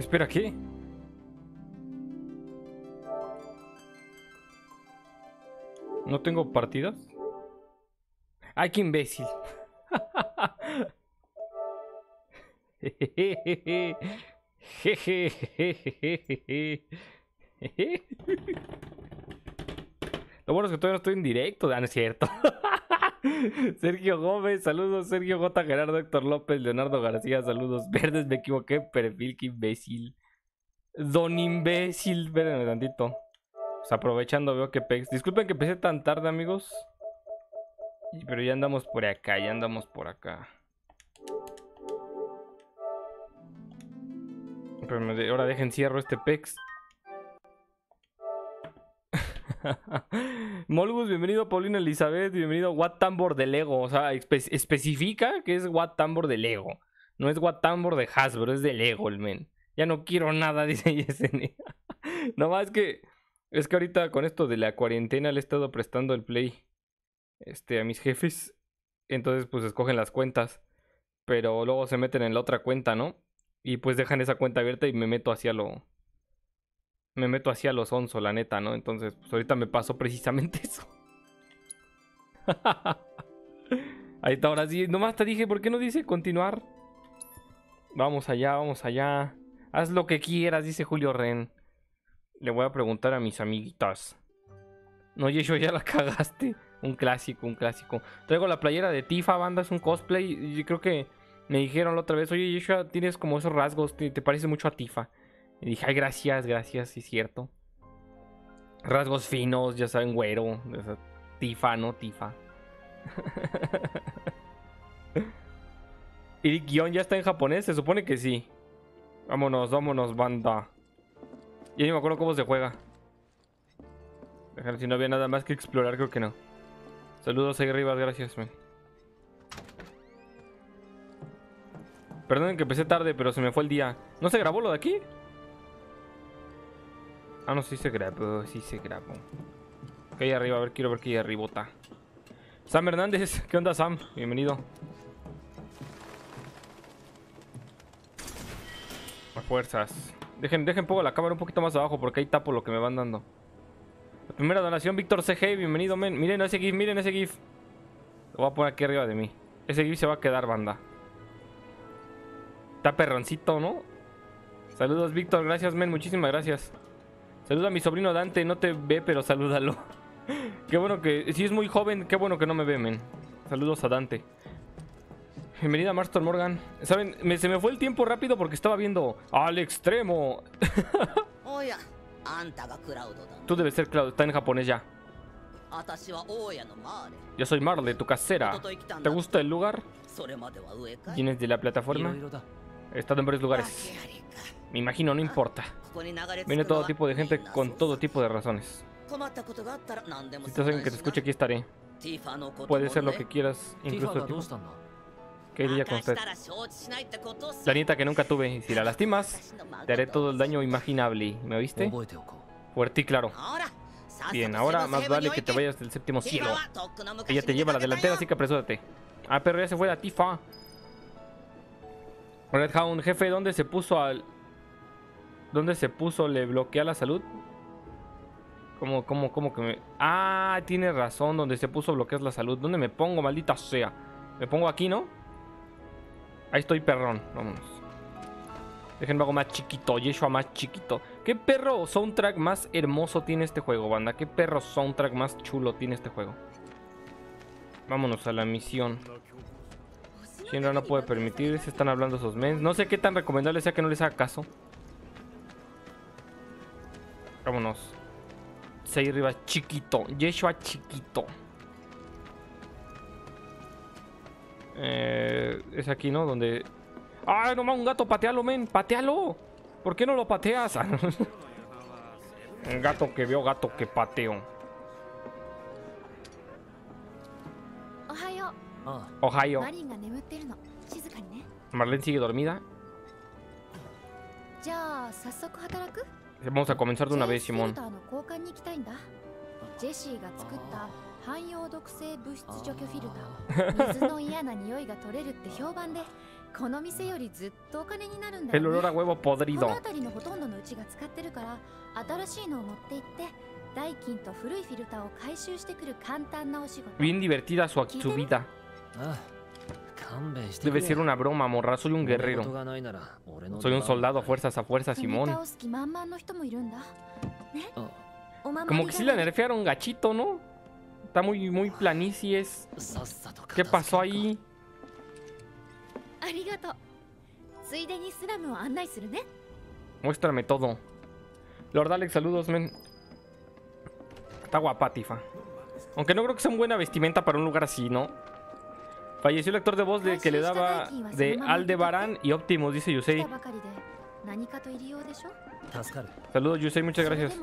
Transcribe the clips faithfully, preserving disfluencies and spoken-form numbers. Espera, ¿qué? ¿No tengo partidas? ¡Ay, qué imbécil! Lo bueno es que todavía no estoy en directo, Dan, es cierto. Sergio Gómez, saludos. Sergio J. Gerardo, Héctor López, Leonardo García, saludos. Verdes, me equivoqué, perfil, qué imbécil. Don imbécil, espérenme tantito. Pues aprovechando, veo que Pex. Disculpen que empecé tan tarde, amigos. Pero ya andamos por acá, ya andamos por acá. Pero me de... ahora dejen cierro este Pex. Molgus, bienvenido. Paulina Elizabeth, bienvenido. What Tambor de Lego. O sea, espe especifica que es What Tambor de Lego. No es What Tambor de Hasbro, es de Lego, el men. Ya no quiero nada, dice Yesenia. No más que... Es que ahorita con esto de la cuarentena le he estado prestando el play este, a mis jefes. Entonces pues escogen las cuentas, pero luego se meten en la otra cuenta, ¿no? Y pues dejan esa cuenta abierta y me meto hacia lo... Me meto hacia los onzo, la neta, ¿no? Entonces pues ahorita me pasó precisamente eso. Ahí está, ahora sí. Nomás te dije, ¿por qué no dice continuar? Vamos allá, vamos allá. Haz lo que quieras, dice Julio Ren. Le voy a preguntar a mis amiguitas. No, Yeshua, ya la cagaste. Un clásico, un clásico. Traigo la playera de Tifa, banda, es un cosplay. Y creo que me dijeron la otra vez, oye, Yeshua, tienes como esos rasgos, te, te parece mucho a Tifa. Y dije, ay, gracias, gracias, sí es cierto. Rasgos finos, ya saben, güero. Esa, Tifa, ¿no? Tifa. ¿Y guión ya está en japonés? Se supone que sí. Vámonos, vámonos, banda. Ya ni me acuerdo cómo se juega. Déjame, si no había nada más que explorar, creo que no. Saludos ahí arriba, gracias, man. Perdonen que empecé tarde, pero se me fue el día. ¿No se grabó lo de aquí? Ah, no, sí se grabó, sí se grabó. Que ahí arriba, a ver, quiero ver que ahí arriba está. Sam Hernández, ¿qué onda, Sam? Bienvenido. A fuerzas. Dejen, dejen pongo la cámara un poquito más abajo porque ahí tapo lo que me van dando. La primera donación, Víctor C G, bienvenido, men. Miren ese GIF, miren ese GIF. Lo voy a poner aquí arriba de mí. Ese GIF se va a quedar, banda. Está perroncito, ¿no? Saludos, Víctor, gracias, men, muchísimas gracias. Saluda a mi sobrino Dante, no te ve, pero salúdalo. Qué bueno que... Si es muy joven, qué bueno que no me ve, men. Saludos a Dante. Bienvenida, Master Morgan. Saben, me, se me fue el tiempo rápido porque estaba viendo al extremo. Tú debes ser Cloud, está en japonés ya. Yo soy Marlene, tu casera. ¿Te gusta el lugar? ¿Quién es de la plataforma? He estado en varios lugares. Me imagino, no importa. Viene todo tipo de gente con todo tipo de razones. Si te alguien que te escuche, aquí estaré. Puede ser lo que quieras, incluso aquí. ¿Qué diría con usted? La nieta que nunca tuve. Y si la lastimas, te haré todo el daño imaginable. ¿Me oíste? Fuerte y claro. Bien, ahora más vale que te vayas del séptimo cielo. Ella te lleva a la delantera, así que apresúrate. Ah, pero ya se fue la Tifa. Red Hound, jefe, ¿dónde se puso al...? ¿Dónde se puso? ¿Le bloquea la salud? ¿Cómo, cómo, cómo que me...? Ah, tiene razón. Donde se puso bloqueas la salud. ¿Dónde me pongo, maldita sea? Me pongo aquí, ¿no? Ahí estoy, perrón. Vámonos. Déjenme hago más chiquito. Yeshua más chiquito. ¿Qué perro soundtrack más hermoso tiene este juego, banda? ¿Qué perro soundtrack más chulo tiene este juego? Vámonos a la misión. Shinra no puede permitir. Se están hablando esos mens. No sé qué tan recomendable sea que no les haga caso. Vámonos. Ahí arriba, chiquito. Yeshua chiquito. Eh, es aquí, ¿no? Donde... ¡Ah, no más! Un gato, patealo, men. ¡Patealo! ¿Por qué no lo pateas? Un gato que veo, gato que pateo. Ohio. Ohio. Marlene sigue dormida. Vamos a comenzar de una vez, Simón. El olor a huevo podrido. Bien divertida su, su vida. Debe ser una broma, morra. Soy un guerrero. Soy un soldado a fuerzas a fuerzas, Simón. Como que sí la nerfearon gachito, ¿no? Está muy, muy planicies. ¿Qué pasó ahí? Muéstrame todo. Lord Alex, saludos, men. Está guapa, Tifa. Aunque no creo que sea una buena vestimenta para un lugar así, ¿no? Falleció el actor de voz de que le daba de Aldebarán y Optimus, dice Yusei. Saludos, Yusei, muchas gracias.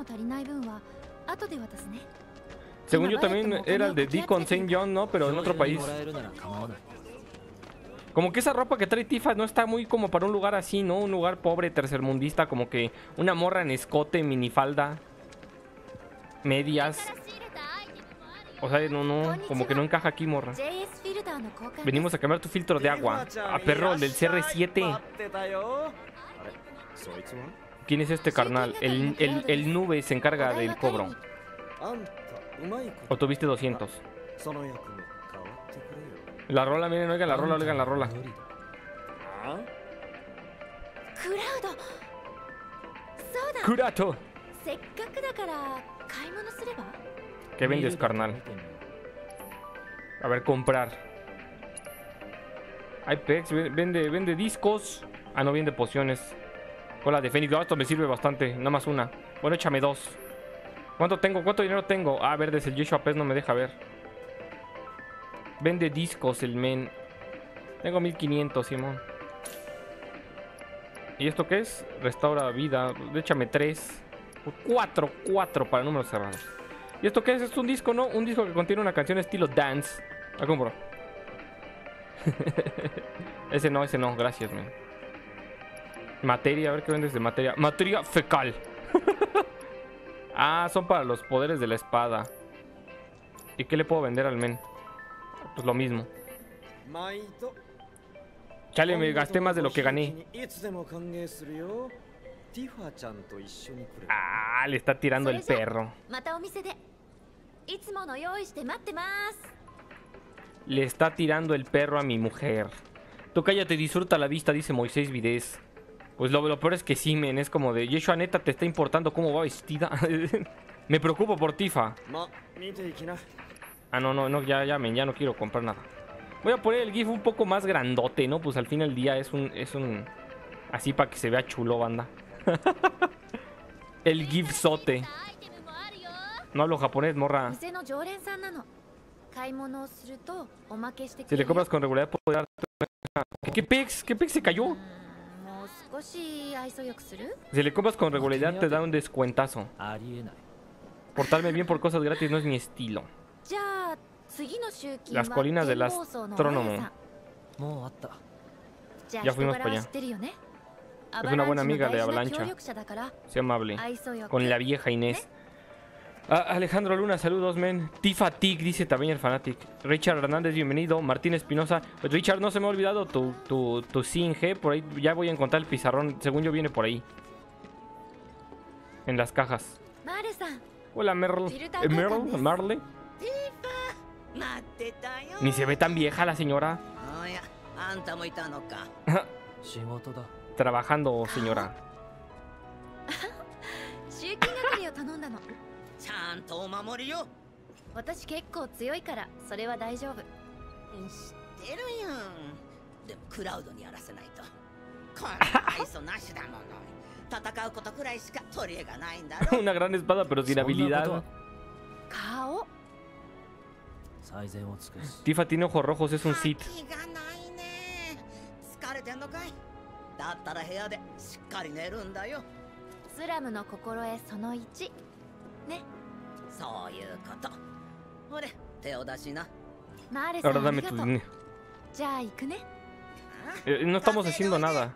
Según yo también era el de Deacon Saint John, ¿no? Pero en otro país. Como que esa ropa que trae Tifa no está muy como para un lugar así, ¿no? Un lugar pobre, tercermundista, como que una morra en escote, minifalda, medias. O sea, no, no, como que no encaja aquí, morra. Venimos a cambiar tu filtro de agua. A perro, el del C R siete. ¿Quién es este carnal? El, el, el nube se encarga del cobro. ¿O tuviste doscientos? La rola, miren, oigan la rola, oigan la rola. Kurato. ¿Qué vendes, carnal? A ver, comprar. Ay, Pex, vende, vende discos. Ah, no, vende pociones. Cola de Fénix, oh, esto me sirve bastante. Nada más una. Bueno, échame dos. ¿Cuánto tengo? ¿Cuánto dinero tengo? Ah, verdes, el Yeshua Pez no me deja ver. Vende discos, el men. Tengo mil quinientos, Simón. ¿Y esto qué es? Restaura vida. Échame tres. Cuatro, cuatro para números cerrados. ¿Y esto qué es? Es un disco, ¿no? Un disco que contiene una canción estilo dance. La compro. Ese no, ese no. Gracias, man. Materia, a ver qué vendes de materia. Materia fecal. Ah, son para los poderes de la espada. ¿Y qué le puedo vender al men? Pues lo mismo. Chale, me gasté más de lo que gané. Ah, le está tirando el perro. Le está tirando el perro a mi mujer. Tú cállate, disfruta la vista, dice Moisés Vides. Pues lo, lo peor es que sí, men. Es como de Yeshua, neta, te está importando cómo va vestida. Me preocupo por Tifa. Ah, no, no, no, ya, ya, men, ya no quiero comprar nada. Voy a poner el GIF un poco más grandote, ¿no? Pues al fin del día es un, es un... Así para que se vea chulo, banda. El gifzote. No hablo japonés, morra. Si le compras con regularidad, puedo darte... ¿Qué Pex? ¿Qué Pex se cayó? Si le compras con regularidad, te da un descuentazo. Portarme bien por cosas gratis no es mi estilo. Las colinas del astrónomo. Ya fuimos para allá. Es una buena amiga de Avalancha. Sea amable. Con la vieja Inés. Ah, Alejandro Luna, saludos, men. Tifa Tig, dice también el Fanatic. Richard Hernández, bienvenido. Martín Espinosa. Pues Richard, no se me ha olvidado tu, tu, tu C N G. Por ahí ya voy a encontrar el pizarrón. Según yo, viene por ahí. En las cajas. Hola, Merle. Eh, Merle, Marle. Ni se ve tan vieja la señora. Trabajando, señora. Una gran espada, pero sin habilidad. Tifa tiene ojos rojos, es un Sith. Ahora dame tu dinero. eh, No estamos haciendo nada.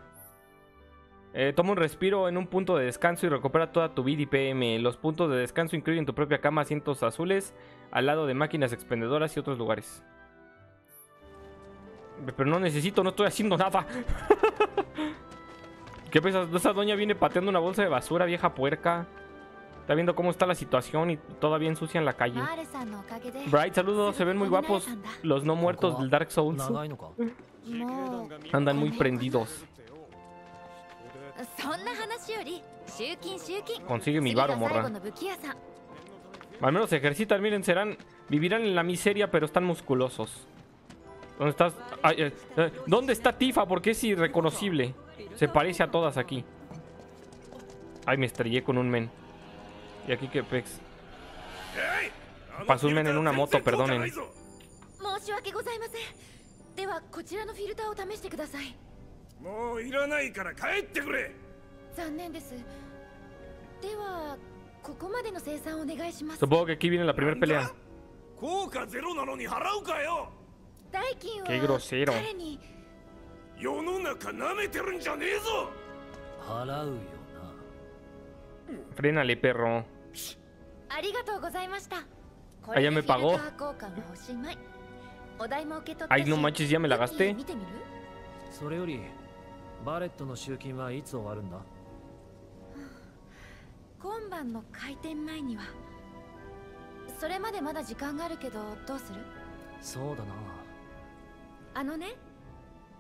Eh, toma un respiro en un punto de descanso y recupera toda tu vida y P M. Los puntos de descanso incluyen tu propia cama, asientos azules, al lado de máquinas expendedoras y otros lugares. Pero no necesito, no estoy haciendo nada. ¿Qué piensas? Esa doña viene pateando una bolsa de basura, vieja puerca. Está viendo cómo está la situación y todavía ensucia en la calle. Bright, saludos, se ven muy guapos los no muertos del Dark Souls. Andan muy prendidos. Consigue mi varo, morra. Al menos se ejercitan, miren, serán, vivirán en la miseria, pero están musculosos. ¿Dónde estás? Ay, eh, eh, ¿dónde está Tifa? Porque es irreconocible. Se parece a todas aquí. Ay, me estrellé con un men. Y aquí que Pex. Pasó un men en una moto, perdonen. Supongo que aquí viene la primera pelea. ¡Qué grosero! Frénale, perro. Ah, ya me pagó. Ay, no manches, ya me la gasté.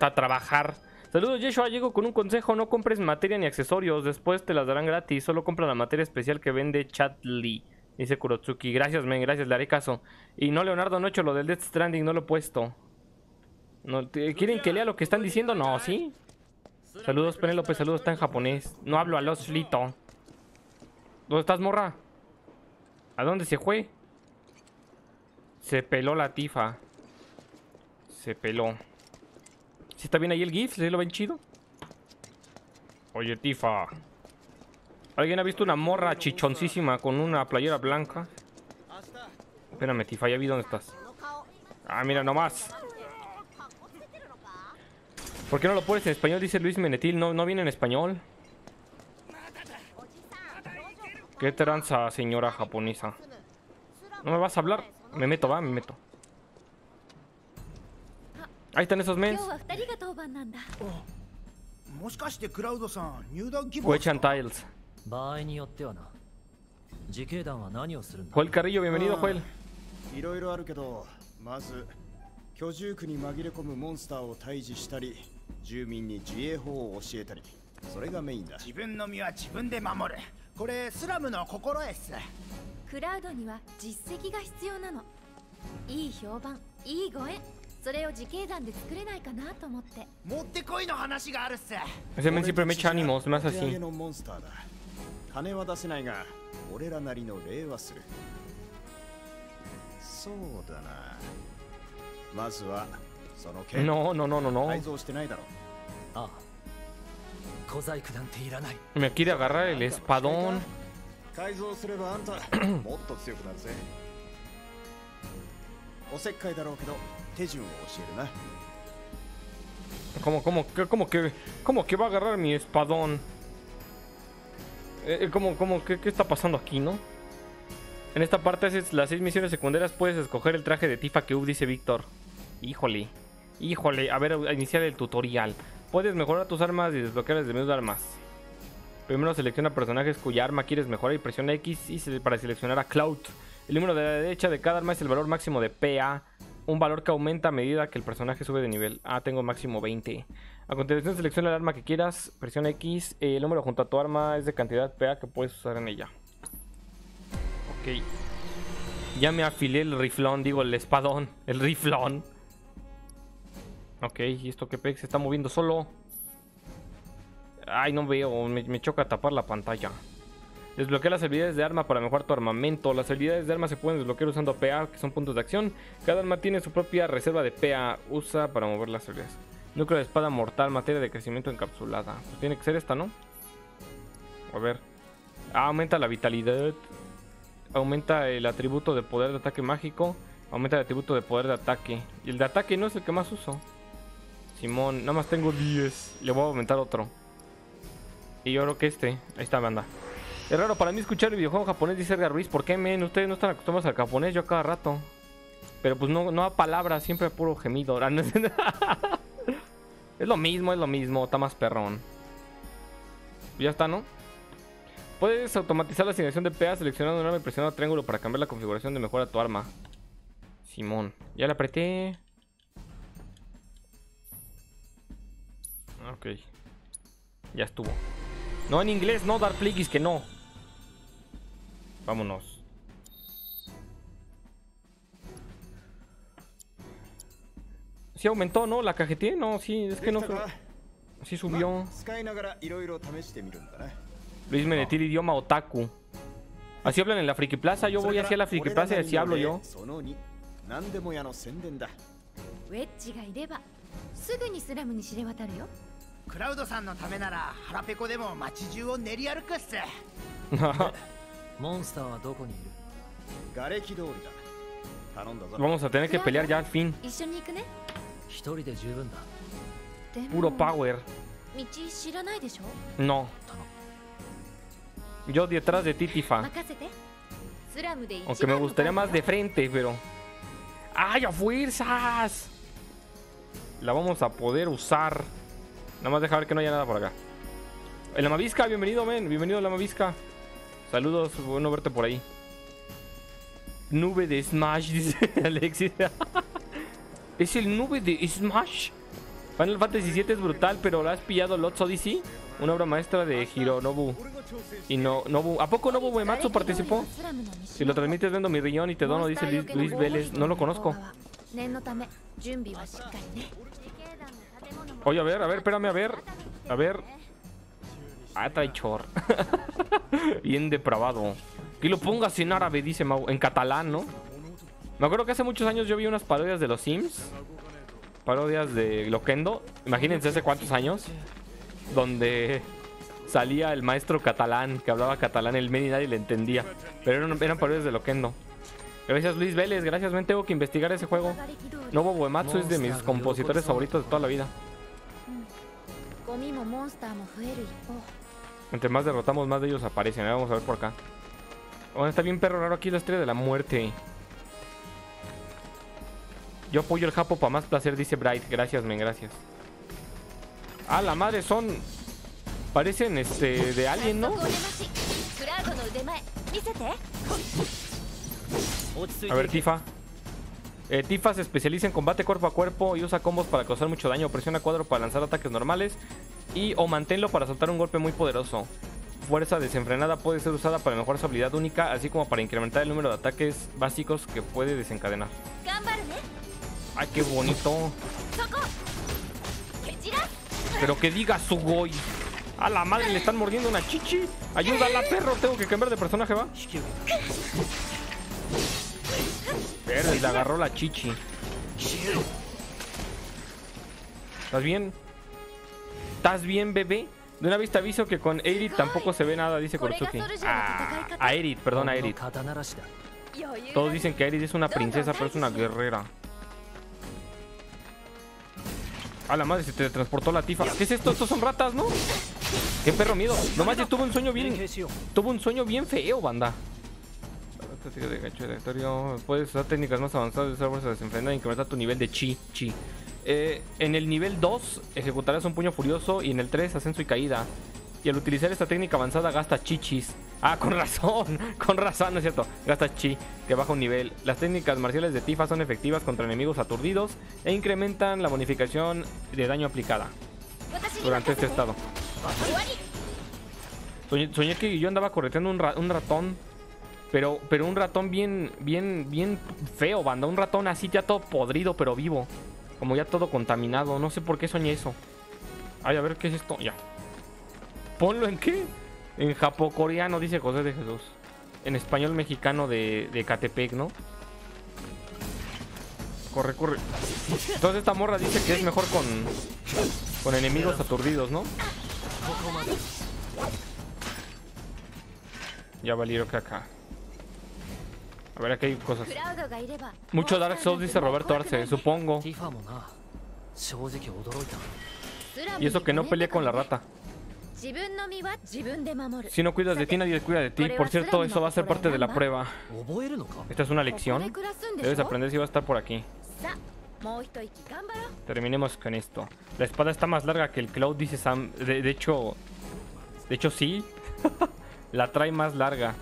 A trabajar. Saludos, Yeshua. Llego con un consejo: no compres materia ni accesorios. Después te las darán gratis. Solo compra la materia especial que vende Chadley. Dice Kurotsuki. Gracias, men. Gracias, le haré caso. Y no, Leonardo, no he hecho lo del Death Stranding. No lo he puesto. No, ¿quieren que lea lo que están diciendo? No, ¿sí? Saludos, Penelope. Saludos, está en japonés. No hablo a los lito. ¿Dónde estás, morra? ¿A dónde se fue? Se peló la Tifa. Se peló. ¿Sí está bien ahí el GIF? ¿Sí lo ven chido? Oye, Tifa. ¿Alguien ha visto una morra chichoncísima con una playera blanca? Espérame, Tifa, ya vi dónde estás. Ah, mira nomás. ¿Por qué no lo pones en español? Dice Luis Menetil. No, no viene en español. ¿Qué tranza, señora japonesa? ¿No me vas a hablar? Me meto, va, me meto. Ahí están esos mens. Fue Chantiles. Joel Carrillo, bienvenido, Joel. Ese men siempre me echa ánimos, más así. No, no, no, no, no. Me quiere agarrar el espadón. ¿Cómo, cómo, qué, cómo que, cómo que va a agarrar mi espadón? Eh, ¿Cómo, cómo, qué, qué está pasando aquí, no? En esta parte haces las seis misiones secundarias, puedes escoger el traje de Tifa que U, dice Víctor. Híjole, híjole, a ver, a iniciar el tutorial. Puedes mejorar tus armas y desbloquear el menú de armas. Primero selecciona personajes cuya arma quieres mejorar y presiona X y se, para seleccionar a Cloud. El número de la derecha de cada arma es el valor máximo de P A, un valor que aumenta a medida que el personaje sube de nivel. Ah, tengo máximo veinte. A continuación selecciona el arma que quieras, presiona X, el número junto a tu arma es de cantidad P A que puedes usar en ella. Ok. Ya me afilé el riflón, digo el espadón, el riflón. Ok, ¿y esto qué Pex? Se está moviendo solo. Ay, no veo, me, me choca tapar la pantalla. Desbloquea las habilidades de arma para mejorar tu armamento. Las habilidades de arma se pueden desbloquear usando P A, que son puntos de acción. Cada arma tiene su propia reserva de P A. Usa para mover las habilidades. Núcleo de espada mortal, materia de crecimiento encapsulada. Pues tiene que ser esta, ¿no? A ver. Ah, aumenta la vitalidad. Aumenta el atributo de poder de ataque mágico. Aumenta el atributo de poder de ataque. Y el de ataque no es el que más uso. Simón, nada más tengo diez. Le voy a aumentar otro. Y yo creo que este. Ahí está, banda. Es raro para mí escuchar el videojuego japonés, dice Edgar Ruiz. ¿Por qué, men? Ustedes no están acostumbrados al japonés, yo cada rato. Pero pues no, no a palabras, siempre a puro gemido. Es lo mismo, es lo mismo, está más perrón. Ya está, ¿no? Puedes automatizar la asignación de P A seleccionando un arma y presionando triángulo para cambiar la configuración de mejora a tu arma. Simón, ya la apreté. Ok. Ya estuvo. No, en inglés, no, dar pliquis, que no. Vámonos. Sí aumentó, ¿no? La cajetilla, no, sí, es que no. Sí subió. Luis Menetil, idioma otaku. Así hablan en la Friki Plaza. Yo voy hacia la Friki Plaza y así hablo yo. Vamos a tener que pelear ya al fin. Puro power. No. Yo detrás de ti, Tifa. Aunque me gustaría más de frente, pero... ¡Ay, a fuerzas! La vamos a poder usar. Nada más deja ver que no haya nada por acá. El Amavisca, bienvenido, men. Bienvenido, el Amavisca. Saludos, bueno verte por ahí. Nube de Smash, dice Alexis. ¿Es el nube de Smash? Final Fantasy siete es brutal, pero ¿lo has pillado Lotso Odyssey? Una obra maestra de Hironobu y no, Nobu. ¿A poco Nobu Uematsu participó? Si lo transmites vendo mi riñón y te dono, dice Luis, Luis Vélez. No lo conozco. Oye, a ver, a ver, espérame, a ver. A ver. Ah, traichor. Bien depravado. Que lo pongas en árabe, dice Mau. En catalán, ¿no? Me acuerdo que hace muchos años yo vi unas parodias de los Sims. Parodias de Loquendo. Imagínense hace cuántos años. Donde salía el maestro catalán, que hablaba catalán, el men y nadie le entendía. Pero eran, eran parodias de Loquendo. Gracias Luis Vélez, gracias men, tengo que investigar ese juego. Nobu Uematsu es de mis compositores favoritos de toda la vida. Entre más derrotamos, más de ellos aparecen. Ahora vamos a ver por acá. Oh, está bien perro raro aquí la estrella de la muerte. Yo apoyo el japo para más placer, dice Bright. Gracias men, gracias. Ah, la madre, son... Parecen, este, de alien, ¿no? A ver, Tifa. Eh, Tifa se especializa en combate cuerpo a cuerpo y usa combos para causar mucho daño. Presiona cuadro para lanzar ataques normales y o manténlo para soltar un golpe muy poderoso. Fuerza desenfrenada puede ser usada para mejorar su habilidad única, así como para incrementar el número de ataques básicos que puede desencadenar. ¡Ay, qué bonito! Pero que diga su goy. A la madre le están mordiendo una chichi. Ayúdala, perro. Tengo que cambiar de personaje, ¿va? Pero y le agarró la chichi. ¿Estás bien? ¿Estás bien, bebé? De una vista aviso que con Aerith tampoco se ve nada, dice Kurotsuki. Ah, Aerith, perdón, Aerith. Todos dicen que Aerith es una princesa, pero es una guerrera. A la madre, se te transportó la Tifa. ¿Qué es esto? Estos son ratas, ¿no? Qué perro miedo. Nomás yo tuve un sueño bien... Tuve un sueño bien feo, banda. Puedes usar técnicas más avanzadas de usar fuerza desenfrenada e incrementar tu nivel de chi, chi. Eh, en el nivel dos ejecutarás un puño furioso y en el tres ascenso y caída. Y al utilizar esta técnica avanzada gasta chichis. Ah, con razón, con razón, no es cierto. Gasta chi, que baja un nivel. Las técnicas marciales de Tifa son efectivas contra enemigos aturdidos e incrementan la bonificación de daño aplicada durante este estado. Soñé, soñé que yo andaba correteando un, ra un ratón. Pero, pero un ratón bien, bien, bien feo, banda. Un ratón así ya todo podrido, pero vivo. Como ya todo contaminado. No sé por qué soñé eso. Ay, a ver, ¿qué es esto? Ya. ¿Ponlo en qué? En japocoreano, dice José de Jesús. En español mexicano de, de Catepec, ¿no? Corre, corre. Entonces esta morra dice que es mejor con, con enemigos aturdidos, ¿no? Ya valieron que acá. A ver, aquí hay cosas. Mucho Dark Souls, dice Roberto Arce, supongo. Y eso que no peleé con la rata. Si no cuidas de ti, nadie cuida de ti. Por cierto, eso va a ser parte de la prueba. Esta es una lección. Debes aprender si va a estar por aquí. Terminemos con esto. La espada está más larga que el Cloud, dice Sam. De, de hecho... De hecho, sí. La trae más larga.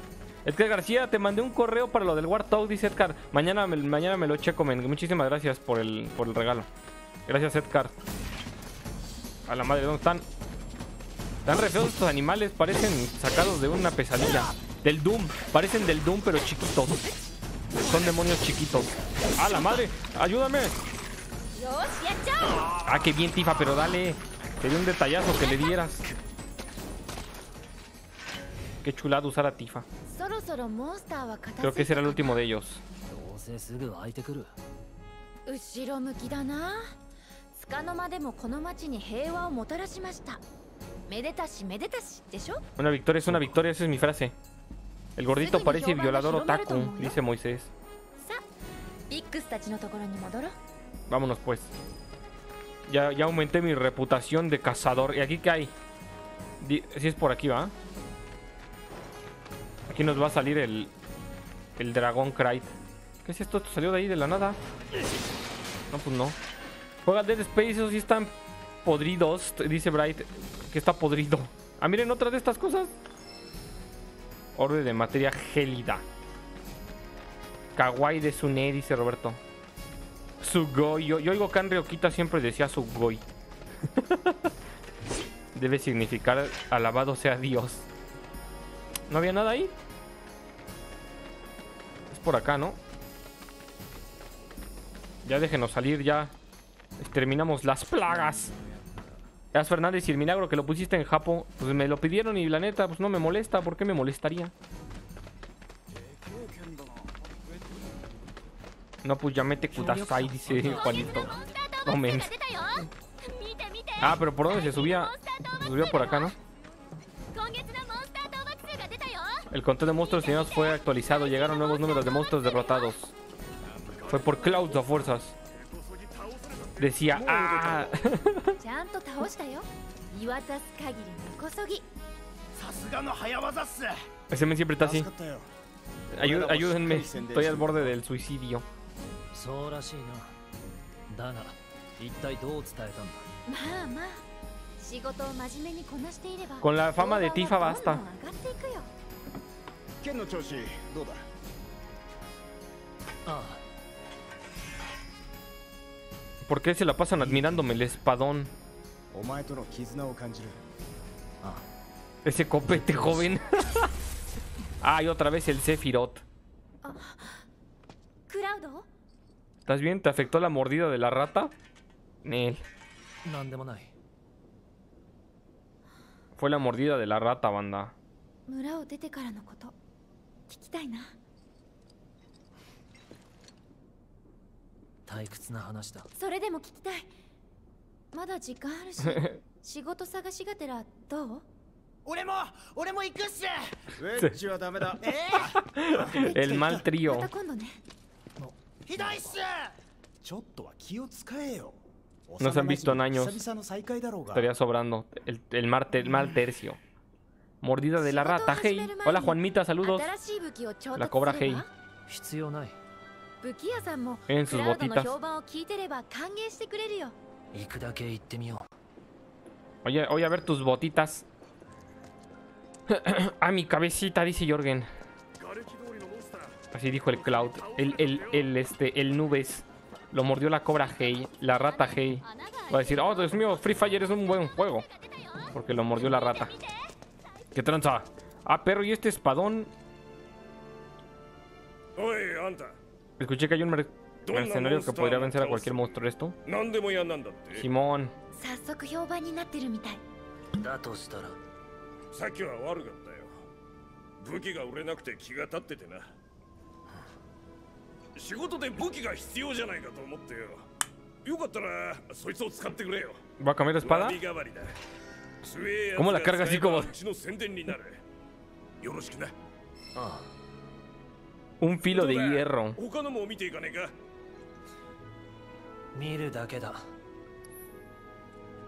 Edgar García, te mandé un correo para lo del War Talk, dice Edgar. Mañana, mañana me lo checo, men. Muchísimas gracias por el, por el regalo. Gracias, Edgar. A la madre, ¿dónde están? Están re feos estos animales. Parecen sacados de una pesadilla. Del Doom. Parecen del Doom, pero chiquitos. Son demonios chiquitos. ¡A la madre! ¡Ayúdame! ¡Ah, qué bien, Tifa! Pero dale. Te di un detallazo que le dieras. Qué chulada usar a Tifa. Creo que ese era el último de ellos. Una victoria es una victoria, esa es mi frase. El gordito parece violador otaku, dice Moisés. Vámonos pues. Ya, ya aumenté mi reputación de cazador. ¿Y aquí qué hay? Si es por aquí, ¿va? Aquí nos va a salir el, el dragón Krait. ¿Qué es esto? ¿Esto salió de ahí de la nada? No, pues no. Juega Dead Space, esos sí están podridos, dice Bright, que está podrido. Ah, miren, otra de estas cosas. Orden de materia gélida. Kawaii de Sune, dice Roberto. Sugoi. Yo, yo oigo que Ryokita siempre decía Sugoi. Debe significar alabado sea Dios. ¿No había nada ahí? Es por acá, ¿no? Ya déjenos salir, ya. Exterminamos las plagas. Eras Fernández y el milagro que lo pusiste en Japón. Pues me lo pidieron y la neta, pues no me molesta. ¿Por qué me molestaría? No, pues ya mete kudasai, dice Juanito. No, men. Ah, pero ¿por dónde se subía? Se subía por acá, ¿no? El conteo de monstruos señores fue actualizado. Llegaron nuevos números de monstruos derrotados. Fue por Cloud a fuerzas. Decía, ah. Ese men siempre está así. Ayú, ayúdenme, estoy al borde del suicidio. Con la fama de Tifa basta. ¿Por qué se la pasan admirándome el espadón? Ese copete joven. Ah, y otra vez el Sephiroth. ¿Estás bien? ¿Te afectó la mordida de la rata? Nel. Fue la mordida de la rata, banda. El mal trío. No se han visto en años. Estaría sobrando. El, el, mar, el mal tercio. Mordida de la rata, hey. Hola, Juanmita, saludos. La cobra, hey. En sus botitas. Oye, oye, a ver tus botitas. Ah, mi cabecita, dice Jorgen. Así dijo el Cloud. El, el, el, este, el Nubes. Lo mordió la cobra, hey. La rata, hey. Va a decir, oh, Dios mío, Free Fire es un buen juego. Porque lo mordió la rata. ¿Qué tranza? Ah, perro, y este espadón. Oye, anda. Escuché que hay un mer mercenario que podría vencer a cualquier monstruo esto. Simón. ¿Va a cambiar de espada? ¿Cómo la carga así como? Un filo de hierro.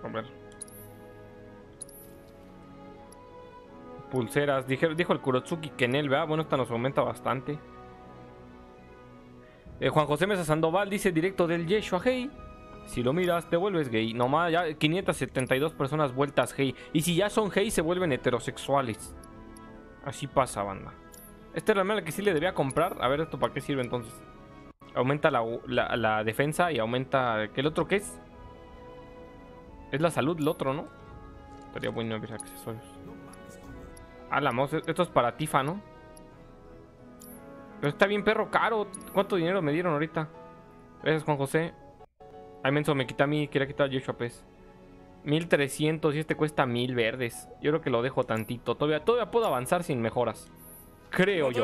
A ver. Pulseras. Dijo, dijo el Kurotsuki que en él, ¿verdad? Bueno, esta nos aumenta bastante. Eh, Juan José Mesa Sandoval dice directo del Yeshua, hey. Si lo miras, te vuelves gay. Nomás ya quinientas setenta y dos personas vueltas gay. Y si ya son gay, se vuelven heterosexuales. Así pasa, banda. Esta es la mala que sí le debía comprar. A ver, ¿esto para qué sirve entonces? Aumenta la, la, la defensa y aumenta... ¿Qué el otro qué es? Es la salud, el otro, ¿no? Estaría bueno abrir accesorios. Ah, la mouse. Esto es para Tifa, ¿no? Pero está bien perro caro. ¿Cuánto dinero me dieron ahorita? Gracias, Juan José. Ay, menso, me quita a mí. Quería quitar a Joshua Pez. mil trescientos y este cuesta mil verdes. Yo creo que lo dejo tantito. Todavía, todavía puedo avanzar sin mejoras. Creo yo.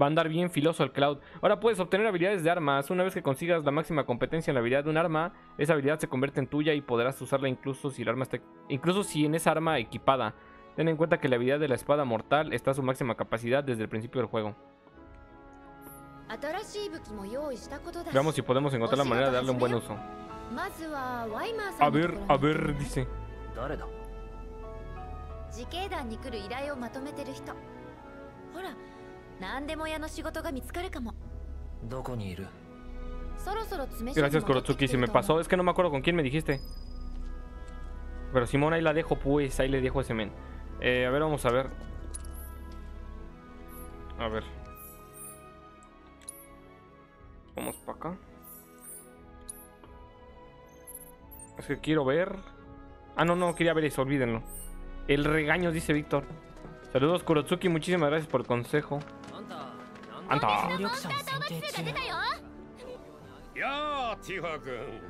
Va a andar bien filoso el Cloud. Ahora puedes obtener habilidades de armas. Una vez que consigas la máxima competencia en la habilidad de un arma, esa habilidad se convierte en tuya y podrás usarla incluso si el arma está... incluso si en esa arma equipada. Ten en cuenta que la habilidad de la espada mortal está a su máxima capacidad desde el principio del juego. Veamos si podemos encontrar la manera de darle un buen uso. A ver, a ver, dice. Gracias, Kurotsuki, se me pasó. Es que no me acuerdo con quién me dijiste. Pero Simón, ahí la dejo, pues. Ahí le dejo ese men. Eh, a ver, vamos a ver. A ver. Vamos para acá. Es que quiero ver. Ah, no, no, quería ver eso, olvídenlo. El regaño, dice Víctor. Saludos, Kurotsuki, muchísimas gracias por el consejo. Anta.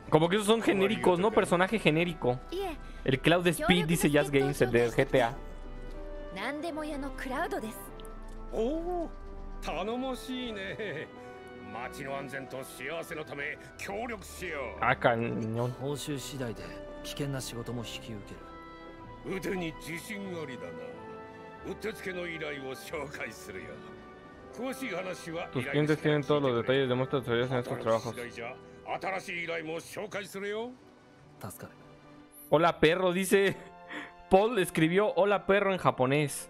Como que esos son genéricos, ¿no? Personaje genérico. El Cloud Speed, dice Jazz Games, el de G T A. Ah, cañón. Tus clientes tienen todos los detalles de muestras teorías en estos trabajos. Hola perro, dice. Paul escribió hola perro en japonés.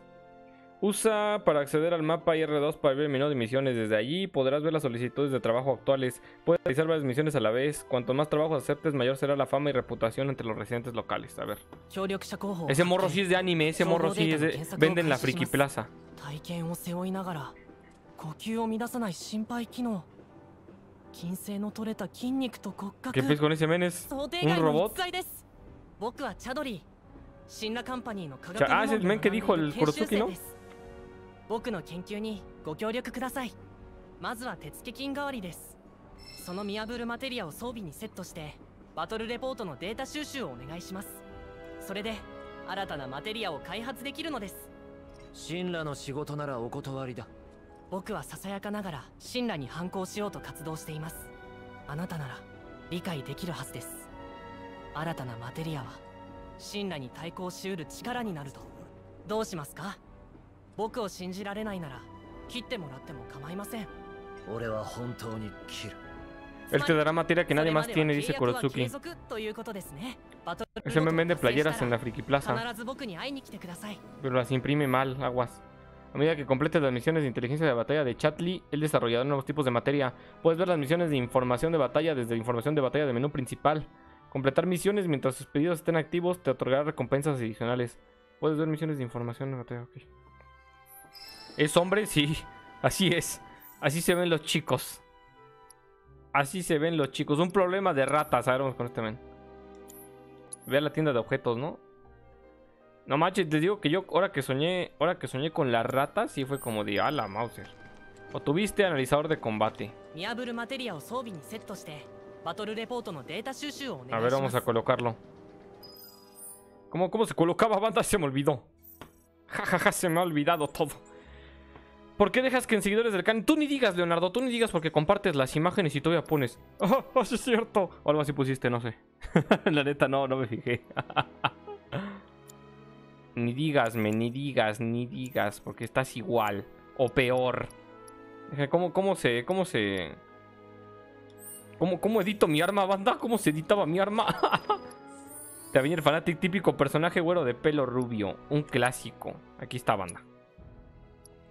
Usa para acceder al mapa y R dos para ver el menú de misiones. Desde allí podrás ver las solicitudes de trabajo actuales. Puedes realizar varias misiones a la vez. Cuanto más trabajo aceptes, mayor será la fama y reputación entre los residentes locales. A ver. Ese morro sí es de anime, ese morro sí es de... Venden la Friki Plaza. ¿Qué pez con ese men? ¿Es un robot? Ch ah, es el men que dijo el Kurotsuki, ¿no? Él te dará materia que nadie más tiene, dice Kurotsuki. Ese men vende playeras en la Friki Plaza, pero las imprime mal, aguas. A medida que completes las misiones de inteligencia de batalla de Chadley, él desarrollará nuevos tipos de materia. Puedes ver las misiones de información de batalla desde información de batalla del menú principal. Completar misiones mientras sus pedidos estén activos te otorgará recompensas adicionales. Puedes ver misiones de información de batalla, ok. ¿Es hombre? Sí, así es. Así se ven los chicos. Así se ven los chicos. Un problema de ratas. A ver, vamos con este men. Ve a la tienda de objetos, ¿no? No manches, te digo que yo ahora que soñé, ahora que soñé con las ratas, sí fue como de a la Mauser. Obtuviste analizador de combate. A ver, vamos a colocarlo. ¿Cómo, cómo se colocaba, banda? Se me olvidó. Jajaja, ja, ja, se me ha olvidado todo. ¿Por qué dejas que en seguidores del canal? Tú ni digas, Leonardo, tú ni digas porque compartes las imágenes y todavía pones. ¡Oh, oh, sí es cierto! O algo así pusiste, no sé. La neta, no, no me fijé. Ni digasme, ni digas, ni digas, porque estás igual o peor. ¿Cómo, cómo se, cómo se, cómo, cómo edito mi arma, banda? ¿Cómo se editaba mi arma? También el fanático típico personaje güero de pelo rubio, un clásico. Aquí está, banda.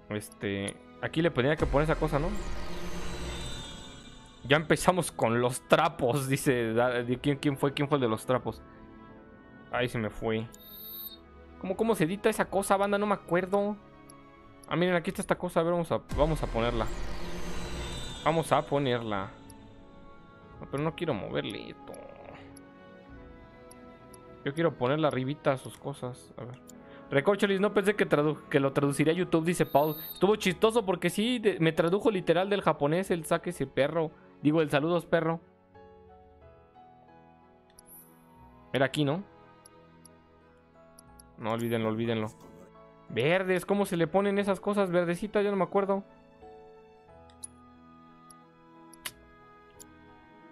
Este, aquí le tenía que poner esa cosa, ¿no? Ya empezamos con los trapos, dice. ¿Quién, quién fue, quién fue el de los trapos? Ahí se me fue. ¿Cómo, ¿Cómo se edita esa cosa, banda? No me acuerdo. Ah, miren, aquí está esta cosa. A ver, vamos a, vamos a ponerla. Vamos a ponerla. No, pero no quiero moverle esto. Yo quiero ponerla arribita a sus cosas. A ver. Recorcholis, no pensé que, que lo traduciría a YouTube, dice Paul. Estuvo chistoso porque sí, de, me tradujo literal del japonés el saque ese perro. Digo, el saludos perro. Era aquí, ¿no? No, olvídenlo, olvídenlo. Verdes, ¿cómo se le ponen esas cosas verdecitas? Yo no me acuerdo.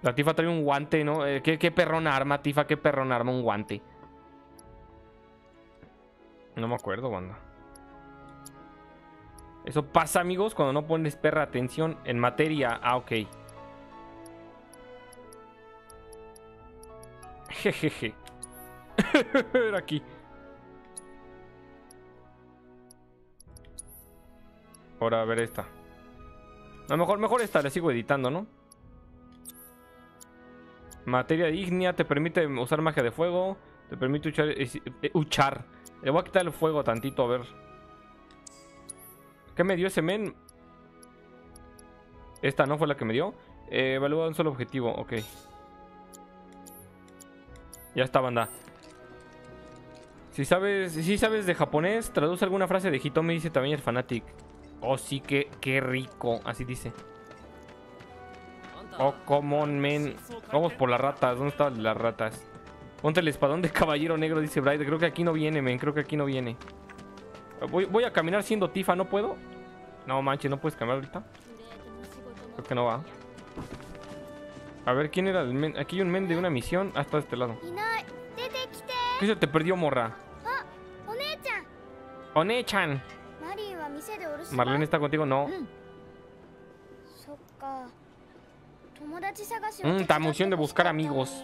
La Tifa trae un guante, ¿no? Eh, ¿qué, qué perrón arma, Tifa, qué perrón arma un guante. No me acuerdo, banda. Eso pasa, amigos, cuando no pones perra atención en materia. Ah, ok. Jejeje. Era aquí. Ahora, a ver esta. A lo mejor, mejor esta, le sigo editando, ¿no? Materia ígnea, te permite usar magia de fuego. Te permite uchar, eh, uchar. Le voy a quitar el fuego tantito, a ver. ¿Qué me dio ese men? Esta no fue la que me dio. eh, Evalúa un solo objetivo, ok. Ya está, banda. Si sabes, si sabes de japonés, traduce alguna frase de Hitomi, dice también el fanatic. Oh, sí, que qué rico. Así dice. Oh, come on, men. Vamos por las ratas. ¿Dónde están las ratas? Ponte el espadón de caballero negro, dice Bright. Creo que aquí no viene, men. Creo que aquí no viene. Voy, voy a caminar siendo Tifa. ¿No puedo? No, manches. ¿No puedes caminar ahorita? Creo que no va. A ver, ¿quién era el men? Aquí hay un men de una misión. Ah, está de este lado. ¿Qué se te perdió, morra? One-chan. Marlene está contigo, no. Mm, está emoción de buscar amigos.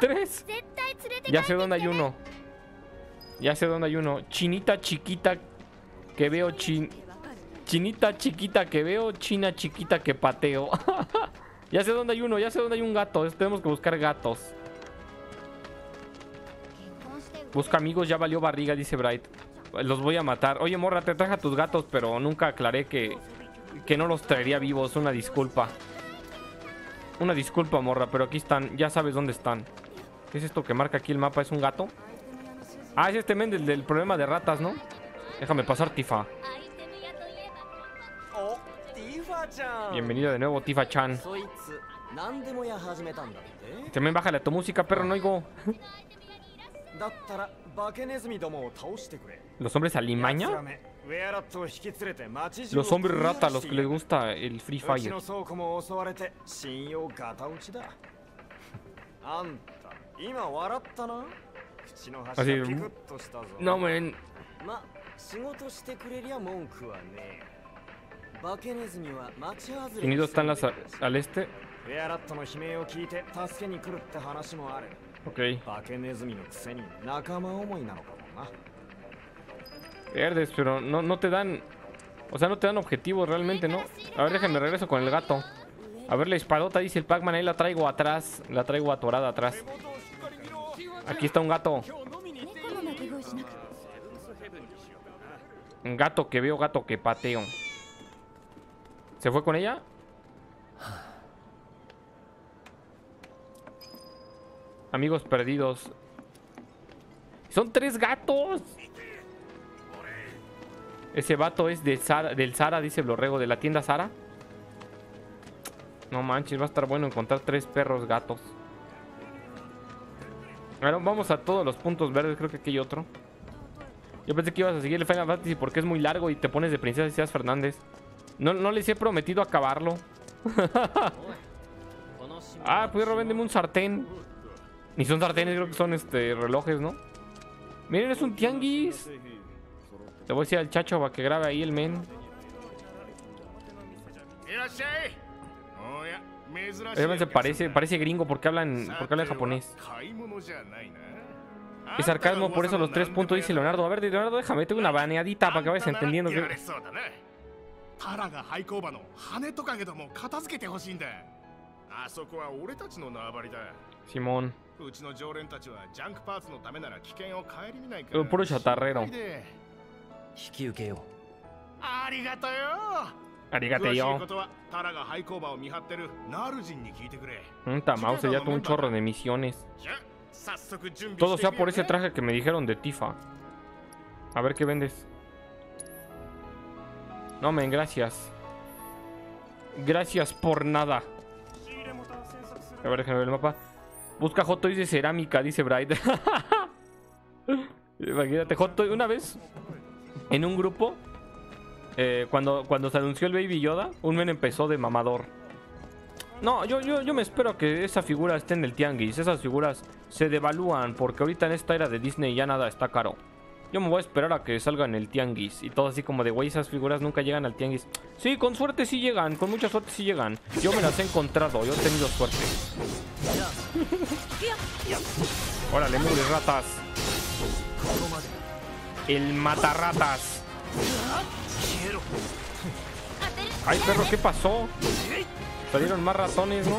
Tres. Ya sé dónde hay uno. Ya sé dónde hay uno. Chinita chiquita que veo chin. Chinita chiquita que veo, china chiquita que pateo. Ya sé dónde hay uno, ya sé dónde hay un gato. Tenemos que buscar gatos. Busca amigos, ya valió barriga, dice Bright. Los voy a matar. Oye, morra, te traje a tus gatos, pero nunca aclaré que... que no los traería vivos, una disculpa. Una disculpa, morra, pero aquí están, ya sabes dónde están. ¿Qué es esto que marca aquí el mapa? ¿Es un gato? Ah, es este men del, del problema de ratas, ¿no? Déjame pasar, Tifa. Bienvenida de nuevo, Tifa-chan. Este men, bájale a tu música, perro, no oigo. ¿Los hombres alimaña? Los hombres rata, los que les gusta el Free Fire. Así, no, men. Unidos están las a, al este. Ok. Verdes, pero no, no te dan O sea, no te dan objetivos realmente, ¿no? A ver, déjenme regreso con el gato. A ver, la espadota, dice el Pac-Man. Ahí la traigo atrás. La traigo atorada atrás. Aquí está un gato. Un gato que veo, gato que pateo. ¿Se fue con ella? Amigos perdidos. ¡Son tres gatos! Ese vato es de Sara, del Sara, dice Blorrego, de la tienda Sara. No manches, va a estar bueno encontrar tres perros gatos. Ahora vamos a todos los puntos verdes, creo que aquí hay otro. Yo pensé que ibas a seguir el Final Fantasy porque es muy largo y te pones de princesa y seas Fernández. No, no les he prometido acabarlo. Ah, pues véndeme un sartén. Ni son sartenes, creo que son este relojes, ¿no? Miren, es un tianguis. Te voy a decir al chacho para que grabe ahí el men. Se parece, parece gringo porque hablan, porque hablan japonés. Es sarcasmo, por eso los tres puntos, dice Leonardo. A ver, Leonardo, déjame, tengo una baneadita para que vayas entendiendo. Que... Simón. Puro chatarrero. Arigaté yo. Mmm, Mouse ya tuvo un chorro de misiones. Todo sea por ese traje que me dijeron de Tifa. A ver qué vendes. No, men, gracias. Gracias por nada. A ver, déjenme ver el mapa. Busca Hot Toys de cerámica, dice Bright. Imagínate, Hot Toys, una vez en un grupo, eh, cuando, cuando se anunció el Baby Yoda, un men empezó de mamador. No, yo, yo, yo me espero que esa figura esté en el tianguis. Esas figuras se devalúan porque ahorita en esta era de Disney ya nada está caro. Yo me voy a esperar a que salga en el tianguis. Y todo así como de, güey, esas figuras nunca llegan al tianguis. Sí, con suerte sí llegan, con mucha suerte sí llegan. Yo me las he encontrado, yo he tenido suerte. Órale, mugres ratas. El matarratas. Ay, perro, ¿qué pasó? Salieron más ratones, ¿no?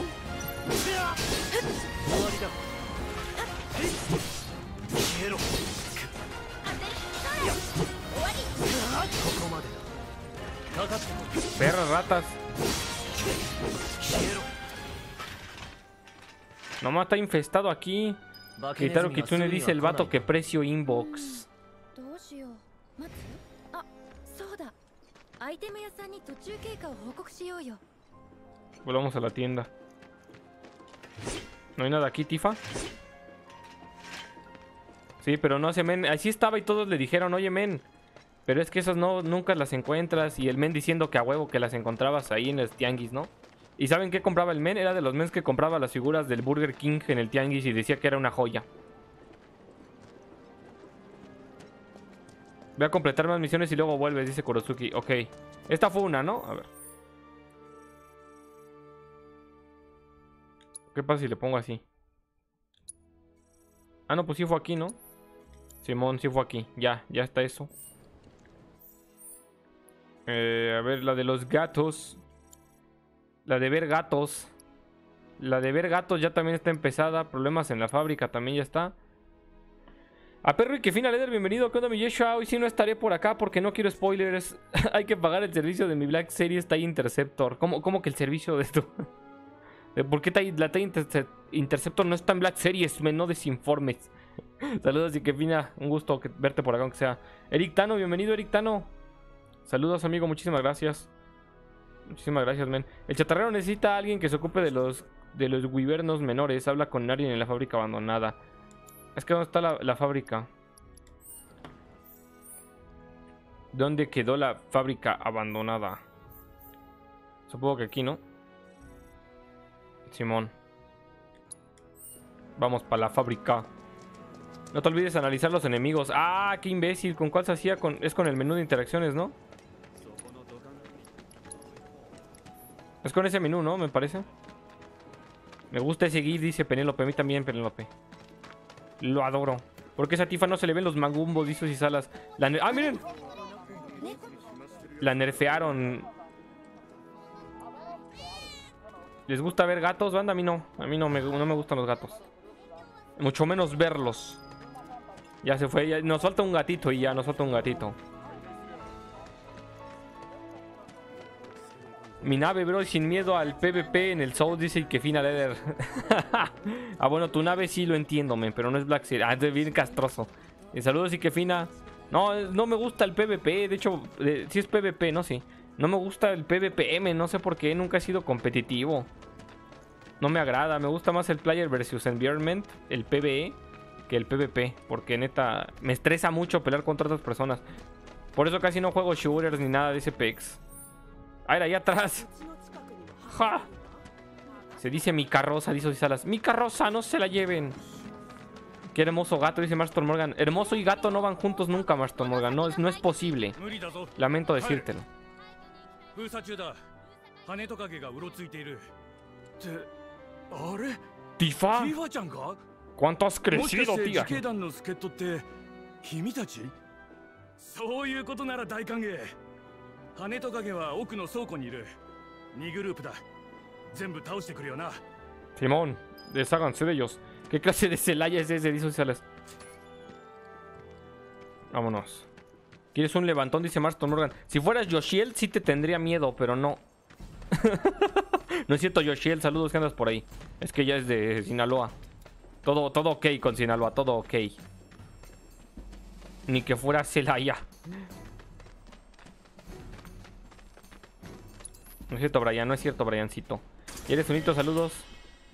Perras, ratas. Nomás está infestado aquí. Kitaro Kitsune dice el vato que precio inbox. Volvamos a la tienda. No hay nada aquí, Tifa. Sí, pero no hace men. Así estaba y todos le dijeron, oye, men. Pero es que esas no, nunca las encuentras. Y el men diciendo que a huevo que las encontrabas ahí en el tianguis, ¿no? ¿Y saben qué compraba el men? Era de los mens que compraba las figuras del Burger King en el tianguis y decía que era una joya. Voy a completar más misiones y luego vuelves, dice Kurotsuki. Ok. Esta fue una, ¿no? A ver. ¿Qué pasa si le pongo así? Ah, no, pues sí fue aquí, ¿no? Simón, sí fue aquí. Ya, ya está eso. Eh, a ver, la de los gatos. La de ver gatos. La de ver gatos ya también está empezada. Problemas en la fábrica también ya está. A Perro y que Fina Leder, bienvenido. ¿Qué onda, mi Yeshua? Hoy sí no estaré por acá porque no quiero spoilers. Hay que pagar el servicio de mi Black Series TIE Interceptor. ¿Cómo, cómo que el servicio de esto? ¿Por qué TIE, la TIE Interce Interceptor no está en Black Series? Me no desinformes. Saludos y que Fina. Un gusto que, verte por acá, aunque sea. Eric Tano, bienvenido, Eric Tano. Saludos, amigo, muchísimas gracias. Muchísimas gracias, men. El chatarrero necesita a alguien que se ocupe de los de los guibernos menores. Habla con alguien en la fábrica abandonada. Es que ¿dónde está la, la fábrica? ¿Dónde quedó la fábrica abandonada? Supongo que aquí, ¿no? Simón. Vamos para la fábrica. No te olvides de analizar los enemigos. ¡Ah, qué imbécil! ¿Con cuál se hacía? Con, es con el menú de interacciones, ¿no? Es con ese menú, ¿no? Me parece. Me gusta ese gif, dice Penelope. A mí también, Penelope. Lo adoro. Porque a esa Tifa no se le ven los mangumbos, visos y salas. La ¡Ah, miren! la nerfearon. ¿Les gusta ver gatos, banda? A mí no. A mí no me, no me gustan los gatos. Mucho menos verlos. Ya se fue. Ya, nos falta un gatito y ya nos falta un gatito. Mi nave, bro, sin miedo al PvP en el South, dice que fina leather. Ah, bueno, tu nave sí lo entiendo, men, pero no es Black Series. Ah, es bien castroso. Y saludos y que fina. No, no me gusta el PvP. De hecho, eh, sí es PvP, no sí. No me gusta el PvPM, no sé por qué. Nunca he sido competitivo. No me agrada. Me gusta más el Player versus Environment, el PvE, que el PvP. Porque neta, me estresa mucho pelear contra otras personas. Por eso casi no juego shooters ni nada de ese Pex. ¡Ah, era allá atrás! ¡Ja! Se dice mi carroza, dice Salas. ¡Mi carroza, no se la lleven! ¡Qué hermoso gato!, dice Marston Morgan. Hermoso y gato no van juntos nunca, Marston Morgan. No, no es posible. Lamento decírtelo. ¿Tifa? ¿Cuánto has crecido, tía? Simón, desháganse de ellos. ¿Qué clase de Celaya es ese? Dice Salas. Vámonos. ¿Quieres un levantón? Dice Marston Morgan. Si fueras Yoshiel, sí te tendría miedo, pero no. No es cierto, Yoshiel. Saludos, que andas por ahí. Es que ya es de Sinaloa. Todo, todo ok con Sinaloa, todo ok. Ni que fuera Celaya. No es cierto, Brian, no es cierto, Briancito. ¿Eres unito? Saludos.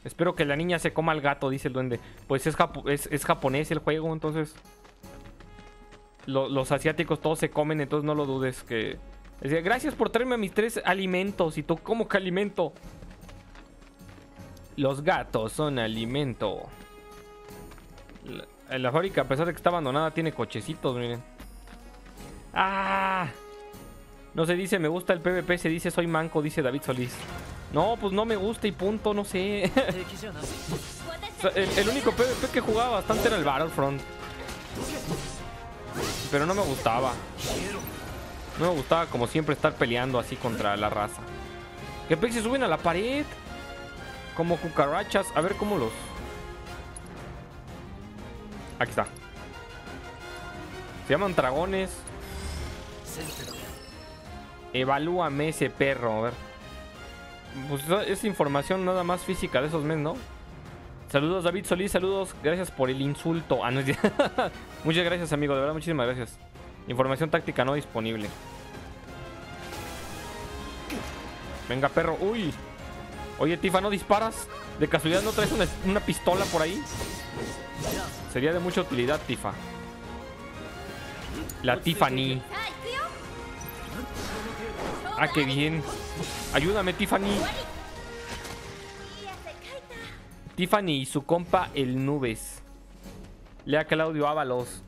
Espero que la niña se coma al gato, dice el duende. Pues es, japo es, es japonés el juego, entonces lo, los asiáticos todos se comen, entonces no lo dudes que... Gracias por traerme mis tres alimentos. ¿Y tú cómo que alimento? Los gatos son alimento. La, la fábrica, a pesar de que está abandonada, tiene cochecitos, miren. ¡Ah! No se dice me gusta el PvP, se dice soy manco, dice David Solís. No, pues no me gusta y punto, no sé. el, el único PvP que jugaba bastante era el Battlefront. Pero no me gustaba. No me gustaba como siempre estar peleando así contra la raza. ¿Qué pex se suben a la pared? Como cucarachas. A ver cómo los... Aquí está. Se llaman dragones. Evalúame ese perro, a ver. Pues es información nada más física de esos men, ¿no? Saludos, David Solís, saludos. Gracias por el insulto. Ah, no es... Muchas gracias, amigo, de verdad, muchísimas gracias. Información táctica no disponible. Venga, perro, uy. Oye, Tifa, ¿no disparas? ¿De casualidad no traes una, una pistola por ahí? Sería de mucha utilidad, Tifa. La Tiffany. Ah, qué bien. Ayúdame, Tiffany. Tiffany y su compa, el Nubes. Lea Claudio Ábalos.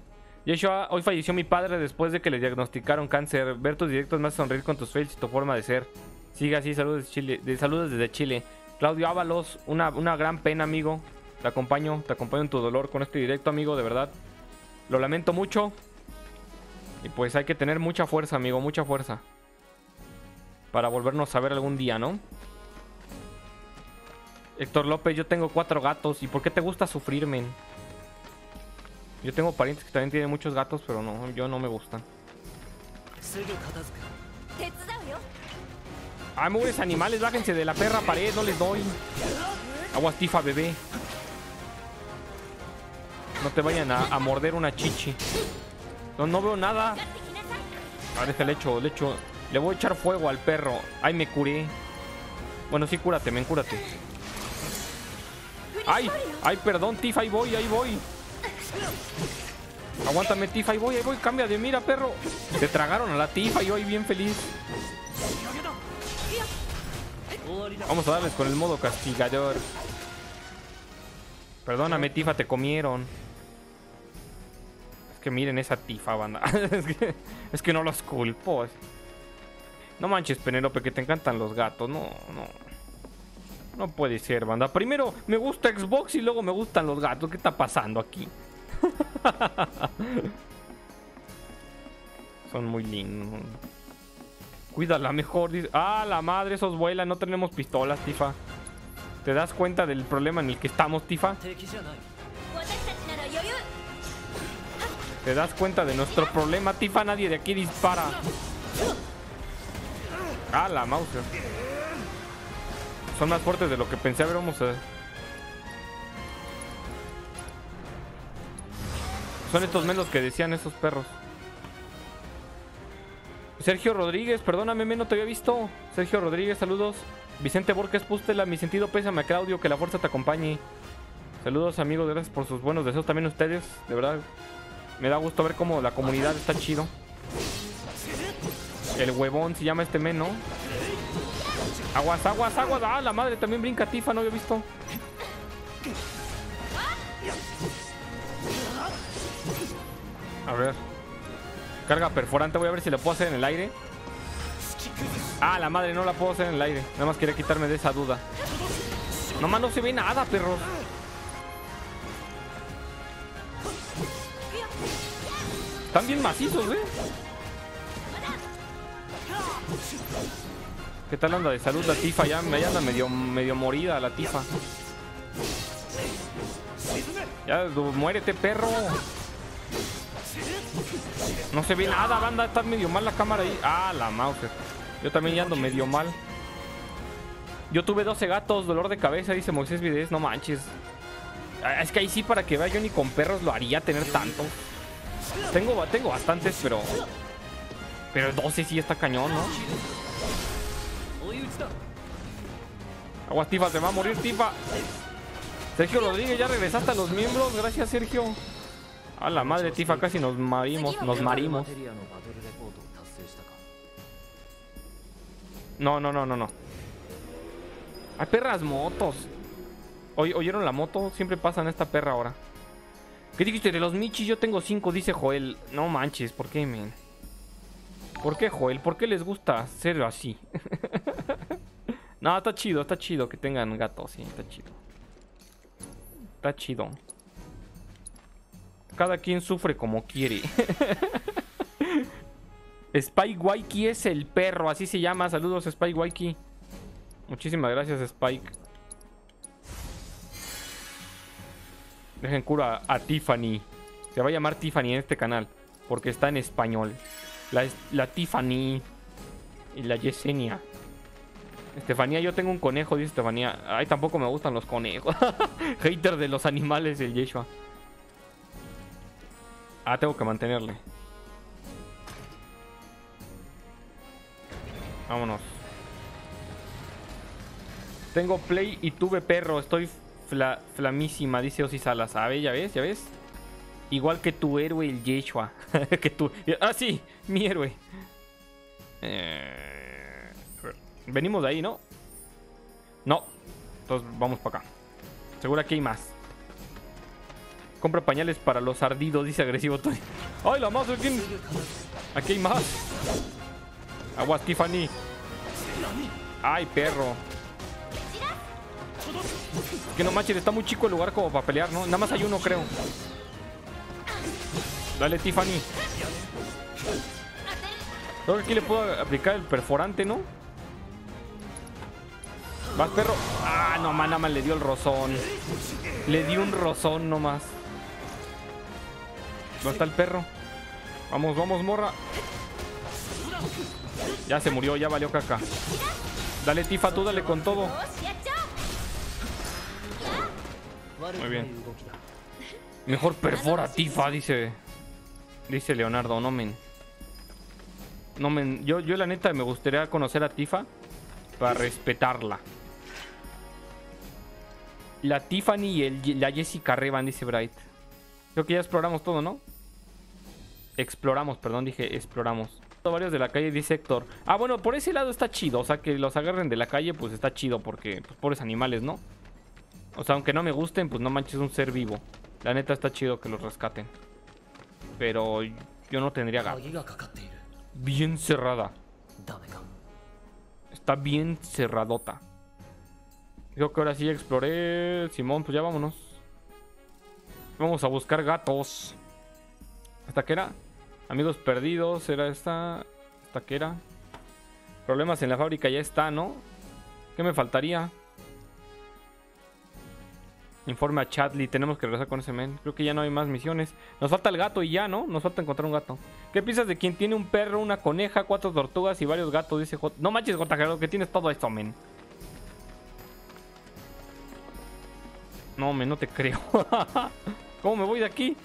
Yeshua, hoy falleció mi padre después de que le diagnosticaron cáncer. Ver tus directos me hace sonreír con tus fails y tu forma de ser. Sigue así, saludos, Chile, de, saludos desde Chile. Claudio Ábalos, una, una gran pena, amigo. Te acompaño, te acompaño en tu dolor con este directo, amigo, de verdad. Lo lamento mucho. Y pues hay que tener mucha fuerza, amigo, mucha fuerza. Para volvernos a ver algún día, ¿no? Héctor López, yo tengo cuatro gatos. ¿Y por qué te gusta sufrir, men? Yo tengo parientes que también tienen muchos gatos, pero no, yo no me gustan. Ah, mujeres animales, bájense de la perra pared, no les doy. Aguas, Tifa, bebé. No te vayan a, a morder una chichi. No, no veo nada. Ah, deja el lecho, el lecho. Le voy a echar fuego al perro. Ay, me curé. Bueno, sí, cúrate, men, cúrate. Ay, ay, perdón, Tifa, ahí voy, ahí voy. Aguántame, Tifa, ahí voy, ahí voy. Cambia de mira, perro. Te tragaron a la Tifa y hoy bien feliz. Vamos a darles con el modo castigador. Perdóname, Tifa, te comieron. Es que miren esa Tifa, banda. es, que, es que no los culpo. No manches, Penelope, que te encantan los gatos. No, no. No puede ser, banda. Primero me gusta Xbox y luego me gustan los gatos. ¿Qué está pasando aquí? Son muy lindos. Cuídala mejor. Ah, la madre, esos vuelan. No tenemos pistolas, Tifa. ¿Te das cuenta del problema en el que estamos, Tifa? ¿Te das cuenta de nuestro problema, Tifa? Nadie de aquí dispara. Ah, la mouse. Son más fuertes de lo que pensé. A ver, vamos a ver. Son estos menos que decían esos perros. Sergio Rodríguez, perdóname, me no te había visto. Sergio Rodríguez, saludos. Vicente Borges Pustela, mi sentido pésame a Claudio, que la fuerza te acompañe. Saludos, amigos, gracias por sus buenos deseos también ustedes, de verdad. Me da gusto ver cómo la comunidad está chido. El huevón se llama este men, ¿no? Aguas, aguas, aguas. Ah, la madre, también brinca Tifa, no había visto. A ver. Carga perforante, voy a ver si la puedo hacer en el aire. Ah, la madre, no la puedo hacer en el aire. Nada más quería quitarme de esa duda. Nomás no se ve nada, perro. Están bien macizos, ¿eh? ¿Qué tal anda de salud la Tifa? Ya, ya anda medio, medio morida la Tifa. Ya, muérete, perro. No se ve nada, banda. Está medio mal la cámara ahí. Ah, la mouse. Yo también ya ando medio mal. Yo tuve doce gatos, dolor de cabeza, dice Moisés Vides. No manches. Es que ahí sí, para que vea, yo ni con perros lo haría tener tanto. Tengo, tengo bastantes, pero... Pero doce sí está cañón, ¿no? Aguas, Tifa, se va a morir, Tifa. Sergio Rodríguez, ya regresaste a los miembros. Gracias, Sergio. A la madre, Tifa, casi nos marimos, nos marimos. No, no, no, no, no. Hay perras motos. Oy, ¿Oyeron la moto? Siempre pasan esta perra ahora. ¿Qué dijiste? De los michis yo tengo cinco, dice Joel. No manches, ¿por qué, men? ¿Por qué, Joel? ¿Por qué les gusta ser así? No, está chido, está chido que tengan gatos, sí, está chido. Está chido. Cada quien sufre como quiere. Spy Waiki es el perro, así se llama. Saludos, Spy Waiki. Muchísimas gracias, Spike. Dejen cura a, a Tiffany. Se va a llamar Tiffany en este canal, porque está en español. La, la Tiffany y la Yesenia. Estefanía, yo tengo un conejo, dice Estefanía. Ay, tampoco me gustan los conejos. Hater de los animales, el Yeshua. Ah, tengo que mantenerle. Vámonos. Tengo play y tuve perro. Estoy fla flamísima, dice Osi Salas. A ver, ya ves, ya ves. Igual que tu héroe, el Yeshua. Que tu... Ah, sí, mi héroe. Eh... Venimos de ahí, ¿no? No. Entonces vamos para acá. Seguro que hay más. Compra pañales para los ardidos, dice agresivo Tony. ¡Ay, la más! Aquí... aquí hay más. Aguas, Tiffany. ¡Ay, perro! Es que no manches, está muy chico el lugar como para pelear, ¿no? Nada más hay uno, creo. Dale, Tiffany. Creo que aquí le puedo aplicar el perforante, ¿no? Vas, perro. Ah, no, man, nada más le dio el rozón. Le dio un rozón nomás. ¿Dónde está el perro? Vamos, vamos, morra. Ya se murió, ya valió caca. Dale, Tifa, tú dale con todo. Muy bien. Mejor perfora, Tifa, dice. Dice Leonardo, no men. No men. Yo, yo la neta me gustaría conocer a Tifa para respetarla. La Tiffany y el, la Jessica Revan, dice Bright. Creo que ya exploramos todo, ¿no? Exploramos, perdón, dije exploramos. Varios de la calle, dice Héctor. Ah, bueno, por ese lado está chido. O sea, que los agarren de la calle, pues está chido. Porque, pues, pobres animales, ¿no? O sea, aunque no me gusten, pues no manches, un ser vivo. La neta está chido que los rescaten. Pero yo no tendría ganas. Bien cerrada. Está bien cerradota. Creo que ahora sí exploré. Simón, pues ya vámonos. Vamos a buscar gatos. ¿Hasta qué era? Amigos perdidos, era esta. ¿Hasta qué era? Problemas en la fábrica ya está, ¿no? ¿Qué me faltaría? Informe a Chadley. Tenemos que regresar con ese men. Creo que ya no hay más misiones. Nos falta el gato y ya, ¿no? Nos falta encontrar un gato. ¿Qué piensas de quien tiene un perro, una coneja, cuatro tortugas y varios gatos? Dice J. No manches, J. Que tienes todo esto, men. No, men, no te creo. ¿Cómo me voy de aquí?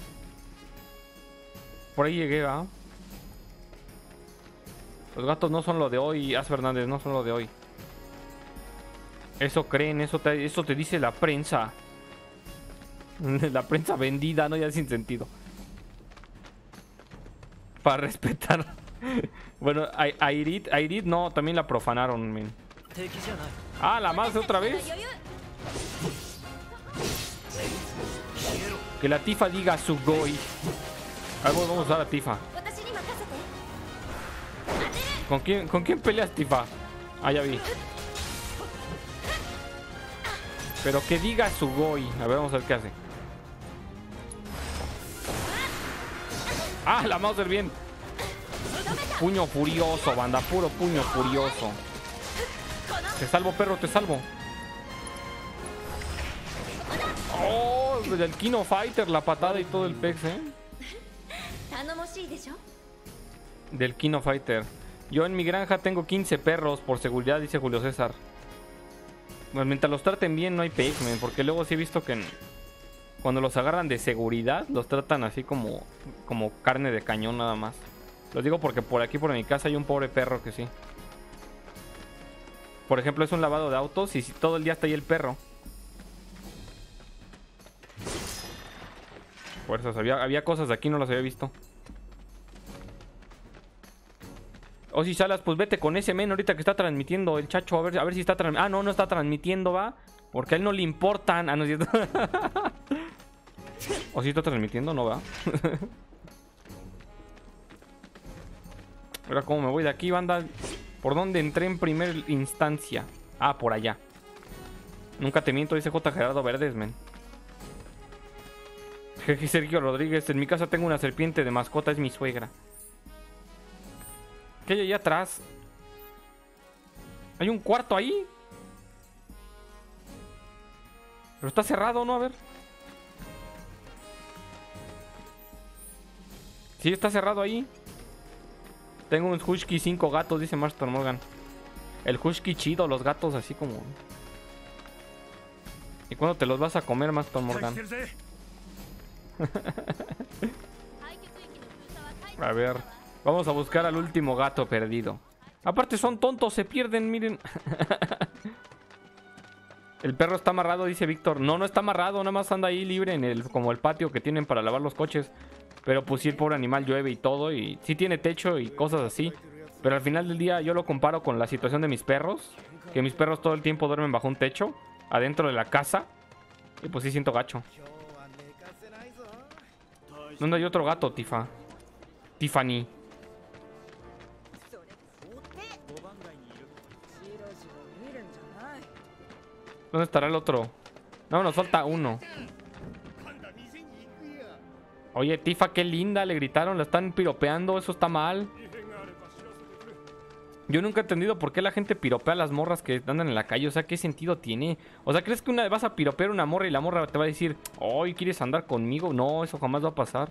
Por ahí llegué, ¿ah? ¿eh? Los gatos no son lo de hoy, As Fernández, no son lo de hoy. Eso creen, eso te, eso te dice la prensa. La prensa vendida, no, ya sin sentido. Para respetar. Bueno, a, a Aerith, a Aerith no, también la profanaron, men. Ah, la más otra vez. Que la Tifa diga Sugoi. Algo vamos a usar a Tifa. ¿Con quién, ¿Con quién peleas, Tifa? Ah, ya vi. Pero que diga Sugoi. A ver, vamos a ver qué hace. Ah, la Mauser bien. Puño furioso, banda. Puro puño furioso. Te salvo, perro, te salvo. Oh, el Kino Fighter, la patada y todo el pex, ¿eh? Del Kino Fighter. Yo en mi granja tengo quince perros por seguridad, dice Julio César. Pues mientras los traten bien no hay pex, men, porque luego sí he visto que cuando los agarran de seguridad los tratan así como, como carne de cañón nada más. Lo digo porque por aquí por mi casa hay un pobre perro que sí. Por ejemplo, es un lavado de autos y si todo el día está ahí el perro. Fuerzas, había, había cosas de aquí, no las había visto. O si Salas, pues vete con ese men ahorita que está transmitiendo el chacho. A ver, a ver si está transmitiendo. Ah, no, no está transmitiendo, va. Porque a él no le importan. Ah, no es cierto. O si está transmitiendo, no va. Ahora, ¿cómo me voy de aquí, banda? ¿Por dónde entré en primera instancia? Ah, por allá. Nunca te miento, dice J. Gerardo Verdes, men. Jeje, Sergio Rodríguez. En mi casa tengo una serpiente de mascota, es mi suegra. ¿Qué hay allá atrás? ¿Hay un cuarto ahí? Pero está cerrado, ¿no? A ver. Sí, está cerrado ahí. Tengo un husky, cinco gatos, dice Master Morgan. El husky chido, los gatos así como... ¿Y cuándo te los vas a comer, Master Morgan? A ver... Vamos a buscar al último gato perdido. Aparte son tontos, se pierden, miren. El perro está amarrado, dice Víctor. No, no está amarrado, nada más anda ahí libre en el, como el patio que tienen para lavar los coches. Pero pues sí, el pobre animal llueve y todo. Y sí tiene techo y cosas así. Pero al final del día yo lo comparo con la situación de mis perros. Que mis perros todo el tiempo duermen bajo un techo, adentro de la casa. Y pues sí siento gacho. ¿Dónde hay otro gato, Tifa? Tiffany. ¿Dónde estará el otro? No, nos falta uno. Oye, Tifa, qué linda, le gritaron, la están piropeando, eso está mal. Yo nunca he entendido por qué la gente piropea a las morras que andan en la calle, o sea, ¿qué sentido tiene? O sea, ¿crees que una vez vas a piropear una morra y la morra te va a decir, hoy quieres andar conmigo? No, eso jamás va a pasar.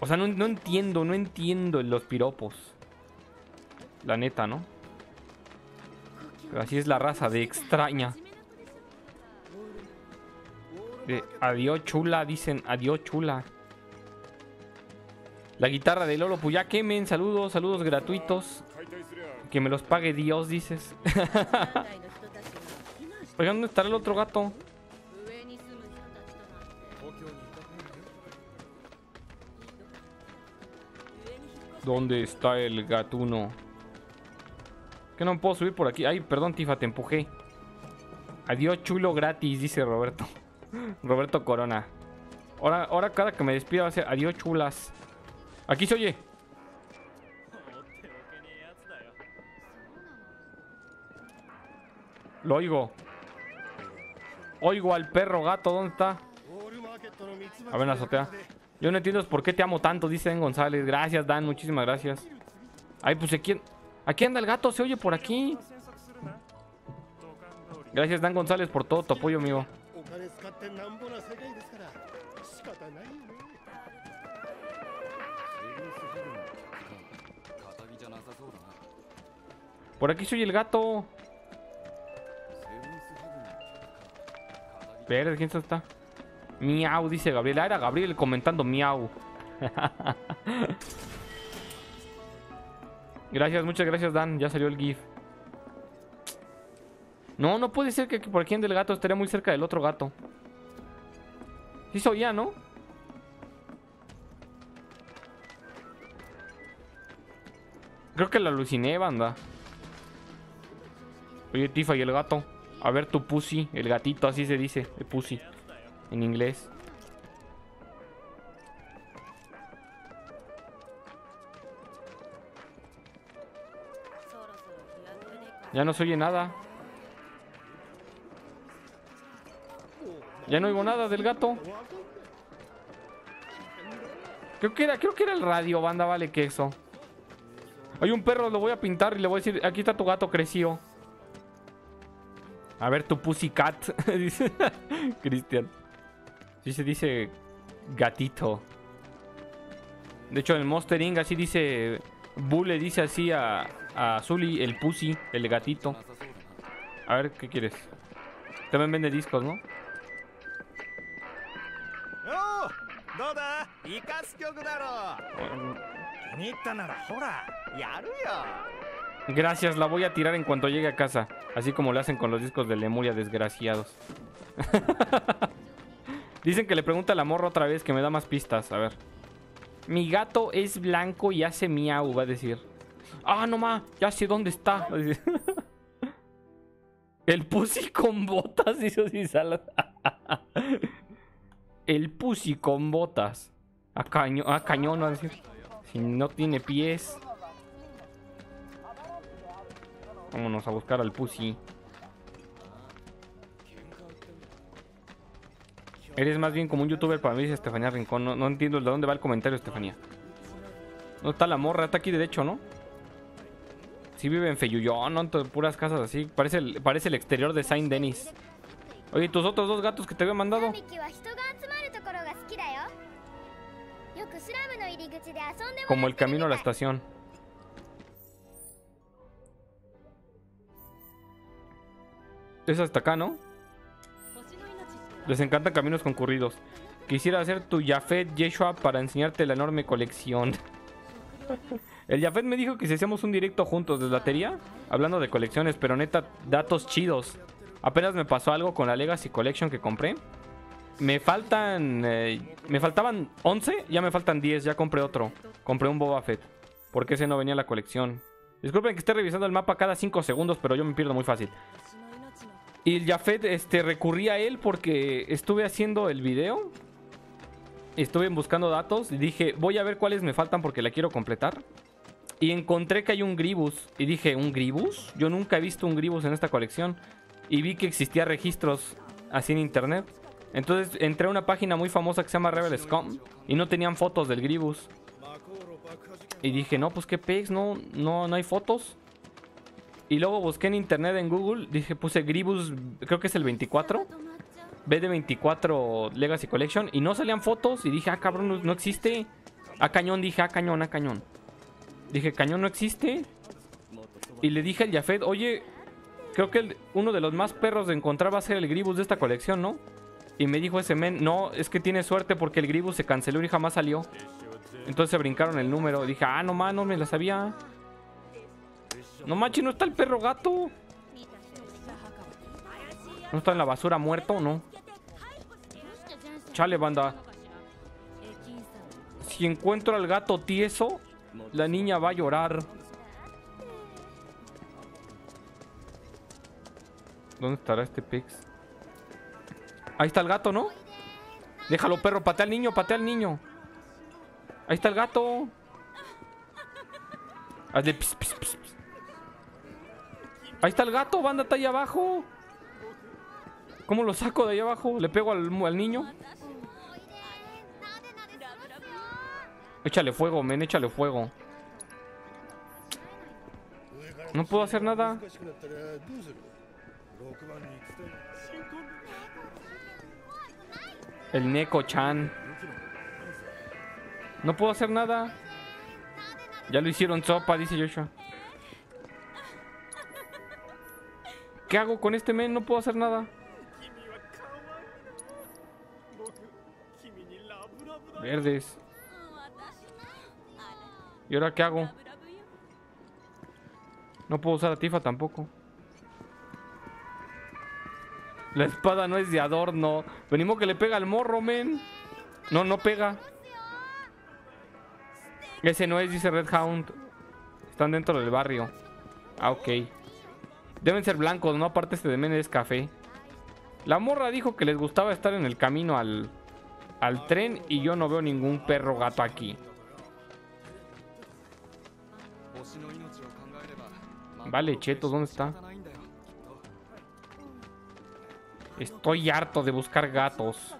O sea, no, no entiendo, no entiendo los piropos. La neta, ¿no? Así es la raza de extraña. De adiós chula, dicen adiós chula. La guitarra de Lolo, pues ya quemen, saludos, saludos gratuitos. Que me los pague Dios, dices. Oigan, ¿dónde estará el otro gato? ¿Dónde está el gatuno? Que no puedo subir por aquí. Ay, perdón, Tifa, te empujé. Adiós, chulo gratis, dice Roberto. Roberto Corona. Ahora, ahora cada que me despido va a ser adiós, chulas. Aquí se oye. Lo oigo. Oigo al perro gato, ¿dónde está? A ver, la azotea. Yo no entiendo por qué te amo tanto, dice Dan González. Gracias, Dan, muchísimas gracias. Ay, pues, ¿quién? Aquí anda el gato, se oye por aquí. Gracias, Dan González, por todo tu apoyo, amigo. Por aquí se oye el gato. Pero, ¿quién está? Miau, dice Gabriel. Ah, era Gabriel comentando miau. Gracias, muchas gracias, Dan. Ya salió el GIF. No, no puede ser que por aquí ande el gato. Estaría muy cerca del otro gato. Sí se oía, ¿no? Creo que la aluciné, banda. Oye, Tifa, y el gato. A ver tu pussy, el gatito, así se dice, el pussy, en inglés. Ya no se oye nada. Ya no oigo nada del gato. Creo que era, creo que era el radio, banda, vale queso. Hay un perro, lo voy a pintar y le voy a decir, aquí está tu gato creció. A ver tu pussycat, dice Cristian. Sí se dice gatito. De hecho, en el Monster Inc así dice. Boo le dice así a, a Zully, el pussy, el gatito. A ver, ¿qué quieres? También vende discos, ¿no? Gracias, la voy a tirar en cuanto llegue a casa. Así como lo hacen con los discos de Lemuria, desgraciados. Dicen que le pregunta a la morra otra vez, que me da más pistas. A ver. Mi gato es blanco y hace miau, va a decir. Ah, no ma, ya sé dónde está. El pussy con botas, dice así Salas. El pussy con botas. A cañón, a cañón, va a decir. Si no tiene pies. Vámonos a buscar al pussy. Eres más bien como un youtuber para mí, dice Estefanía Rincón. No, no entiendo de dónde va el comentario, Estefanía. No está la morra, está aquí derecho, ¿no? Sí vive en Feyuyón, ¿no? Entonces, puras casas así. Parece el, parece el exterior de Saint Denis. Oye, tus otros dos gatos que te había mandado. Como el camino a la estación. Es hasta acá, ¿no? Les encantan caminos concurridos. Quisiera hacer tu Jafet Yeshua para enseñarte la enorme colección. El Jafet me dijo que si hacíamos un directo juntos desde la tería, hablando de colecciones, pero neta, datos chidos. Apenas me pasó algo con la Legacy Collection que compré. Me faltan... Eh, me faltaban once, ya me faltan diez, ya compré otro. Compré un Boba Fett, porque ese no venía a la colección. Disculpen que esté revisando el mapa cada cinco segundos, pero yo me pierdo muy fácil. Y el Jafet, este, recurrí a él porque estuve haciendo el video. Estuve buscando datos y dije, voy a ver cuáles me faltan porque la quiero completar. Y encontré que hay un Grievous. Y dije, ¿un Grievous? Yo nunca he visto un Grievous en esta colección. Y vi que existía registros así en internet. Entonces entré a una página muy famosa que se llama Rebel Scum. Y no tenían fotos del Grievous. Y dije, no, pues qué pex, no, no, no hay fotos. Y luego busqué en internet, en Google, dije, puse Grievous, creo que es el veinticuatro, B D veinticuatro Legacy Collection, y no salían fotos, y dije, ah, cabrón, no, no existe. A cañón, dije, ah, cañón, a cañón. Dije, cañón no existe. Y le dije al Jafet, oye, creo que el, uno de los más perros de encontrar va a ser el Grievous de esta colección, ¿no? Y me dijo ese men, no, es que tiene suerte porque el Grievous se canceló y jamás salió. Entonces se brincaron el número, dije, ah, no, man, no me la sabía. No manches, ¿no está el perro gato? ¿No está en la basura muerto o no? Chale, banda. Si encuentro al gato tieso, la niña va a llorar. ¿Dónde estará este Pex? Ahí está el gato, ¿no? Déjalo, perro, patea al niño, patea al niño. Ahí está el gato. Hazle pis, pis, pis. Ahí está el gato, banda, está ahí abajo. ¿Cómo lo saco de ahí abajo? ¿Le pego al, al niño? Échale fuego, men, échale fuego. No puedo hacer nada. El Neko-chan. No puedo hacer nada. Ya lo hicieron sopa, dice Joshua. ¿Qué hago con este men? No puedo hacer nada. Verdes. ¿Y ahora qué hago? No puedo usar a Tifa tampoco. La espada no es de adorno. Venimos que le pega al morro, men. No, no pega. Ese no es, dice Red Hound. Están dentro del barrio. Ah, ok. Deben ser blancos, ¿no? Aparte este de men es café. La morra dijo que les gustaba estar en el camino al, al tren. Y yo no veo ningún perro gato aquí. Vale, cheto, ¿dónde está? Estoy harto de buscar gatos.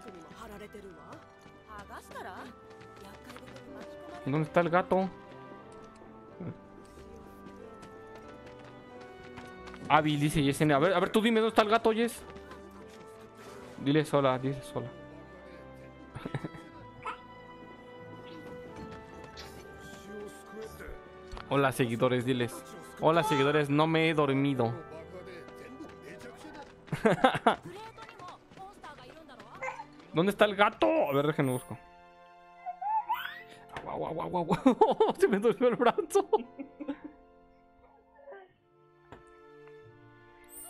¿Dónde está el gato? Abby, dice Yesenia. A ver, a ver, tú dime, ¿dónde está el gato, Jess? Dile sola, dile sola. Hola, seguidores, diles. Hola, seguidores, no me he dormido. ¿Dónde está el gato? A ver, déjenme busco. Wow, wow, wow, wow. Se me durmió el brazo.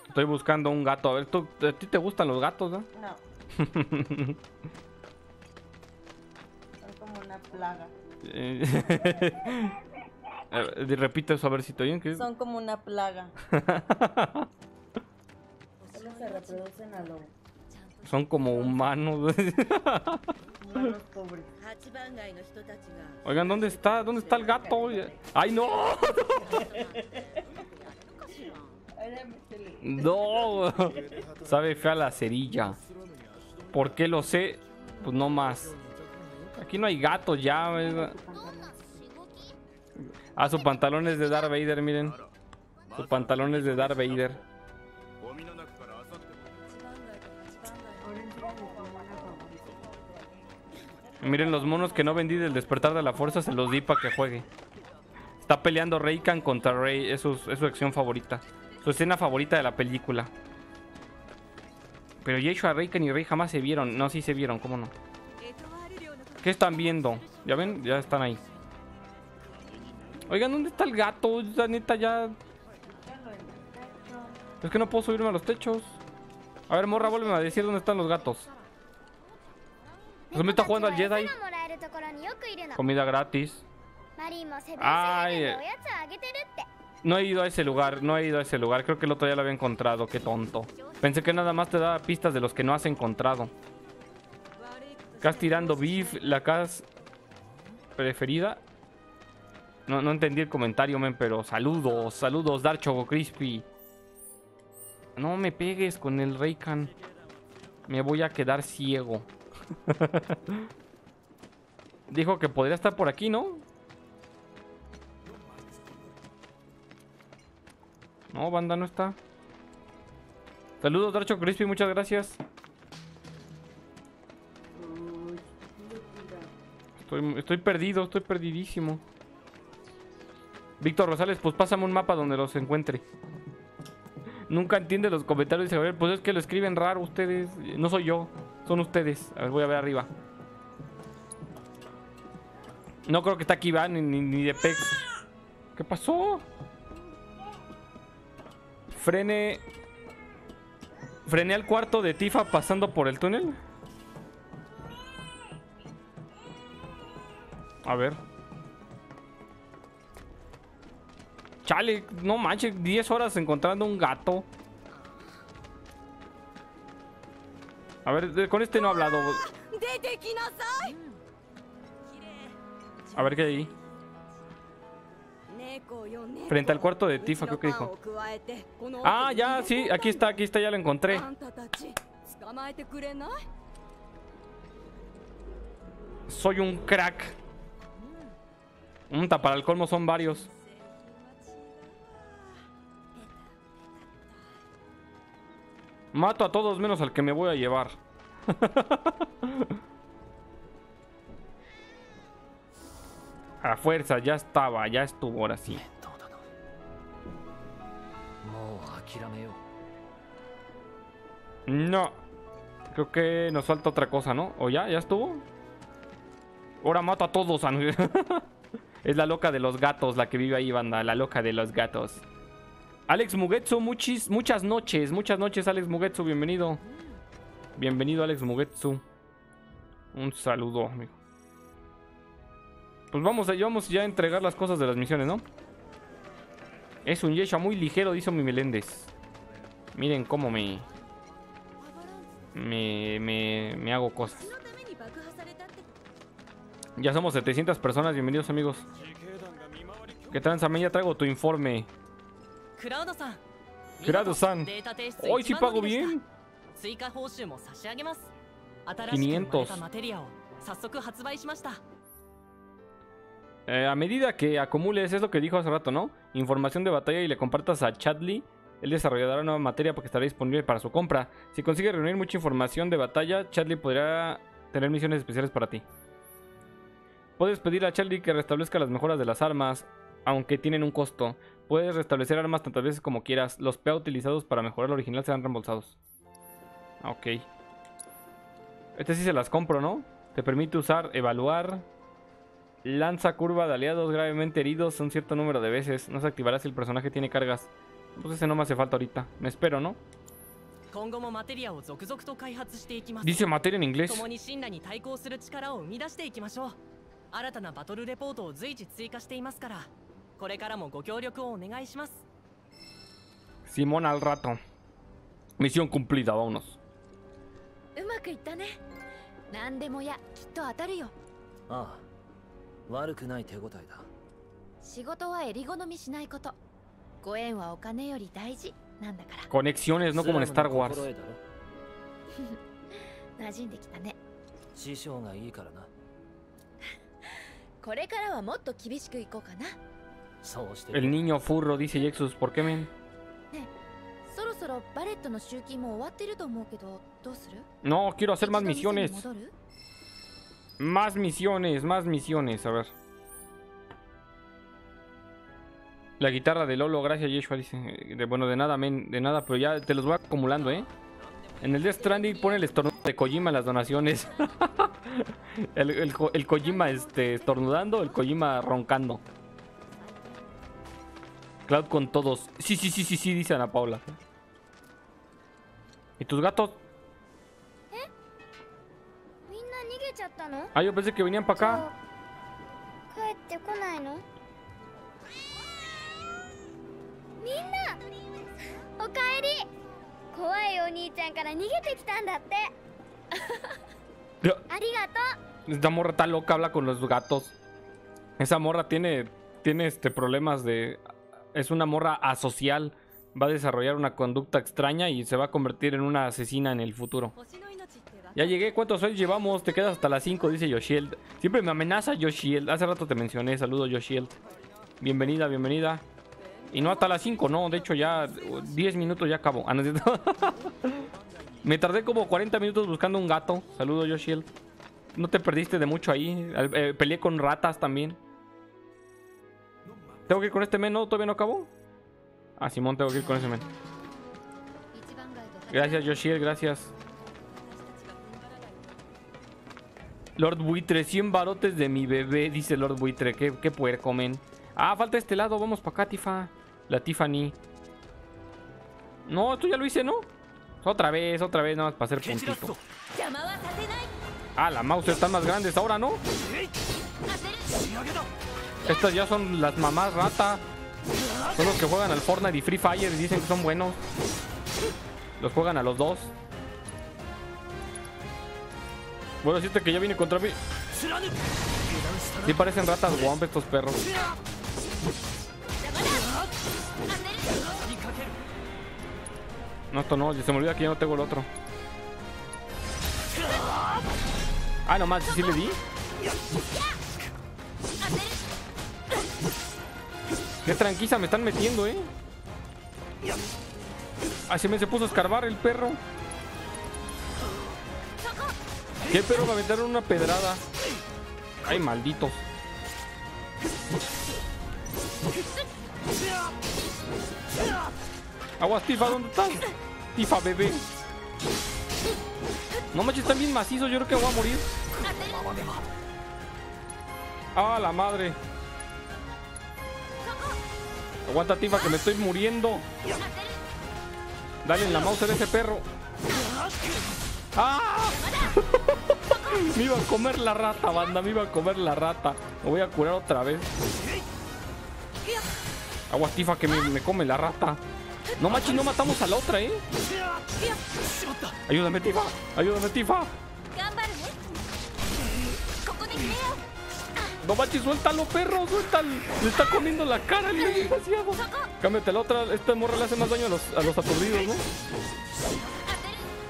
Estoy buscando un gato. A ver, ¿tú, ¿a ti te gustan los gatos, no? No. Son como una plaga. eh, repito eso, a ver si estoy bien. ¿Qué? Son como una plaga. Solo se reproducen a lo... Son como humanos. Oigan, ¿dónde está? ¿Dónde está el gato? ¡Ay, no! ¡No! Sabe fea la cerilla. ¿Por qué lo sé? Pues no más. Aquí no hay gato ya, ¿verdad? Ah, su pantalón es de Darth Vader, miren. Su pantalón es de Darth Vader. Miren los monos que no vendí del despertar de la fuerza. Se los di para que juegue. Está peleando Reakan contra Rey. Es su, es su acción favorita. Su escena favorita de la película. Pero Yeshua, Reakan y Rey jamás se vieron. No, sí se vieron, ¿cómo no? ¿Qué están viendo? ¿Ya ven? Ya están ahí. Oigan, ¿dónde está el gato? La neta ya... Es que no puedo subirme a los techos. A ver, morra, vuélveme a decir dónde están los gatos. Pues me está jugando al Jedi. Comida gratis. Ay, no he ido a ese lugar, no he ido a ese lugar. Creo que el otro ya lo había encontrado, qué tonto. Pensé que nada más te daba pistas de los que no has encontrado. Cas tirando beef, la cas preferida. No, no entendí el comentario, men, pero saludos, saludos, Dark Choco Crispy. No me pegues con el Reakan. Me voy a quedar ciego. Dijo que podría estar por aquí, ¿no? No, banda, no está. Saludos, Darcho Crispy, muchas gracias. Estoy, estoy perdido, estoy perdidísimo. Víctor Rosales, pues pásame un mapa donde los encuentre. Nunca entiende los comentarios, dice Gabriel. Pues es que lo escriben raro ustedes. No soy yo. Son ustedes. A ver, voy a ver arriba. No creo que está aquí, va, ni, ni, ni de Pex. ¿Qué pasó? Frene. Frené al cuarto de Tifa pasando por el túnel. A ver. Chale, no manches, diez horas encontrando un gato. A ver, con este no he hablado. A ver qué hay ahí. Frente al cuarto de Tifa, creo que dijo. Ah, ya, sí, aquí está, aquí está, ya lo encontré. Soy un crack. Para el colmo son varios. Mato a todos menos al que me voy a llevar. A fuerza, ya estaba, ya estuvo, ahora sí. No. Creo que nos falta otra cosa, ¿no? ¿O ya? ¿Ya estuvo? Ahora mato a todos. Es la loca de los gatos, la que vive ahí, banda. La loca de los gatos. Alex Mugetsu, muchis, muchas noches. Muchas noches, Alex Mugetsu, bienvenido. Bienvenido, Alex Mugetsu. Un saludo, amigo. Pues vamos, vamos ya a entregar las cosas de las misiones, ¿no? Es un Yeshua muy ligero, dice mi Meléndez. Miren cómo me, me, me, me hago cosas. Ya somos setecientas personas, bienvenidos, amigos. ¿Qué tranza? Me ya traigo tu informe. Kurado-san, hoy sí pago bien. quinientos. Eh, a medida que acumules, es lo que dijo hace rato, ¿no? Información de batalla y le compartas a Chadley, él desarrollará nueva materia porque estará disponible para su compra. Si consigue reunir mucha información de batalla, Chadley podrá tener misiones especiales para ti. Puedes pedir a Chadley que restablezca las mejoras de las armas, aunque tienen un costo. Puedes restablecer armas tantas veces como quieras. Los P A utilizados para mejorar lo original serán reembolsados. Ok. Este sí se las compro, ¿no? Te permite usar, evaluar... Lanza curva de aliados gravemente heridos un cierto número de veces. No se activará si el personaje tiene cargas. Pues ese no me hace falta ahorita. Me espero, ¿no? Dice materia en inglés. Simón al rato. Misión cumplida, vámonos. Ah. 悪くない手応えだ。仕事は襟好みしないこと。ご縁はお金より大事なんだから。Conexiones no como en Star Wars。馴染んできたね。師匠がいいからな。これからはもっと厳しくいこうかな。そうして。El niño furro dice Jexus, ¿por qué men? ね、そろそろバレットの集金も終わってると思うけど、どうする? No, quiero hacer más misiones. Más misiones, más misiones, a ver. La guitarra de Lolo, gracias Yeshua, dice. De, bueno, de nada, men, de nada, pero ya te los voy acumulando, ¿eh? En el Death Stranding pone el estornudo de Kojima en las donaciones. el, el, el Kojima este, estornudando, el Kojima roncando. Cloud con todos. Sí, sí, sí, sí, sí, dice Ana Paula. ¿Y tus gatos? Ah, yo pensé que venían para acá. Esta morra está loca, habla con los gatos. Esa morra tiene, tiene este problemas de... Es una morra asocial. Va a desarrollar una conducta extraña y se va a convertir en una asesina en el futuro. Ya llegué, ¿cuántos horas llevamos? Te quedas hasta las cinco, dice Yoshiel. Siempre me amenaza Yoshiel. Hace rato te mencioné, saludos Yoshiel. Bienvenida, bienvenida. Y no hasta las cinco, no, de hecho ya diez minutos ya acabo. Ah, no, me tardé como cuarenta minutos buscando un gato. Saludos Yoshiel. No te perdiste de mucho ahí. eh, Peleé con ratas también. ¿Tengo que ir con este men? No, todavía no acabo. Ah, Simón, tengo que ir con ese men. Gracias Yoshiel, gracias. Lord Buitre, cien barotes de mi bebé, dice Lord Buitre. ¿Qué, qué puerco, men? Ah, falta este lado. Vamos para acá, Tifa. La Tiffany. No, esto ya lo hice, ¿no? Otra vez, otra vez, nada más para hacer puntito. Ah, la mouse están más grandes ahora, ¿no? Estas ya son las mamás rata. Son los que juegan al Fortnite y Free Fire y dicen que son buenos. Los juegan a los dos. Bueno, decirte que ya vine contra mí. Sí parecen ratas guambe estos perros. No, esto no, se me olvida que ya no tengo el otro. Ah, nomás, ¿sí le di? Qué tranquila me están metiendo, eh. Así me se puso a escarbar el perro. ¿Qué perro? Me aventaron una pedrada. Ay, malditos. Aguas, Tifa, ¿dónde estás? Tifa, bebé. No manches, están bien macizos. Yo creo que voy a morir. Ah, la madre. Aguanta, Tifa, que me estoy muriendo. Dale en la mouse de ese perro. ¡Ah! Me iba a comer la rata, banda. Me iba a comer la rata. Me voy a curar otra vez. Aguas, Tifa, que me, me come la rata. No manches, no matamos a la otra, ¿eh? Ayúdame, Tifa. Ayúdame, Tifa. No manches, suéltalo, perro. Suéltalo. Le está comiendo la cara, el desgraciado. Cámbiate la otra. Esta morra le hace más daño a los, a los aturdidos, ¿no?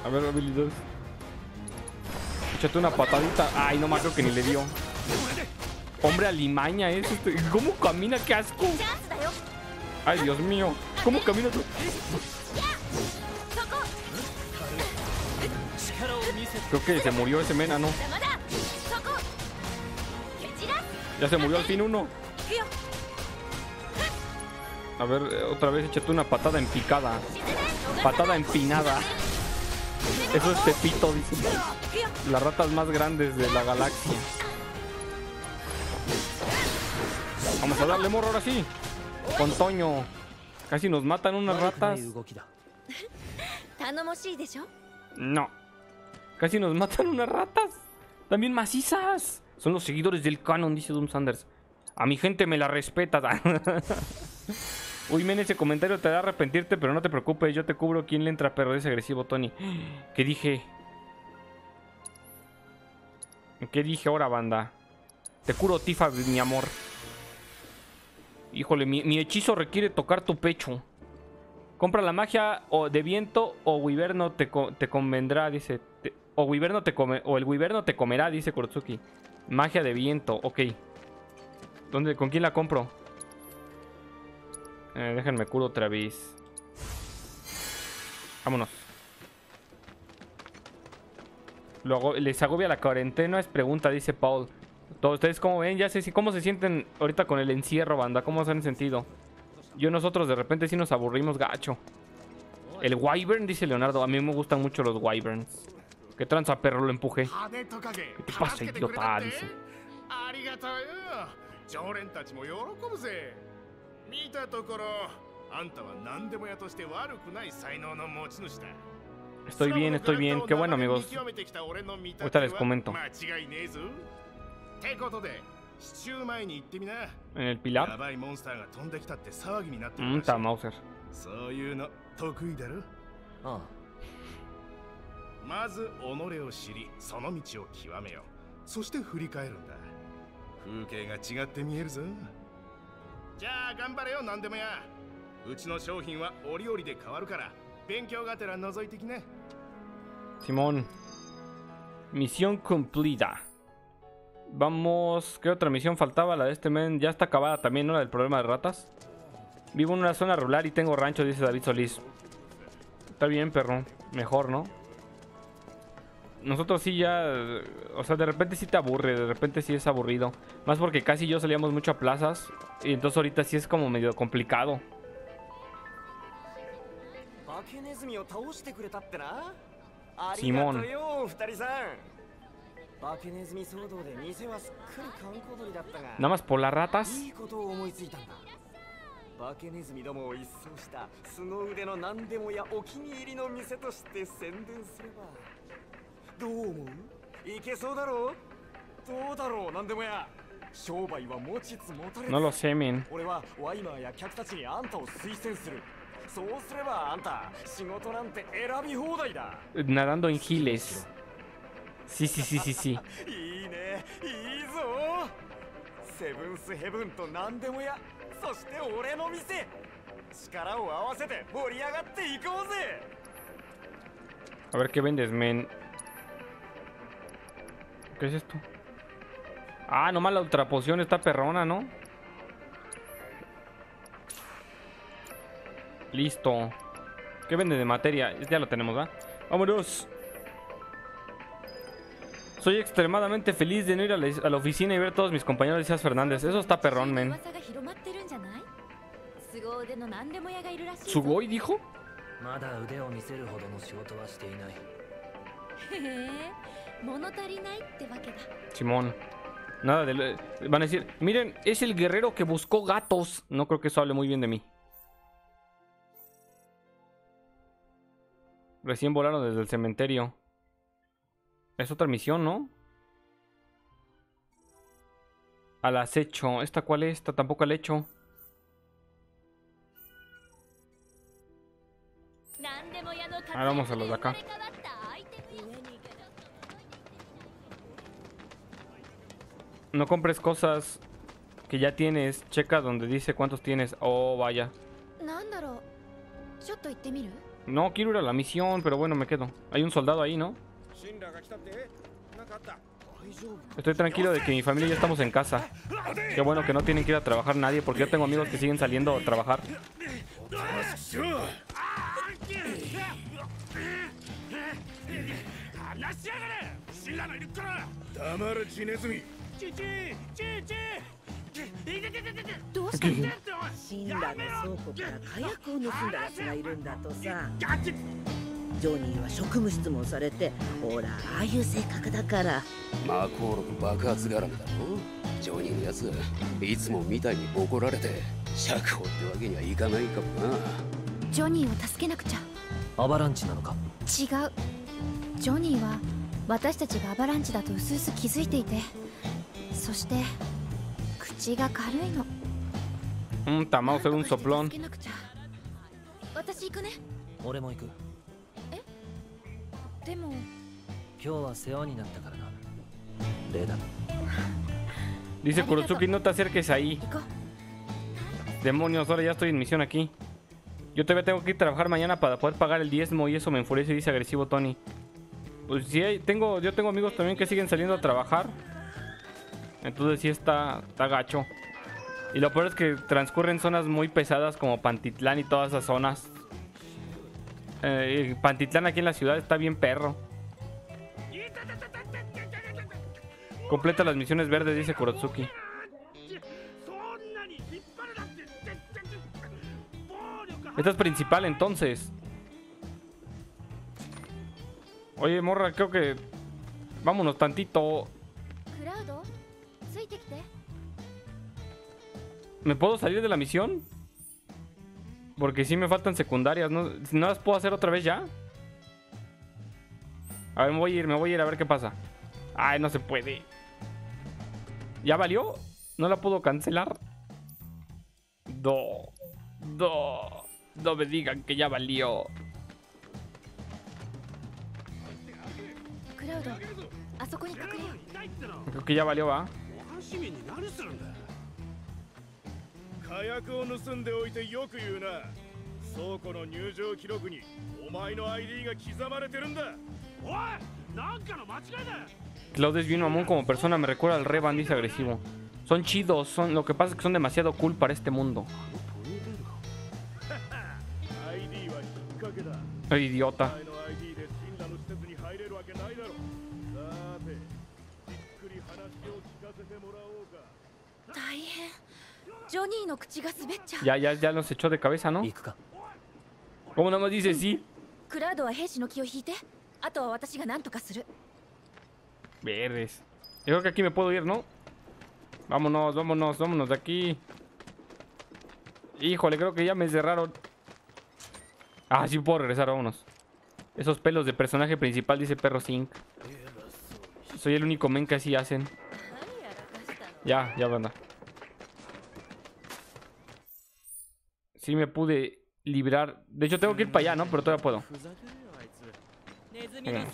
A ver, habilidades. Échate una patadita. Ay, no más, creo que ni le dio. Hombre, alimaña es este. ¿Cómo camina? ¡Qué asco! Ay, Dios mío. ¿Cómo camina tú? Creo que se murió ese mena, ¿no? Ya se murió al fin uno. A ver, otra vez échate una patada en picada. Patada empinada. Eso es Pepito, dice. Las ratas más grandes de la galaxia. Vamos a darle, morro, ahora sí. Con Toño. Casi nos matan unas ratas. No. Casi nos matan unas ratas. También macizas. Son los seguidores del canon, dice Doom Sanders. A mi gente me la respeta. Uy, men, ese comentario te hará arrepentirte, pero no te preocupes, yo te cubro. ¿Quién le entra, perro? Es agresivo, Tony. ¿Qué dije? ¿Qué dije ahora, banda? Te curo, Tifa, mi amor. Híjole, mi, mi hechizo requiere tocar tu pecho. Compra la magia o de viento o Wiberno te, te convendrá, dice. Te, o Wiberno te come, o el Wiberno te comerá, dice Kurotsuki. Magia de viento, ok. ¿Dónde, con quién la compro? Eh, déjenme curo otra vez. Vámonos. Luego, les agobia la cuarentena, es pregunta, dice Paul. Todos ustedes, ¿cómo ven? Ya sé si cómo se sienten ahorita con el encierro, banda. ¿Cómo se han sentido? Yo nosotros de repente sí nos aburrimos, gacho. El wyvern, dice Leonardo. A mí me gustan mucho los wyverns. ¿Qué tranza, perro? Lo empujé. ¿Qué te pasa, idiota? Dice. Estoy bien, estoy bien. Qué bueno, amigos. Ahorita les comento. En el pilar. Mmm, Tamauser. Oh. Simón. Misión cumplida. Vamos, ¿qué otra misión faltaba? La de este men ya está acabada también, ¿no? La del problema de ratas. Vivo en una zona rural y tengo rancho, dice David Solís. Está bien, perro. Mejor, ¿no? Nosotros sí ya... O sea, de repente sí te aburre, de repente sí es aburrido. Más porque casi yo salíamos mucho a plazas. Y entonces ahorita sí es como medio complicado. Simón. Nada más por las ratas. No lo sé, men. Nadando en giles. Sí, sí, sí, sí, sí. A ver qué vendes, men. ¿Qué es esto? Ah, nomás la ultra poción está perrona, ¿no? Listo. ¿Qué vende de materia? Ya lo tenemos, ¿va? ¡Vámonos! Soy extremadamente feliz de no ir a la, a la oficina y ver a todos mis compañeros de Isas Fernández. Eso está perrón, men. ¿Sugoi dijo? Simón. Nada de lo... Van a decir, miren, es el guerrero que buscó gatos. No creo que eso hable muy bien de mí. Recién volaron desde el cementerio. Es otra misión, ¿no? Al acecho. ¿Esta cuál es? Esta tampoco al hecho. Ahora vamos a los de acá. No compres cosas que ya tienes. Checa donde dice cuántos tienes. Oh, vaya. No, quiero ir a la misión, pero bueno, me quedo. Hay un soldado ahí, ¿no? Estoy tranquilo de que mi familia ya estamos en casa. Qué bueno que no tienen que ir a trabajar nadie, porque yo tengo amigos que siguen saliendo a trabajar. Mm, tamao, soy un soplón. Dice Kurotsuki, no te acerques ahí. Demonios, ahora ya estoy en misión aquí. Yo todavía tengo que ir a trabajar mañana para poder pagar el diezmo y eso me enfurece, dice agresivo Tony. Pues sí, tengo, yo tengo amigos también que siguen saliendo a trabajar. Entonces sí está, está gacho. Y lo peor es que transcurren zonas muy pesadas como Pantitlán y todas esas zonas. Eh, Pantitlán aquí en la ciudad está bien perro. Completa las misiones verdes, dice Kurotsuki. Esta es principal entonces. Oye, morra, creo que... Vámonos tantito. ¿Me puedo salir de la misión? Porque sí me faltan secundarias. ¿No, no las puedo hacer otra vez ya? A ver, me voy a ir, me voy a ir a ver qué pasa. Ay, no se puede. ¿Ya valió? ¿No la puedo cancelar? No. No. No me digan que ya valió. Creo que ya valió, va. Cloud es bien mamón como persona, me recuerda al Revan, dice agresivo. Son chidos, son, lo que pasa es que son demasiado cool para este mundo. Ay, idiota. Ya, ya, ya nos echó de cabeza, ¿no? ¿Cómo nada más dice sí? Verdes. Yo creo que aquí me puedo ir, ¿no? Vámonos, vámonos, vámonos de aquí. Híjole, creo que ya me cerraron. Ah, sí puedo regresar, vámonos. Esos pelos de personaje principal, dice Perro Zinc. Soy el único men que así hacen. Ya, ya banda. Sí me pude librar. De hecho tengo que ir para allá, ¿no? Pero todavía puedo. Vengamos.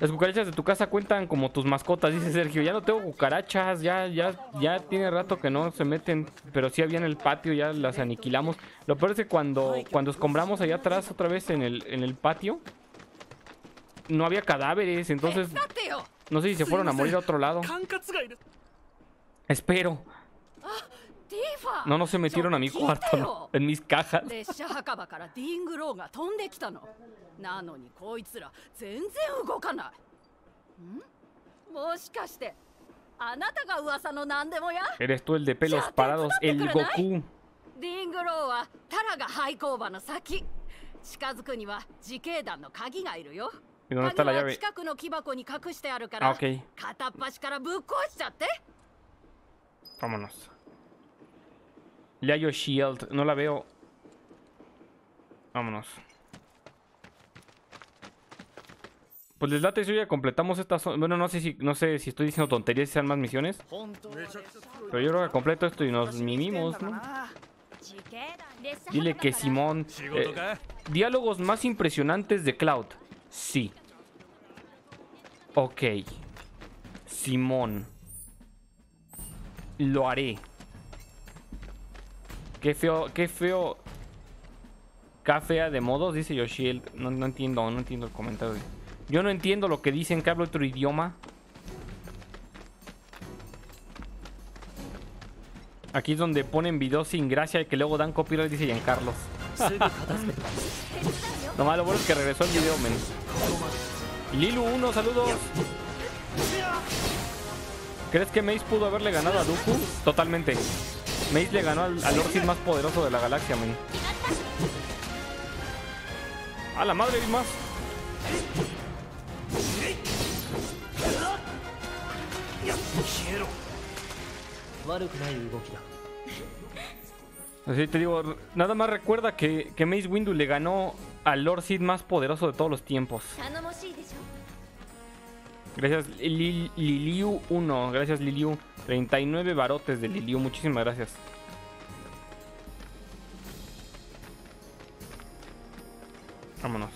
Las cucarachas de tu casa cuentan como tus mascotas, dice Sergio. Ya no tengo cucarachas, ya, ya, ya tiene rato que no se meten. Pero sí había en el patio, ya las aniquilamos. Lo peor es que cuando, cuando escombramos allá atrás otra vez en el, en el patio, no había cadáveres, entonces... No sé si se fueron a morir a otro lado. Espero. No, no se metieron a mi cuarto, no, en mis cajas. ¿Eres tú el de pelos parados, el Goku? ¿Y dónde está la llave? Ah, ok. Vámonos. Le hallo Shield, no la veo. Vámonos. Pues les late, si ya completamos esta zona. Bueno, no sé si no sé si estoy diciendo tonterías y sean más misiones. Pero yo creo que completo esto y nos mimimos, ¿no? Dile que Simón. Eh, diálogos más impresionantes de Cloud. Sí. Ok. Simón. Lo haré. Qué feo, qué feo. Cafea de modos, dice Yoshiel. No, no entiendo, no entiendo el comentario. Yo no entiendo lo que dicen, que hablo otro idioma. Aquí es donde ponen videos sin gracia y que luego dan copyright, dice Giancarlos. Lo malo bueno es que regresó el video, men. Lilu uno, saludos. ¿Crees que Mace pudo haberle ganado a Dooku? Totalmente. Mace le ganó al, al Orcid más poderoso de la galaxia, men. ¡A la madre, y más! Así te digo, nada más recuerda que, que Mace Windu le ganó al Orcid más poderoso de todos los tiempos. Gracias, Li, Liliu uno. Gracias, Liliu. treinta y nueve barotes de Liliu. Muchísimas gracias. Vámonos.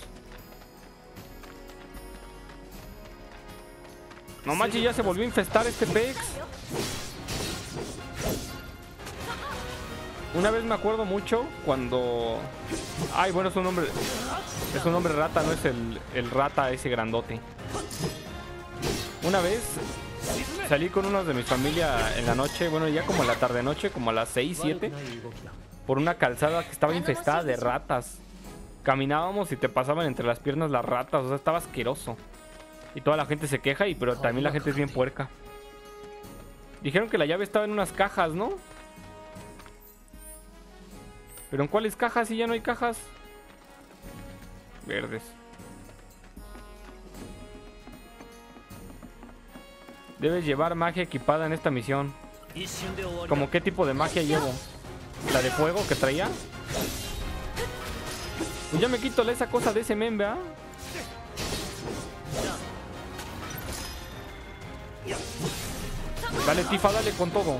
No manches, ya se volvió a infestar este Pex. Una vez me acuerdo mucho cuando... Ay, bueno, es un hombre... Es un hombre rata, no es el, el rata ese grandote. Una vez salí con unos de mi familia en la noche, bueno, ya como en la tarde-noche, como a las seis, siete, por una calzada que estaba infestada de ratas. Caminábamos y te pasaban entre las piernas las ratas, o sea, estaba asqueroso. Y toda la gente se queja, y pero también la gente es bien puerca. Dijeron que la llave estaba en unas cajas, ¿no? ¿Pero en cuáles cajas? Si ya no hay cajas. Verdes. Debes llevar magia equipada en esta misión. ¿Cómo qué tipo de magia llevo? ¿La de fuego que traía? Pues ya me quito esa cosa de ese men, ¿verdad? Dale, Tifa, dale con todo.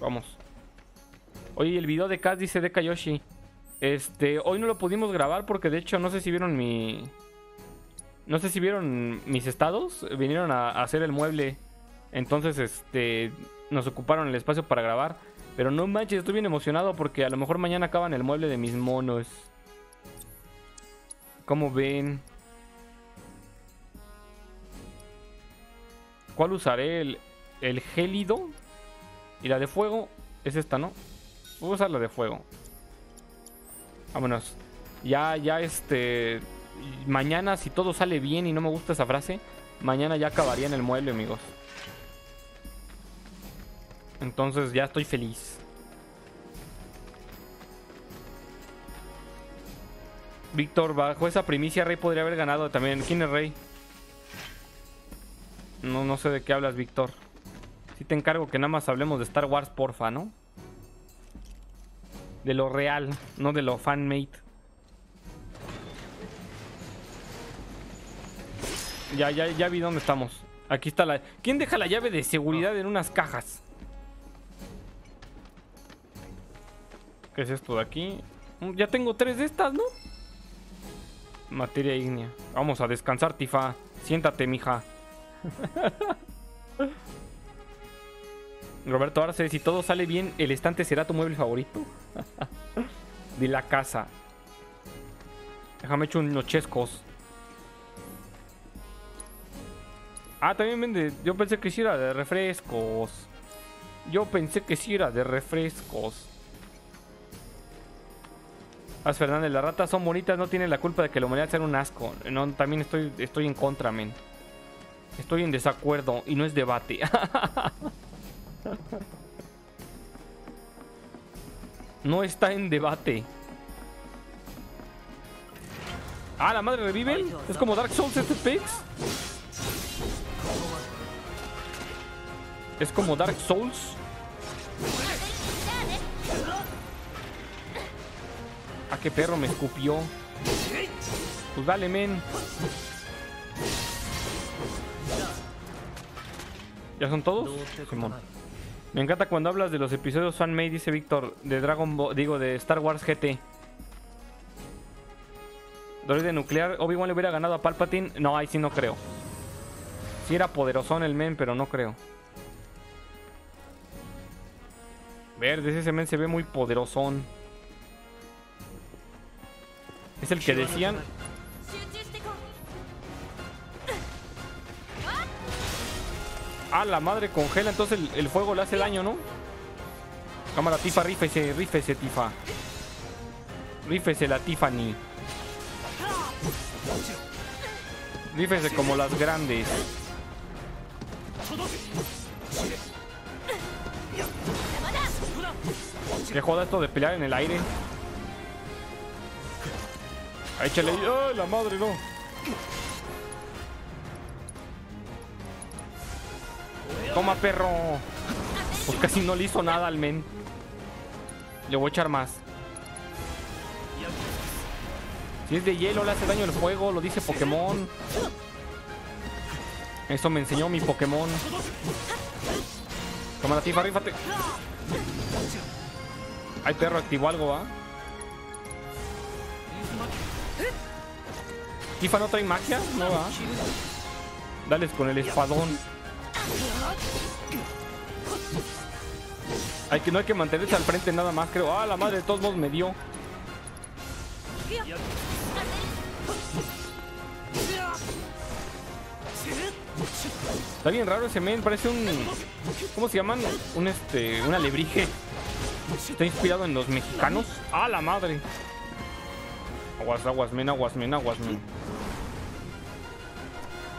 Vamos. Oye, el video de Kaz dice de Kayoshi. Este, hoy no lo pudimos grabar porque de hecho no sé si vieron mi... No sé si vieron mis estados, vinieron a, a hacer el mueble, entonces este nos ocuparon el espacio para grabar. Pero no manches, estoy bien emocionado porque a lo mejor mañana acaban el mueble de mis monos. ¿Cómo ven? ¿Cuál usaré? El, el gélido y la de fuego es esta, ¿no? Voy a usar la de fuego. Vámonos. Ya, ya este... Mañana, si todo sale bien y no me gusta esa frase, mañana ya acabaría en el mueble, amigos. Entonces ya estoy feliz. Víctor, bajo esa primicia, Rey podría haber ganado también. ¿Quién es Rey? No, no sé de qué hablas, Víctor. Sí te encargo que nada más hablemos de Star Wars, porfa, ¿no? De lo real, no de lo fanmade. Ya, ya, ya vi dónde estamos. Aquí está la... ¿Quién deja la llave de seguridad en unas cajas? ¿Qué es esto de aquí? Ya tengo tres de estas, ¿no? Materia ígnea. Vamos a descansar, Tifa. Siéntate, mija. Roberto Arce, si todo sale bien, el estante será tu mueble favorito de la casa. Déjame echar unos chescos. Ah, también vende. Yo pensé que sí era de refrescos. Yo pensé que sí era de refrescos. As Fernández, las ratas son bonitas, no tienen la culpa de que la humanidad sea un asco. No, también estoy, estoy en contra, men. Estoy en desacuerdo y no es debate. No está en debate. Ah, la madre, reviven. Es como Dark Souls este Pex. Es como Dark Souls. Ah, qué perro me escupió. Pues dale, men. ¿Ya son todos? Simón. Me encanta cuando hablas de los episodios fan-made, dice Víctor, de Dragon Ball, digo, de Star Wars G T. Droide nuclear, Obi-Wan le hubiera ganado a Palpatine. No, ahí sí no creo. Sí era poderosón el men, pero no creo. Verdes, ese men se ve muy poderosón. Es el que decían. Ah, la madre, congela. Entonces el, el fuego le hace daño, ¿no? Cámara, Tifa, rífese, rífese, Tifa. Rífese la Tiffany. Rífese como las grandes. Qué joda esto de pelear en el aire. Échale. ¡Ay, la madre, no! ¡Toma, perro! Pues casi no le hizo nada al men. Le voy a echar más. Si es de hielo, le hace daño el fuego. Lo dice Pokémon. Eso me enseñó mi Pokémon. Toma la Tifa, rífate. Ay, perro, activó algo, ¿ah? ¿eh? ¿Tifa no trae magia? No, va. Dales con el espadón. Hay que, no hay que mantenerse al frente nada más, creo. Ah, la madre, de todos modos me dio. Está bien raro ese men, parece un... ¿Cómo se llaman? Un este... un alebrije. Está inspirado en los mexicanos. Ah, la madre. Aguas, aguas, men, aguas, men, aguas, men.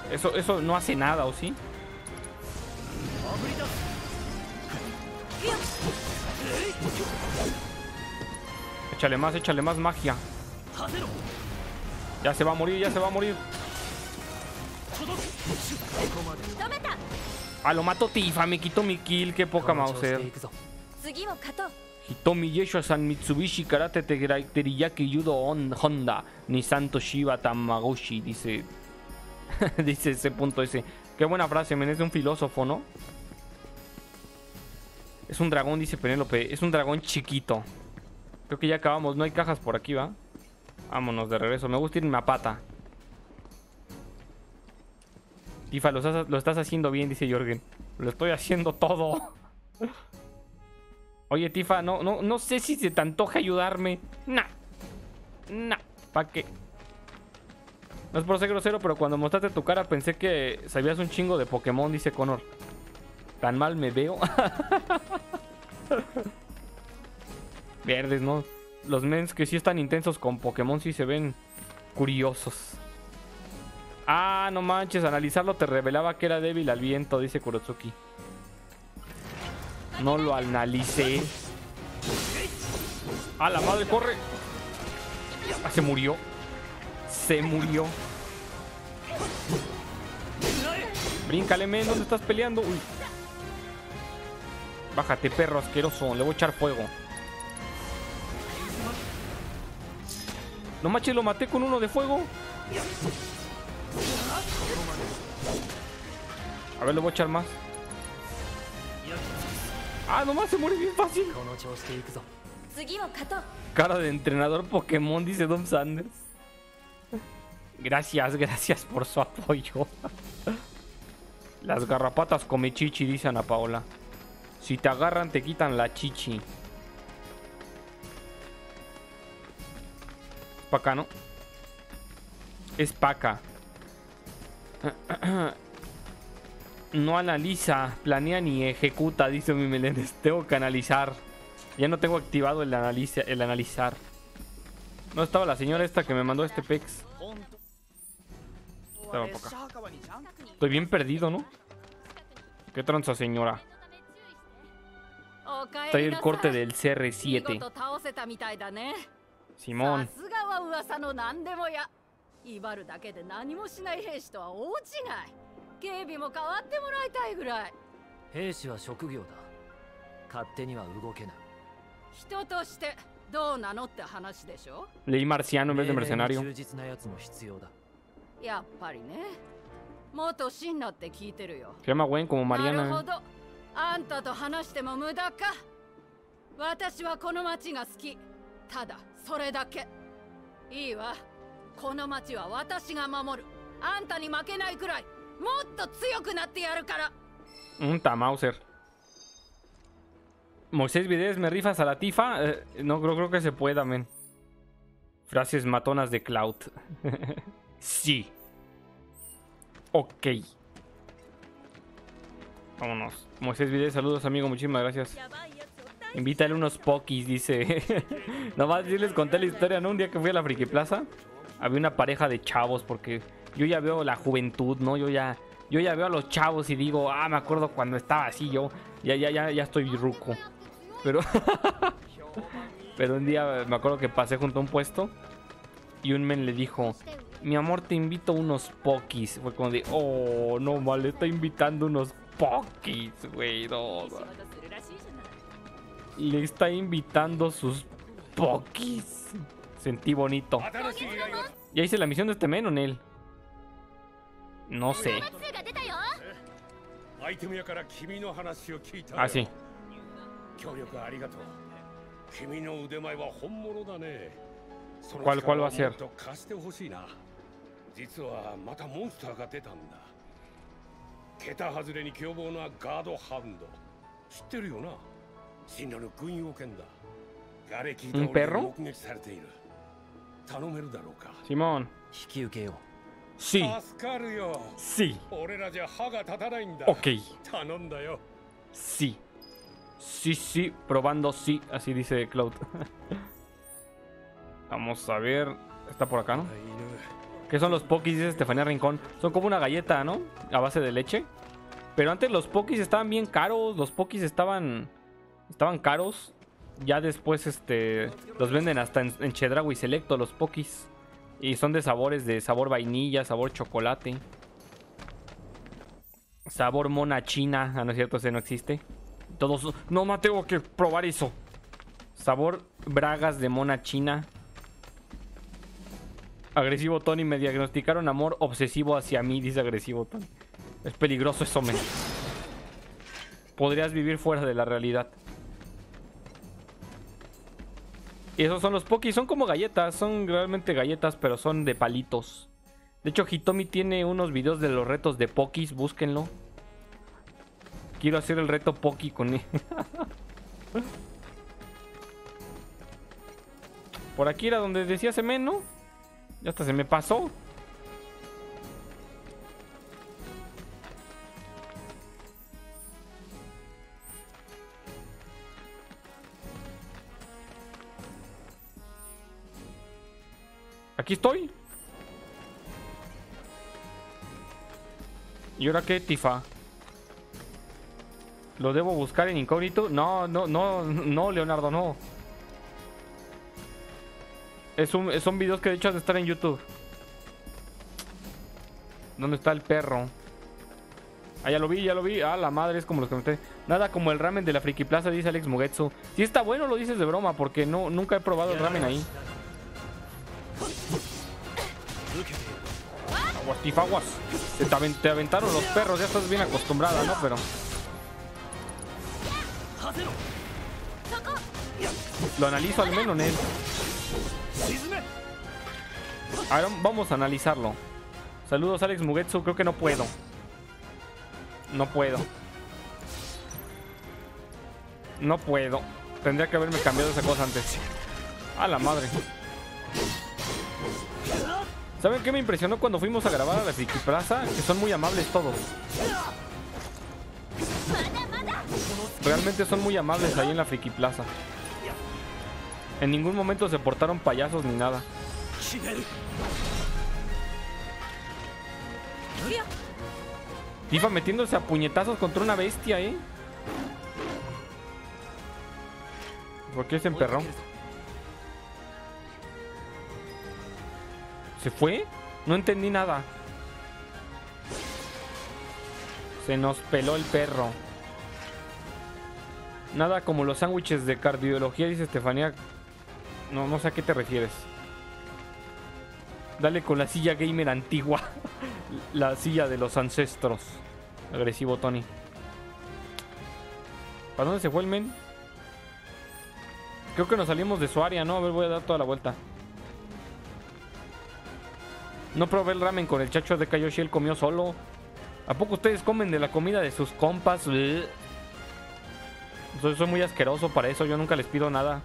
Eso, eso no hace nada, ¿o sí? Échale más, échale más magia. Ya se va a morir, ya se va a morir. Ah, lo mató Tifa, me quitó mi kill, qué poca Mauser. Hitomi, Yeshua, San Mitsubishi, Karate, Teriyaki, Yudo, on, Honda, Nisanto, Shiba, Tamagoshi, dice... dice C S. Qué buena frase, men, es de un filósofo, ¿no? Es un dragón, dice Penelope. Es un dragón chiquito. Creo que ya acabamos, no hay cajas por aquí, ¿va? Vámonos de regreso, me gusta irme a pata. Tifa, lo, lo estás haciendo bien, dice Jorgen. Lo estoy haciendo todo. Oye, Tifa, no, no, no sé si se te antoja ayudarme. Nah. Nah. ¿Para qué? No es por ser grosero, pero cuando mostraste tu cara pensé que sabías un chingo de Pokémon, dice Connor. Tan mal me veo. Verdes, ¿no? Los mens que sí están intensos con Pokémon sí se ven curiosos. Ah, no manches, analizarlo te revelaba que era débil al viento, dice Kurotsuki. No lo analicé. ¡A la madre, corre! Ah, se murió. Se murió. Bríncale, men, ¿dónde estás peleando? Uy. Bájate, perro asqueroso. Le voy a echar fuego. No manches, lo maté con uno de fuego. A ver, le voy a echar más. Ah, nomás se muere bien fácil. Cara de entrenador Pokémon, dice Dom Sanders. Gracias, gracias por su apoyo. Las garrapatas come chichi, dice Ana Paola. Si te agarran, te quitan la chichi. Paca, ¿no? Es paca. no analiza, planea ni ejecuta, dice mi Meléndez. Tengo que analizar. Ya no tengo activado el, analiza, el analizar. No estaba la señora esta que me mandó este Pex. Estaba poca. Estoy bien perdido, ¿no? ¿Qué tranza, señora? Está ahí el corte del C R siete. Simón. Leí marciano en vez de mercenario. Se llama Gwen como Mariana. Un tamauser. Moisés Vides, ¿me rifas a la Tifa? Eh, no creo, creo que se pueda, men. Frases matonas de Cloud. Sí. Ok. Vámonos. Moisés Vides, saludos, amigo. Muchísimas gracias. Invítale unos pokis, dice. Nomás sí les conté la historia, ¿no? Un día que fui a la Friki Plaza, había una pareja de chavos, porque yo ya veo la juventud, ¿no? Yo ya... Yo ya veo a los chavos y digo, ah, me acuerdo cuando estaba así yo. Ya, ya, ya, ya estoy ruco. Pero pero un día me acuerdo que pasé junto a un puesto y un men le dijo, mi amor, te invito unos pokis. Fue como de, oh, no, mal, le está invitando unos pokis, güey, no, no. Le está invitando sus pokis. Sentí bonito. ¿Ya hice la misión de este men o él? No sé. Ah, sí. ¿Cuál, cuál va a ser? ¿Un perro? Simón. Sí. Sí. Ok. Sí. Sí, sí. Probando sí. Así dice Cloud. Vamos a ver. Está por acá, ¿no? ¿Qué son los pokis? Dice Estefanía Rincón. Son como una galleta, ¿no? A base de leche. Pero antes los pokis estaban bien caros. Los pokis estaban... Estaban caros. Ya después, este... Los venden hasta en, en Chedraui Selecto, los pokis. Y son de sabores, de sabor vainilla, sabor chocolate. Sabor mona china. Ah, no es cierto, ese no existe. Todos... No, ma, tengo que probar eso. Sabor bragas de mona china. Agresivo Tony, me diagnosticaron amor obsesivo hacia mí, dice Agresivo Tony. Es peligroso eso, men. Podrías vivir fuera de la realidad. Y esos son los pokis, son como galletas, son realmente galletas, pero son de palitos. De hecho, Hitomi tiene unos videos de los retos de pokis, búsquenlo. Quiero hacer el reto poki con él. Por aquí era donde decía se me, ¿no? Ya hasta se me pasó. Aquí estoy. ¿Y ahora qué, Tifa? ¿Lo debo buscar en incógnito? No, no, no, no, Leonardo, no. Es un, son videos que de hecho han de estar en YouTube. ¿Dónde está el perro? Ah, ya lo vi, ya lo vi. Ah, la madre, es como los que comenté. Nada como el ramen de la Friki Plaza, dice Alex Mugetsu. Si está bueno, lo dices de broma, porque no, nunca he probado el ramen ahí. Aguas, Tifa, aguas. Te, te aventaron los perros, ya estás bien acostumbrada, ¿no? Pero... Lo analizo al menos, Nel. Ahora vamos a analizarlo. Saludos, Alex Mugetsu. Creo que no puedo. No puedo. No puedo. Tendría que haberme cambiado esa cosa antes. A la madre. ¿Saben qué me impresionó cuando fuimos a grabar a la Friki Plaza? Que son muy amables todos. Realmente son muy amables ahí en la Friki Plaza. En ningún momento se portaron payasos ni nada. Tifa metiéndose a puñetazos contra una bestia, ¿eh? ¿Por qué se emperró? ¿Se fue? No entendí nada. Se nos peló el perro. Nada como los sándwiches de cardiología, dice Estefanía. No, no sé a qué te refieres. Dale con la silla gamer antigua. La silla de los ancestros. Agresivo Tony. ¿Para dónde se fue el men? Creo que nos salimos de su área, ¿no? A ver, voy a dar toda la vuelta. No probé el ramen con el chacho de Kayoshi, él comió solo. ¿A poco ustedes comen de la comida de sus compas? Soy, soy muy asqueroso para eso, yo nunca les pido nada.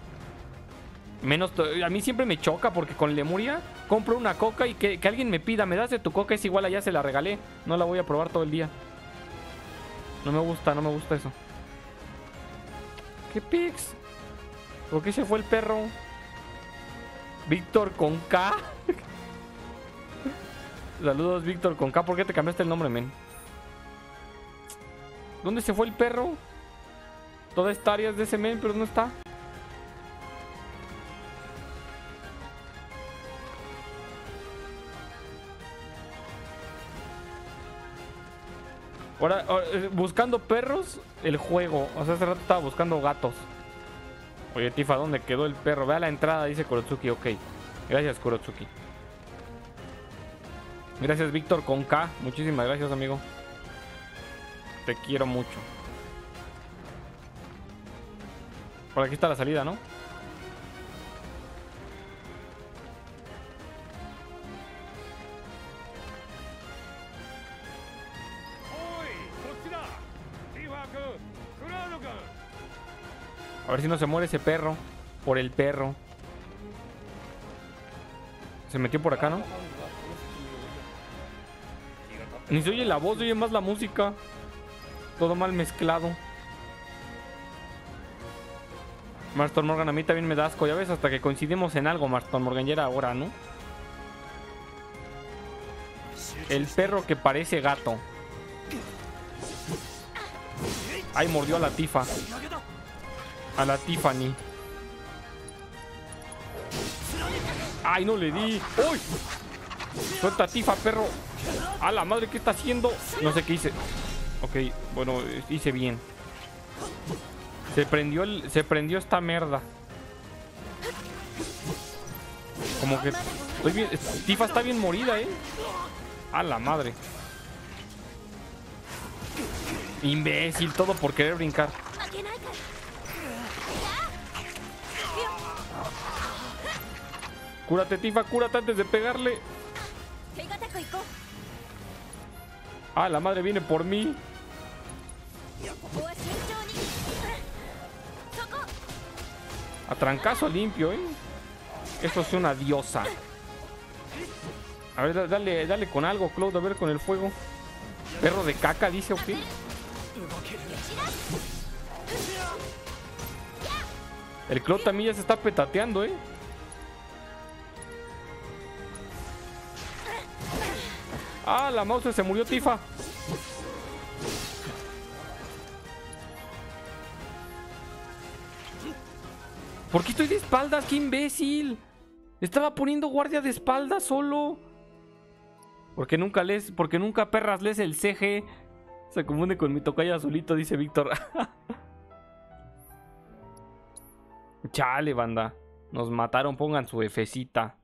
Menos, a mí siempre me choca porque con Lemuria compro una coca y que, que alguien me pida, me das de tu coca, es igual, allá se la regalé. No la voy a probar todo el día. No me gusta, no me gusta eso. ¿Qué pix? ¿Por qué se fue el perro? Víctor con K. Saludos, Víctor con K. ¿Por qué te cambiaste el nombre, men? ¿Dónde se fue el perro? Toda esta área es de ese men, pero no está. Ahora, ahora, buscando perros, el juego. O sea, hace rato estaba buscando gatos. Oye, Tifa, ¿dónde quedó el perro? Ve a la entrada, dice Kurotsuki. Ok. Gracias, Kurotsuki. Gracias, Víctor con K. Muchísimas gracias, amigo. Te quiero mucho. Por aquí está la salida, ¿no? A ver si no se muere ese perro. Por el perro. Se metió por acá, ¿no? Ni se oye la voz, se oye más la música. Todo mal mezclado. Master Morgan, a mí también me da asco. Ya ves, hasta que coincidimos en algo, Master Morgan. Ya era ahora, ¿no? El perro que parece gato. Ay, mordió a la Tifa. A la Tiffany. Ay, no le di. ¡Uy! Suelta, Tifa, perro. A la madre, ¿qué está haciendo? No sé qué hice. Ok, bueno, hice bien. Se prendió el, se prendió esta merda. Como que estoy bien, Tifa está bien morida, eh. A la madre. Imbécil, todo por querer brincar. Cúrate, Tifa, cúrate antes de pegarle. Ah, la madre viene por mí. A trancazo limpio, ¿eh? Esto es una diosa. A ver, dale, dale con algo, Cloud. A ver, con el fuego. Perro de caca, dice, ¿ok? El Cloud también ya se está petateando, ¿eh? Ah, la mouse se murió, Tifa. ¿Por qué estoy de espaldas? ¡Qué imbécil! Estaba poniendo guardia de espaldas solo. Porque nunca les, porque nunca perras les el C G. Se confunde con mi tocaya azulito, dice Víctor. Chale, banda. Nos mataron, pongan su Fcita.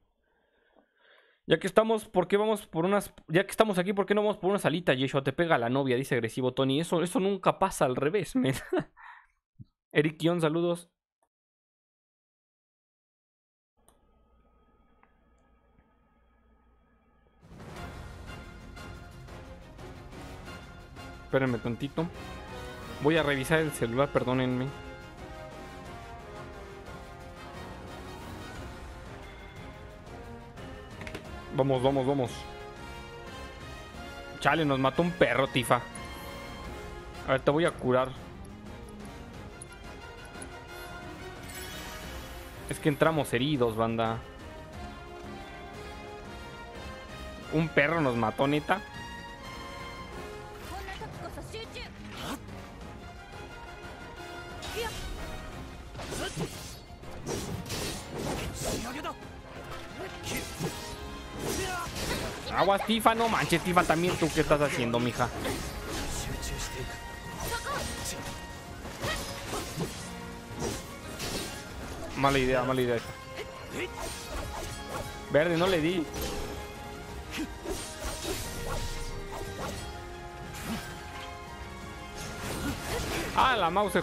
Ya que estamos, ¿por qué vamos por unas? Ya que estamos aquí, ¿por qué no vamos por una salita? Yeshua, te pega la novia, dice agresivo Tony. Eso, eso nunca pasa al revés, men. Eric Kion, saludos. Espérenme tantito. Voy a revisar el celular, perdónenme. Vamos, vamos, vamos. Chale, nos mató un perro, Tifa. A ver, te voy a curar. Es que entramos heridos, banda. Un perro nos mató, neta. Aguas, Tifa, no manches, Tifa, también tú qué estás haciendo, mija. Mala idea, mala idea esta. Verde, no le di. Ah, la mouse.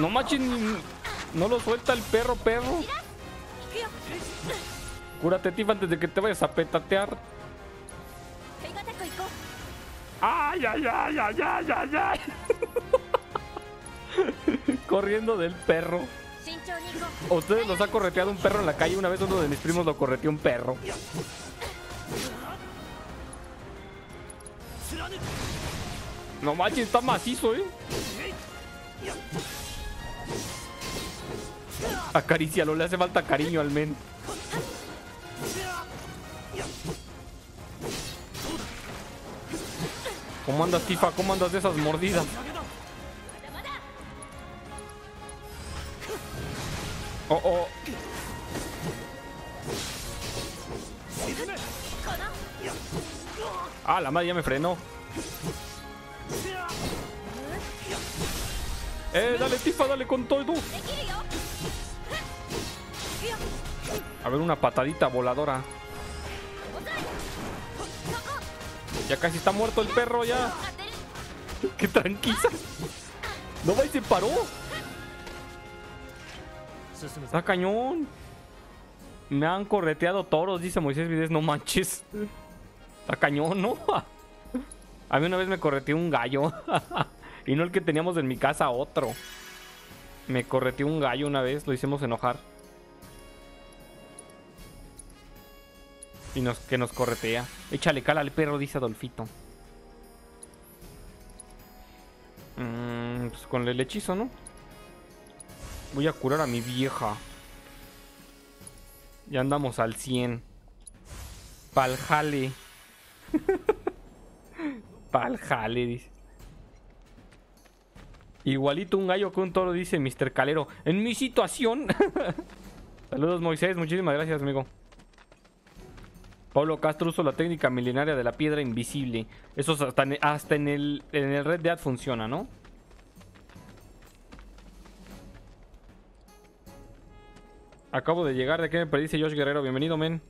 No manches, no lo suelta el perro, perro. Cúrate, Tifa, antes de que te vayas a petatear. ¡Ay, ay, ay, ay, ay, ay, ay! Corriendo del perro. ¿Ustedes los ha correteado un perro en la calle? Una vez uno de mis primos lo correteó un perro. No manches, está macizo, ¿eh? Acarícialo, le hace falta cariño al men. ¿Cómo andas, Tifa? ¿Cómo andas de esas mordidas? Oh, oh. Ah, la madre ya me frenó. Eh, dale, Tifa, dale con todo. A ver, una patadita voladora. Ya casi está muerto el perro, ya. ¡Qué tranquila! No va y se paró. Está cañón. Me han correteado toros, dice Moisés Vides. No manches. Está cañón, ¿no? A mí una vez me correteó un gallo. Y no el que teníamos en mi casa, otro. Me correteó un gallo una vez, lo hicimos enojar. Y nos, que nos corretea. Échale cala al perro, dice Adolfito. Mm, pues con el hechizo, ¿no? Voy a curar a mi vieja. Ya andamos al cien. Pal jale. Pal jale, dice. Igualito un gallo que un toro, dice mister Calero. En mi situación. Saludos, Moisés. Muchísimas gracias, amigo. Pablo Castro usó la técnica milenaria de la piedra invisible. Eso hasta, en, hasta en, el, en el Red Dead funciona, ¿no? Acabo de llegar. ¿De qué me perdí? Josh Guerrero. Bienvenido, men.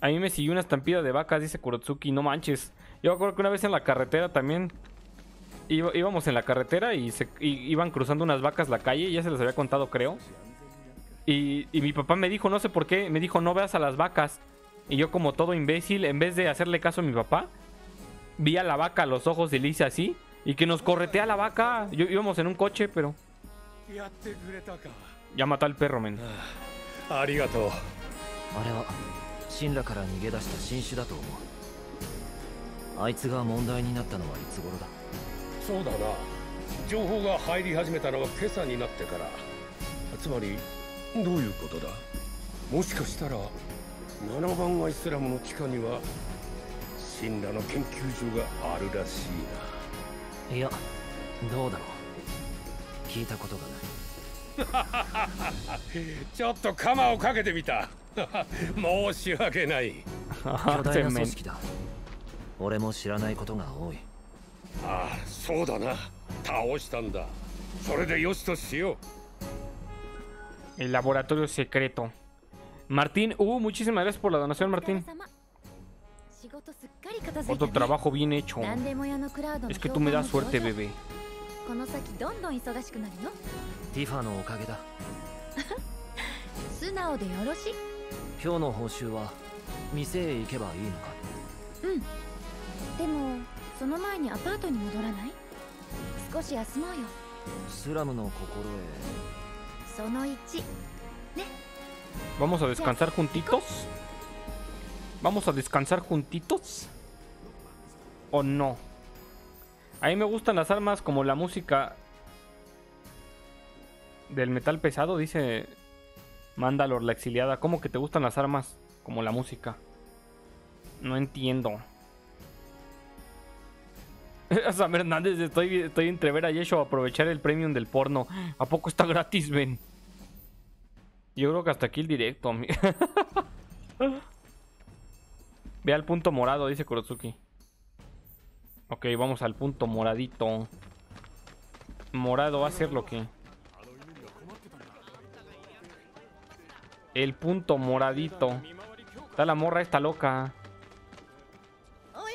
A mí me siguió una estampida de vacas, dice Kurotsuki. No manches. Yo me acuerdo que una vez en la carretera también. Iba, íbamos en la carretera y, se, y iban cruzando unas vacas la calle. Ya se les había contado, creo. Y, y mi papá me dijo, no sé por qué, me dijo, no veas a las vacas. Y yo, como todo imbécil, en vez de hacerle caso a mi papá, vi a la vaca a los ojos y le hice así. Y que nos corretea la vaca. Yo, íbamos en un coche, pero... Ya mató al perro, men. El laboratorio secreto. Martín, uh, muchísimas gracias por la donación, Martín. Otro trabajo bien hecho. Es que tú me das suerte, bebé. Vamos a descansar juntitos. Vamos a descansar juntitos. ¿O no? A mí me gustan las armas como la música del metal pesado, dice Mandalor la exiliada. ¿Cómo que te gustan las armas como la música? No entiendo. Sam Hernández, estoy, estoy entre ver a Yeshua aprovechar el premium del porno. ¿A poco está gratis, Ben? Yo creo que hasta aquí el directo. Ve al punto morado, dice Kurotsuki. Ok, vamos al punto moradito. Morado va a ser lo que... El punto moradito. Está la morra esta loca. Ay.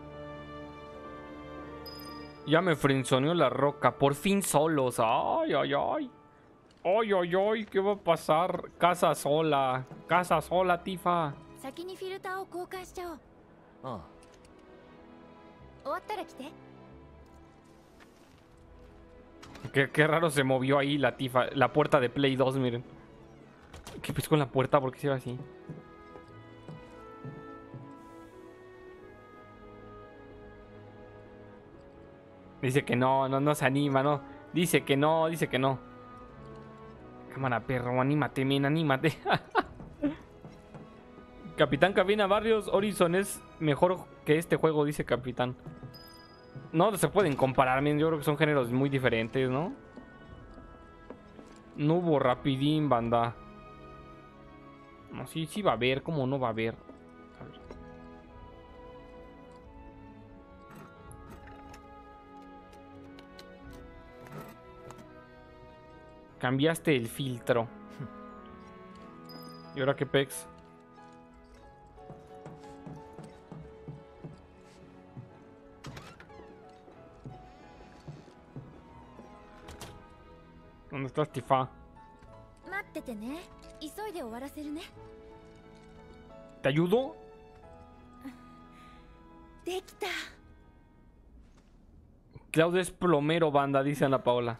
Ya me frenzoneó la roca. Por fin solos. Ay, ay, ay. Ay, ay, ay. ¿Qué va a pasar? Casa sola. Casa sola, Tifa. Ah. Qué, qué raro se movió ahí la Tifa. La puerta de Play dos, miren. ¿Qué pez con la puerta? ¿Por qué se va así? Dice que no, no, no se anima, no. Dice que no, dice que no. Cámara, perro, anímate, men, anímate. Capitán Cabina Barrios, Horizon es mejor que este juego, dice Capitán. No se pueden comparar, men, yo creo que son géneros muy diferentes, ¿no? No hubo rapidín, banda. No, sí, sí va a haber, ¿cómo no va a haber? Cambiaste el filtro. ¿Y ahora qué pex? ¿Dónde estás, Tifa? ¿Te ayudo? Cloud es plomero, banda, dice Ana Paola.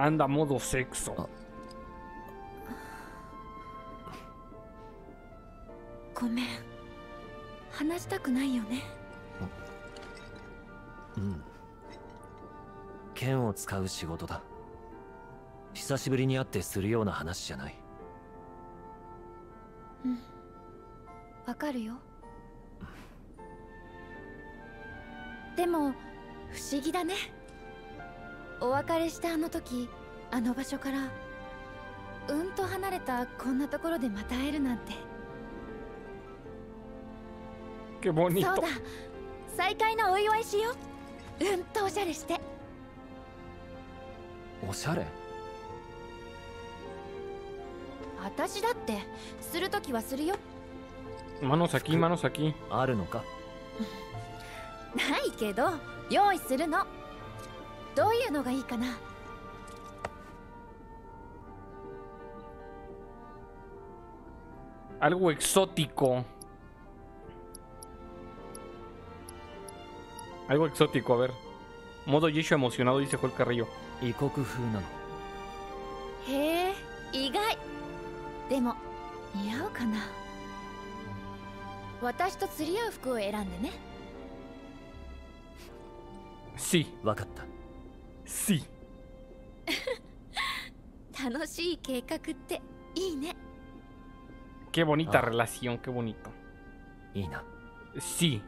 Anda modo sexo. Ah. 久しぶりに会ってするような話じゃない。うん。わかるよ。でも不思議だね。お別れしたあの時、あの場所からうんと離れたこんなところでまた会えるなんて。そうだ。再会のお祝いしよう。うんとおしゃれして。おしゃれ? 私だってするときはするよ。manos aquí, manos aquí。あるのか。ないけど用意するの。どういうのがいいかな。algo exótico。algo exótico, a ver。modo Yeshu emocionado, dice Joel Carrillo。異国風なの。へえ、意外。 でも似合うかな。Sí, wakata. Sí. Qué bonita relación, qué bonito. Sí.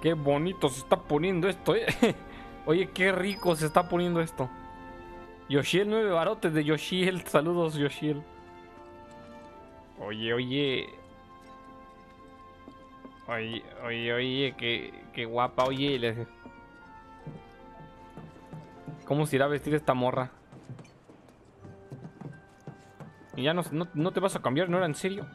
Qué bonito se está poniendo esto, ¿eh? Oye, qué rico se está poniendo esto. Yoshiel, nueve barotes de Yoshiel. Saludos, Yoshiel. Oye, oye. Oye, oye, oye, qué, qué guapa, oye. ¿Cómo se irá a vestir esta morra? Y ya no, no, no te vas a cambiar, ¿no era en serio?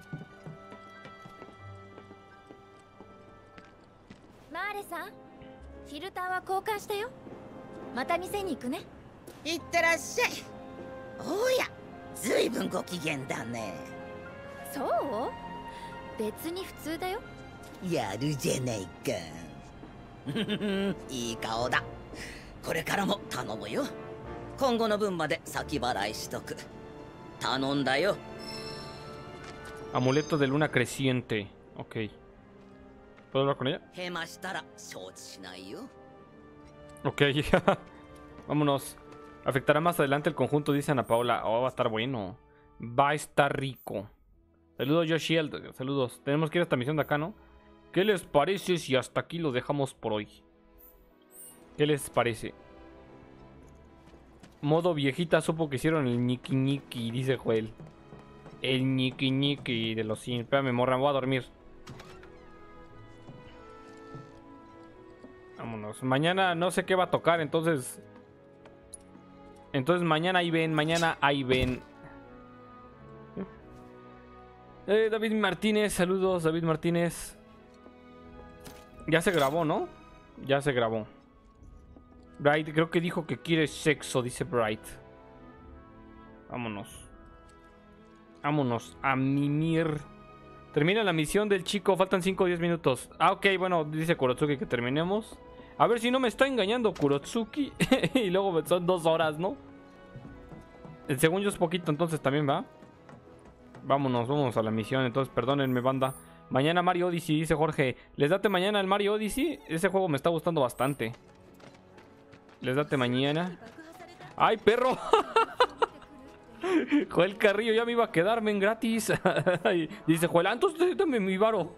Amuleto de luna creciente. Ok. ¿Puedo hablar con ella? Ok. Vámonos. Afectará más adelante el conjunto, dice Ana Paula. Oh, va a estar bueno. Va a estar rico. Saludos, Yoshiel. Saludos. Tenemos que ir a esta misión de acá, ¿no? ¿Qué les parece si hasta aquí lo dejamos por hoy? ¿Qué les parece? Modo viejita supo que hicieron el ñiqui ñiqui, dice Joel. El ñiqui ñiqui de los Sims. Espérame, morra, voy a dormir. Vámonos. Mañana no sé qué va a tocar, entonces... Entonces mañana ahí ven, mañana ahí ven. Eh, David Martínez, saludos, David Martínez. Ya se grabó, ¿no? Ya se grabó. Bright, creo que dijo que quiere sexo, dice Bright. Vámonos. Vámonos a mimir. Termina la misión del chico, faltan cinco o diez minutos. Ah, ok, bueno, dice Kurotsuki que terminemos. A ver si no me está engañando Kurotsuki. Y luego son dos horas, ¿no? El segundo es poquito, entonces también va. Vámonos, vámonos a la misión, entonces perdónenme, banda. Mañana Mario Odyssey, dice Jorge. ¿Les date mañana el Mario Odyssey? Ese juego me está gustando bastante. Les date mañana. ¡Ay, perro! Joel Carrillo, ya me iba a quedarme en gratis. Dice Joel, entonces dame mi varo.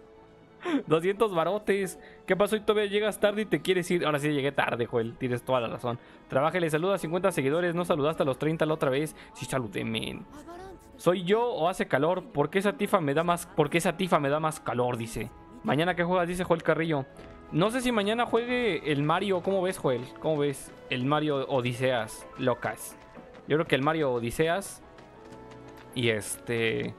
doscientos barotes. ¿Qué pasó? Y todavía llegas tarde y te quieres ir. Ahora sí llegué tarde, Joel. Tienes toda la razón. Trabájale, saluda a cincuenta seguidores. No saludaste a los treinta la otra vez. Sí, saludé, men. ¿Soy yo o hace calor? ¿Por qué esa Tifa me da más, ¿por qué esa Tifa me da más calor? Dice. ¿Mañana qué juegas? Dice Joel Carrillo. No sé si mañana juegue el Mario. ¿Cómo ves, Joel? ¿Cómo ves? El Mario Odiseas, locas. Yo creo que el Mario Odiseas. Y este...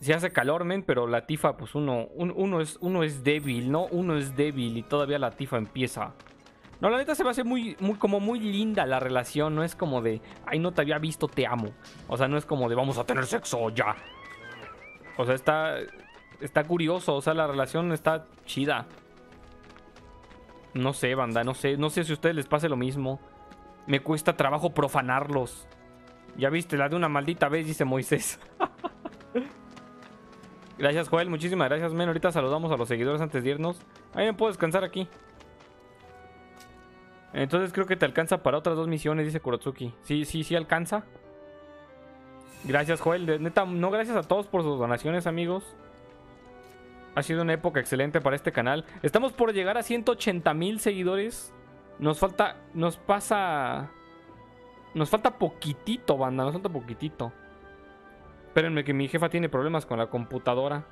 Se hace calor, men, pero la Tifa, pues uno, un, uno, es, uno es débil, ¿no? Uno es débil y todavía la Tifa empieza. No, la neta se me hace muy, muy, como muy linda la relación. No es como de, ay, no te había visto, te amo. O sea, no es como de, vamos a tener sexo ya. O sea, está, está curioso. O sea, la relación está chida. No sé, banda, no sé. No sé si a ustedes les pase lo mismo. Me cuesta trabajo profanarlos. Ya viste, la de una maldita vez, dice Moisés. Gracias, Joel, muchísimas gracias, men. Ahorita saludamos a los seguidores antes de irnos. Ahí me puedo descansar aquí. Entonces creo que te alcanza para otras dos misiones, dice Kurotsuki. Sí, sí, sí alcanza. Gracias, Joel. De, neta, no, gracias a todos por sus donaciones, amigos. Ha sido una época excelente para este canal. Estamos por llegar a ciento ochenta mil seguidores. Nos falta... Nos pasa... Nos falta poquitito, banda. Nos falta poquitito. Espérenme que mi jefa tiene problemas con la computadora.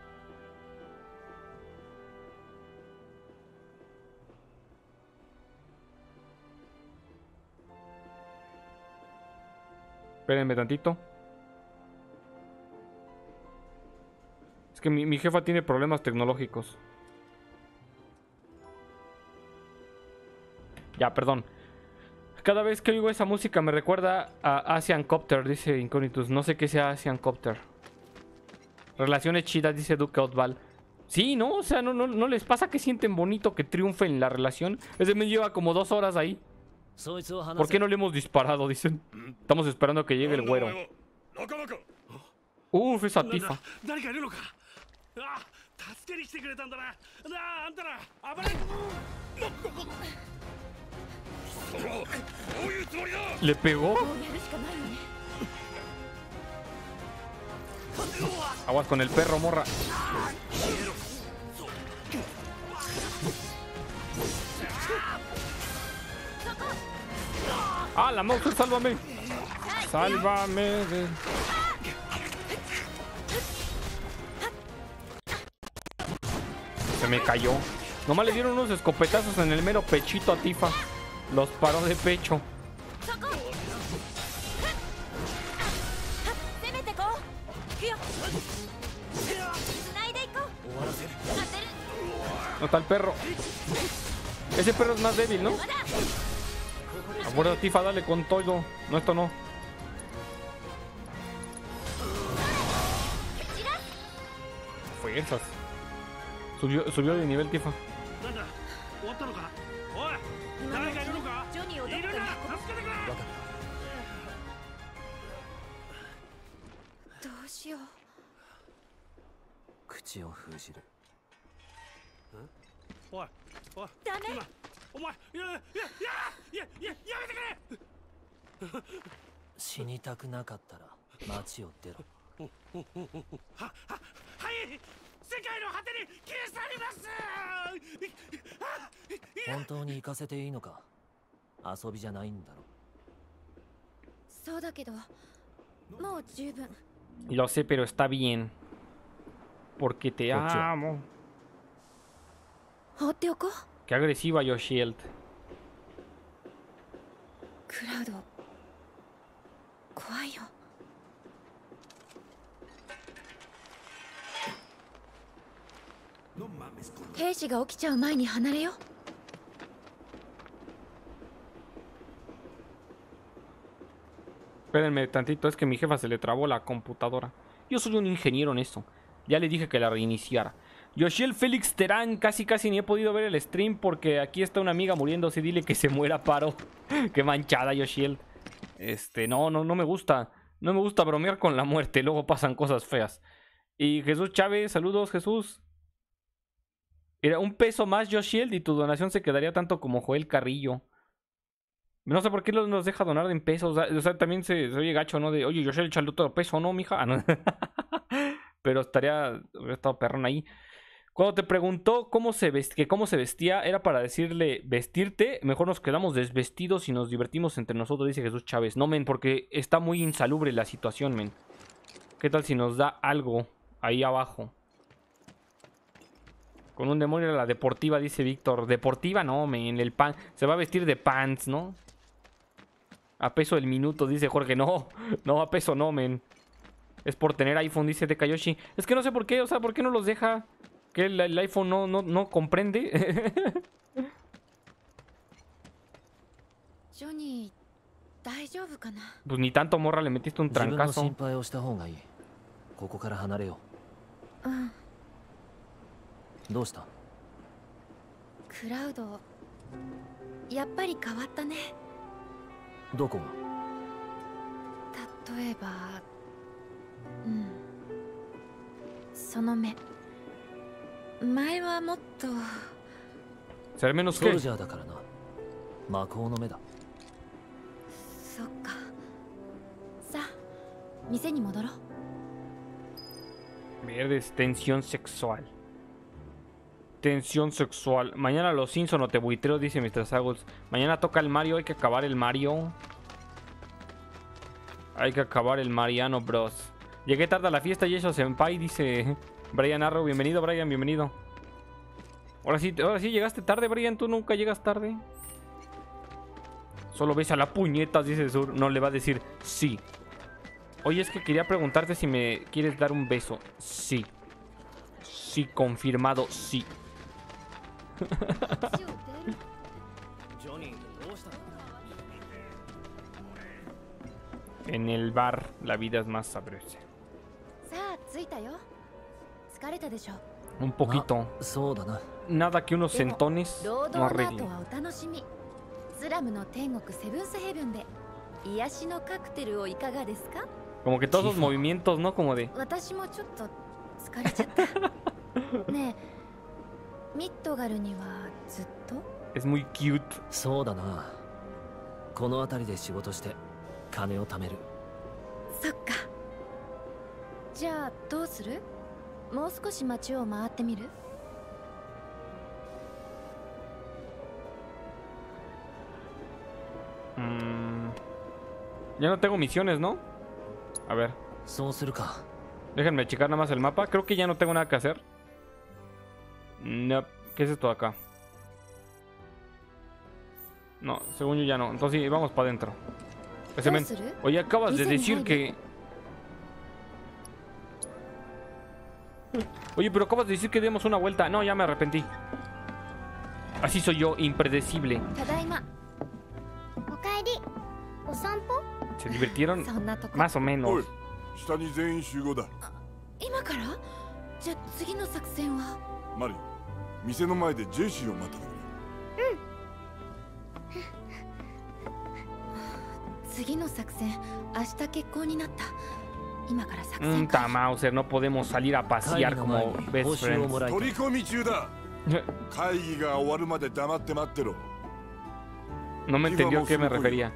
Espérenme tantito. Es que mi, mi jefa tiene problemas tecnológicos. Ya, perdón. Cada vez que oigo esa música me recuerda a Asian Copter, dice Incógnitus. No sé qué sea Asian Copter. Relaciones chidas, dice Duke Outval. Sí, ¿no? O sea, no, no, no les pasa que sienten bonito que triunfen la relación. Ese men lleva como dos horas ahí. ¿Por qué no le hemos disparado? Dicen. Estamos esperando que llegue el güero. Uf, esa Tifa. ¿Le pegó? Aguas con el perro, morra. ¡Ah, la mouse! ¡Sálvame! ¡Sálvame! De... Se me cayó. Nomás le dieron unos escopetazos en el mero pechito a Tifa. Los paró de pecho. No está el perro. Ese perro es más débil, ¿no? Acuérdate, Tifa, dale con todo. No, esto no. Fuerzas. Subió, subió de nivel, Tifa. Lo sé, pero está bien. Porque te amo. Qué agresiva, Yoshiel. Cloud. No mames, espérenme tantito, es que mi jefa se le trabó la computadora. Yo soy un ingeniero en eso. Ya le dije que la reiniciara. Yoshiel Félix Terán, casi casi ni he podido ver el stream porque aquí está una amiga muriéndose. Dile que se muera, paro. Qué manchada, Yoshiel. Este, no, no, no me gusta. No me gusta bromear con la muerte. Luego pasan cosas feas. Y Jesús Chávez, saludos, Jesús. Era un peso más, Yoshiel, y tu donación se quedaría tanto como Joel Carrillo. No sé por qué nos deja donar en pesos. O sea, también se, se oye gacho, ¿no? De, oye, Yoshiel, échale otro peso, ¿no, mija? Ah, no. Pero estaría... Hubiera estado perrón ahí. Cuando te preguntó cómo se vest... que cómo se vestía, era para decirle vestirte. Mejor nos quedamos desvestidos y nos divertimos entre nosotros, dice Jesús Chávez. No, men, porque está muy insalubre la situación, men. ¿Qué tal si nos da algo ahí abajo? Con un demonio a la deportiva, dice Víctor. Deportiva no, men, el pan... Se va a vestir de pants, ¿no? A peso el minuto, dice Jorge. No, no, a peso no, men. Es por tener iPhone, dice de Kayoshi. Es que no sé por qué, o sea, ¿por qué no los deja? Que el, el iPhone no, no, no comprende. Johnny, pues ni tanto, morra, le metiste un trancazo. ¿Ser menos qué? Mierdes, tensión sexual. Tensión sexual. Mañana los Sims no te buitreo, dice mister Sagos. Mañana toca el Mario, hay que acabar el Mario. Hay que acabar el Mariano Bros. Llegué tarde a la fiesta, Yeshua Senpai, dice... Brian Arrow, bienvenido, Brian, bienvenido. Ahora sí, ahora sí llegaste tarde, Brian, tú nunca llegas tarde. Solo ves a la puñetas, dice Sur, no le va a decir sí. Oye, es que quería preguntarte si me quieres dar un beso. Sí. Sí, confirmado, sí. En el bar la vida es más sabrosa. Un poquito. Nada que unos centones no arreglen. Como que todos los movimientos, ¿no? Como de... Es muy cute. Mm. Ya no tengo misiones, ¿no? A ver. Déjenme checar nada más el mapa. Creo que ya no tengo nada que hacer. No. ¿Qué es esto de acá? No, según yo ya no. Entonces sí, vamos para adentro. Oye, acabas de decir que... Oye, pero acabas de decir que demos una vuelta. No, ya me arrepentí. Así soy yo, impredecible. ¿Se divirtieron? Más o menos. Mm, Tamauser, no podemos salir a pasear como best friends. No me entendió a qué me refería.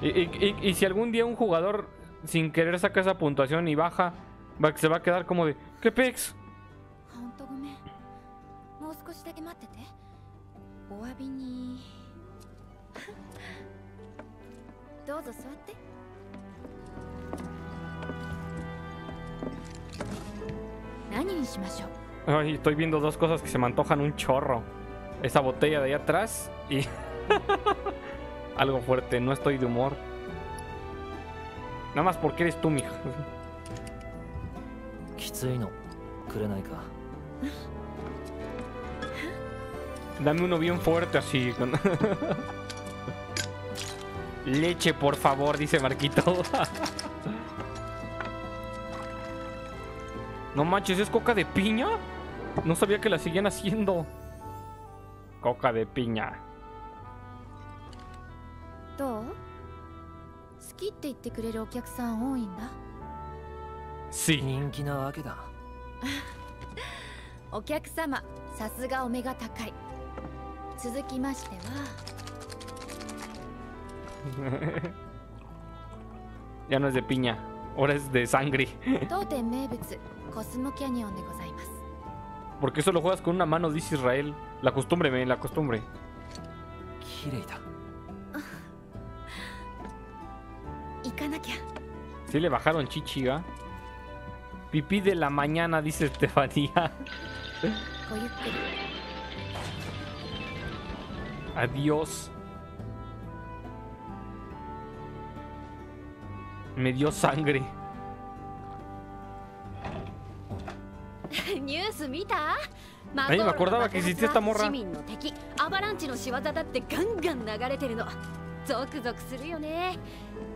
Y, y, y, y si algún día un jugador sin querer saca esa puntuación y baja, va, se va a quedar como de... ¿Qué pex? Ay, estoy viendo dos cosas que se me antojan un chorro. Esa botella de allá atrás y... Algo fuerte, no estoy de humor. Nada más porque eres tú, mija. Dame uno bien fuerte así. Leche, por favor, dice Marquito. No manches, ¿es coca de piña? No sabía que la seguían haciendo. Coca de piña. Sí. Ya no es de piña, ahora es de sangre. Porque solo juegas con una mano, dice Israel. La costumbre, me, la costumbre. Sí le bajaron chichiga. Pipí de la mañana, dice Estefanía. Adiós. Me dio sangre. Ay, me acordaba que existía esta morra.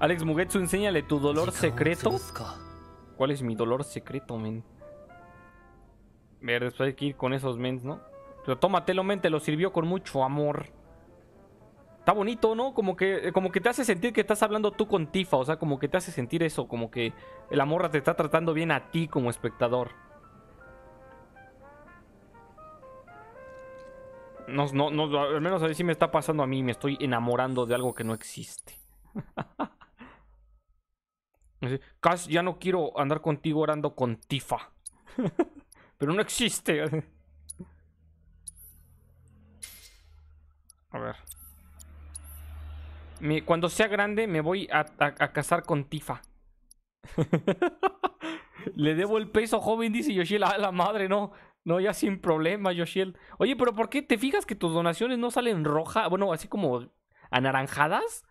Alex Mugetsu, enséñale tu dolor secreto. ¿Cuál es mi dolor secreto, men? Ver, después hay que ir con esos mens, ¿no? Pero tómatelo, men, te lo sirvió con mucho amor. Está bonito, ¿no? Como que, como que te hace sentir que estás hablando tú con Tifa. O sea, como que te hace sentir eso. Como que la morra te está tratando bien a ti como espectador. No, no, no, al menos a mí sí me está pasando a mí. Me estoy enamorando de algo que no existe. Cas, ya no quiero andar contigo orando con Tifa. Pero no existe. A ver. Me, cuando sea grande me voy a, a, a casar con Tifa. Le debo el peso, joven, dice Yoshiel. A la madre, no. No, ya sin problema, Yoshiel. Oye, pero ¿por qué te fijas que tus donaciones no salen rojas? Bueno, así como anaranjadas.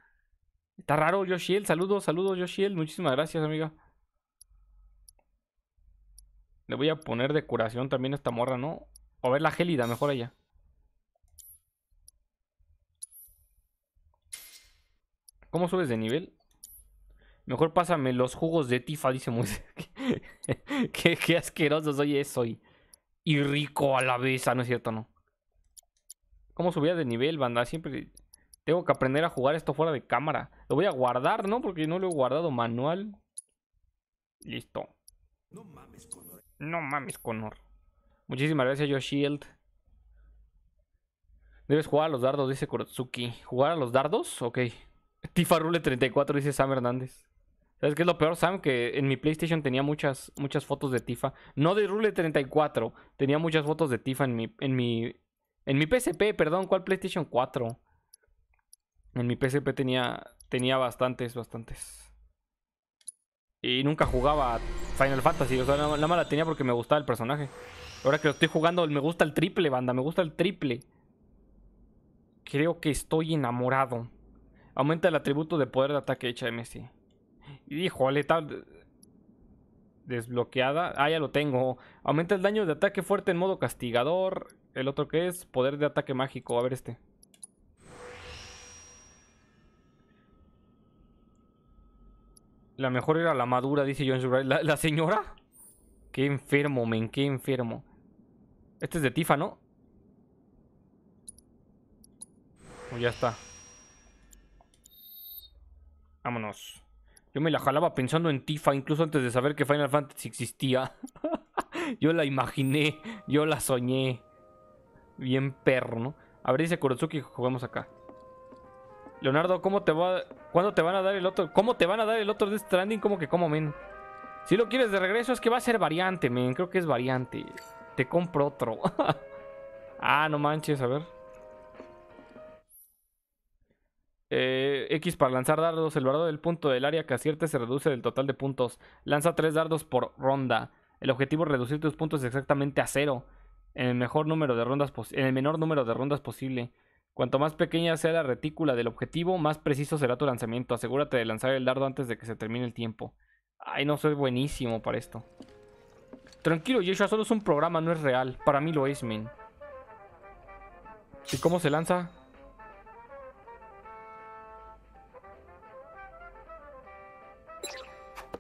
Está raro, Yoshiel. Saludos, saludos, Yoshiel. Muchísimas gracias, amiga. Le voy a poner decoración también a esta morra, ¿no? O a ver la gélida, mejor allá. ¿Cómo subes de nivel? Mejor pásame los jugos de Tifa, dice Moisés. qué, qué asqueroso soy, soy. Y rico a la vez, ah, no es cierto, no. ¿Cómo subía de nivel, banda? Siempre... tengo que aprender a jugar esto fuera de cámara. Lo voy a guardar, ¿no? Porque no lo he guardado manual. Listo. No mames, Connor. No mames, Connor. Muchísimas gracias, Yoshield. Debes jugar a los dardos, dice Kurotsuki. ¿Jugar a los dardos? Ok. Tifa Rule treinta y cuatro, dice Sam Hernández. ¿Sabes qué es lo peor, Sam? Que en mi PlayStation tenía muchas, muchas fotos de Tifa. No de Rule treinta y cuatro. Tenía muchas fotos de Tifa en mi... En mi, en mi P S P, perdón. ¿Cuál PlayStation cuatro? En mi P S P tenía, tenía bastantes, bastantes. Y nunca jugaba Final Fantasy. O sea, nada más la tenía porque me gustaba el personaje. Ahora que lo estoy jugando, me gusta el triple, banda. Me gusta el triple. Creo que estoy enamorado. Aumenta el atributo de poder de ataque H M C. Híjole, está desbloqueada. Ah, ya lo tengo. Aumenta el daño de ataque fuerte en modo castigador. El otro que es poder de ataque mágico. A ver este. La mejor era la madura, dice John Surray. ¿La, ¿La señora? Qué enfermo, men, qué enfermo. Este es de Tifa, ¿no? Oh, ya está. Vámonos. Yo me la jalaba pensando en Tifa, incluso antes de saber que Final Fantasy existía. Yo la imaginé, yo la soñé. Bien perro, ¿no? A ver, dice Kurotsuki, jugamos acá. Leonardo, ¿cómo te va? ¿Cuándo te van a dar el otro? ¿Cómo te van a dar el otro de Stranding? ¿Cómo que cómo, men? Si lo quieres de regreso es que va a ser variante, men. Creo que es variante. Te compro otro. Ah, no manches, a ver. Eh, X para lanzar dardos. El valor del punto del área que acierte se reduce del total de puntos. Lanza tres dardos por ronda. El objetivo es reducir tus puntos exactamente a cero. En el, mejor número de rondas en el menor número de rondas posible. Cuanto más pequeña sea la retícula del objetivo, más preciso será tu lanzamiento. Asegúrate de lanzar el dardo antes de que se termine el tiempo. Ay, no, soy buenísimo para esto. Tranquilo, Yeshua, solo es un programa, no es real. Para mí lo es, men. ¿Y cómo se lanza?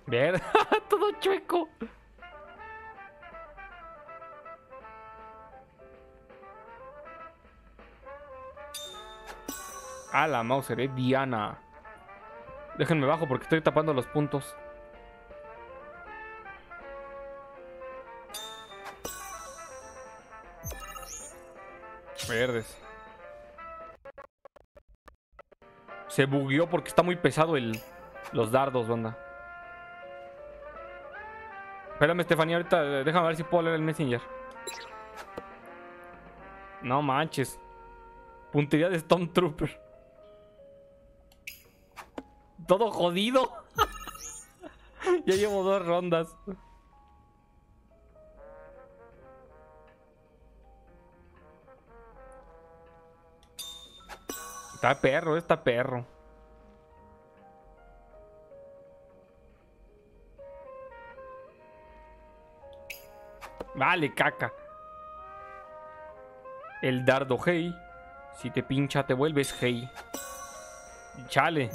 Ver, todo chueco. A la Mauser, eh, Diana. Déjenme bajo porque estoy tapando los puntos. Verdes. Se bugueó porque está muy pesado el, los dardos, banda. Espérame, Estefanía, ahorita déjame ver si puedo leer el Messenger. No manches. Puntería de Stormtrooper. Todo jodido. Ya llevo dos rondas. Está perro, está perro. Vale, caca. El dardo, hey. Si te pincha, te vuelves hey. Chale.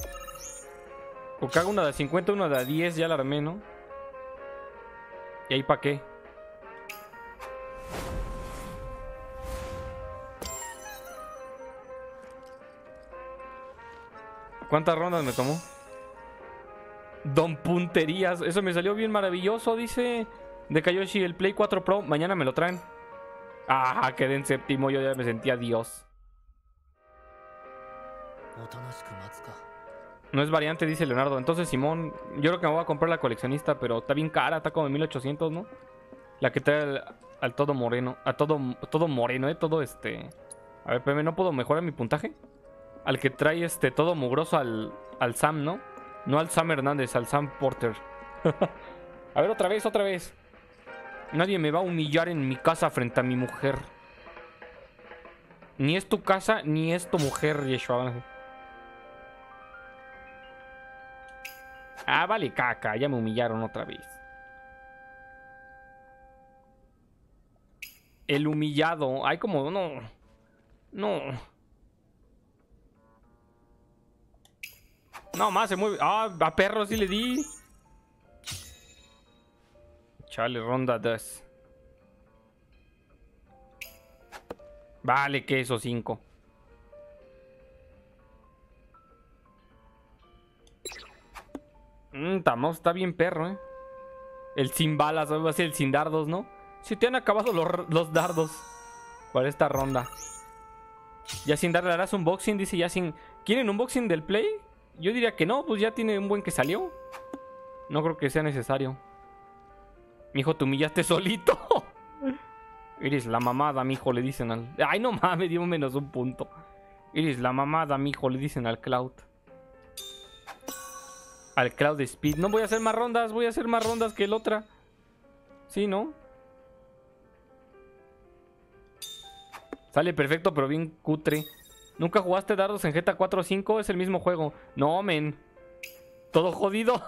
O que haga una de cincuenta, una de diez, ya la armé, ¿no? ¿Y ahí para qué? ¿Cuántas rondas me tomó? Don Punterías. Eso me salió bien maravilloso, dice de Kayoshi. El Play cuatro Pro, mañana me lo traen. Ah, quedé en séptimo, yo ya me sentía Dios. No es variante, dice Leonardo. Entonces, Simón, yo creo que me voy a comprar la coleccionista, pero está bien cara, está como de mil ochocientos, ¿no? La que trae al, al todo moreno. A todo, todo moreno, ¿eh? Todo este... A ver, P M, ¿no puedo mejorar mi puntaje? Al que trae este todo mugroso al, al Sam, ¿no? No al Sam Hernández, al Sam Porter. A ver, otra vez, otra vez. Nadie me va a humillar en mi casa frente a mi mujer. Ni es tu casa, ni es tu mujer, Yeshua. Ah, vale, caca. Ya me humillaron otra vez. El humillado. Ay, como... No. No. No, más se mueve. Ah, a perro sí le di. Chale, ronda dos. Vale, que eso, cinco. Mmm, Tamos está bien perro, eh. El sin balas, o algo así, el sin dardos, ¿no? Si te han acabado los, los dardos para esta ronda. Ya sin darle harás un boxing, dice ya sin. ¿Quieren un boxing del play? Yo diría que no, pues ya tiene un buen que salió. No creo que sea necesario. Mijo, te humillaste solito. Eres la mamada, mijo, le dicen al. Ay, no mames, dio menos un punto. Eres la mamada, mijo, le dicen al Cloud. Al Cloud Speed. No voy a hacer más rondas. Voy a hacer más rondas que el otra. Sí, ¿no? Sale perfecto, pero bien cutre. ¿Nunca jugaste dardos en G T A cuatro o cinco? Es el mismo juego. No, men. Todo jodido.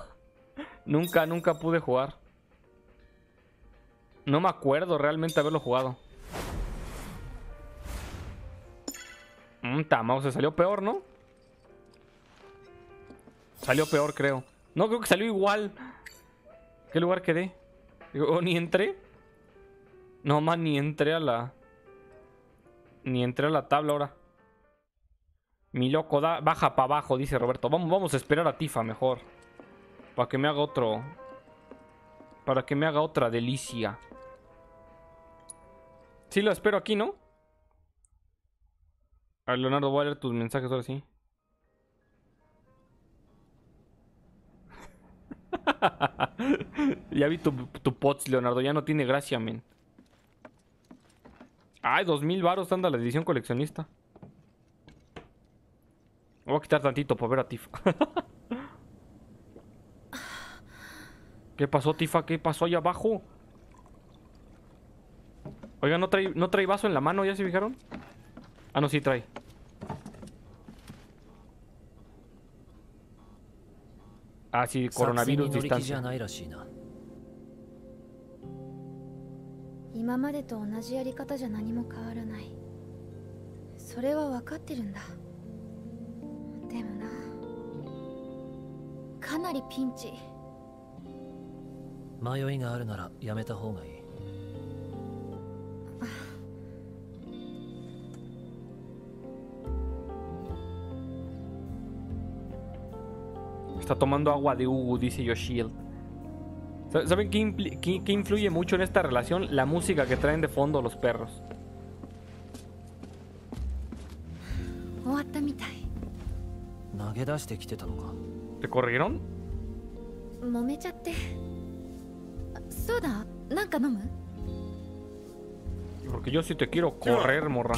Nunca, nunca pude jugar. No me acuerdo realmente haberlo jugado. Mmm, tamao, se salió peor, ¿no? Salió peor, creo. No, creo que salió igual. ¿Qué lugar quedé? ¿O ni entré? No, más ni entré a la... Ni entré a la tabla ahora. Mi loco, da... baja para abajo, dice Roberto. Vamos, vamos a esperar a Tifa mejor. Para que me haga otro... Para que me haga otra delicia. Sí lo espero aquí, ¿no? A ver, Leonardo, voy a leer tus mensajes ahora sí. Ya vi tu, tu pots, Leonardo. Ya no tiene gracia, men. Ay, dos mil baros anda la edición coleccionista. Voy a quitar tantito para ver a Tifa. ¿Qué pasó, Tifa? ¿Qué pasó allá abajo? Oiga, ¿no trae, no trae vaso en la mano? ¿Ya se fijaron? Ah, no, sí trae. Ah, sí, coronavirus, distancia. Está tomando agua de Hugo, dice Yoshiel. ¿Saben qué, qué, qué influye mucho en esta relación? La música que traen de fondo los perros. ¿Te corrieron? Porque yo sí te quiero correr, morra.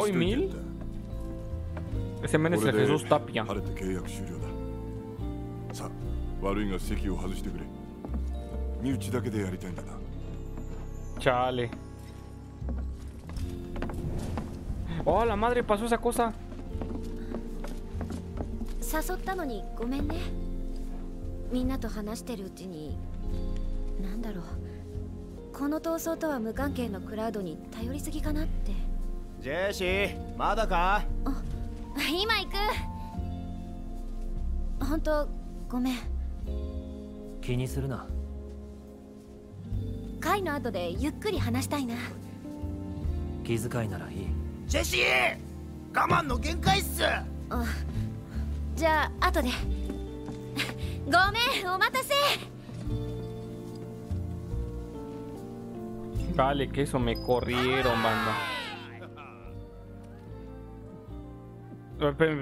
Hoy mil. Ese men es el Jesús Tapia. Chale. Oh, la madre, pasó esa cosa. 気にするな。会の後でゆっくり話したいな。気遣いならいい。ジェシー、我慢の限界っす。あ、じゃあ後で。ごめん、お待たせ。Vale, que eso me corrieron, banda.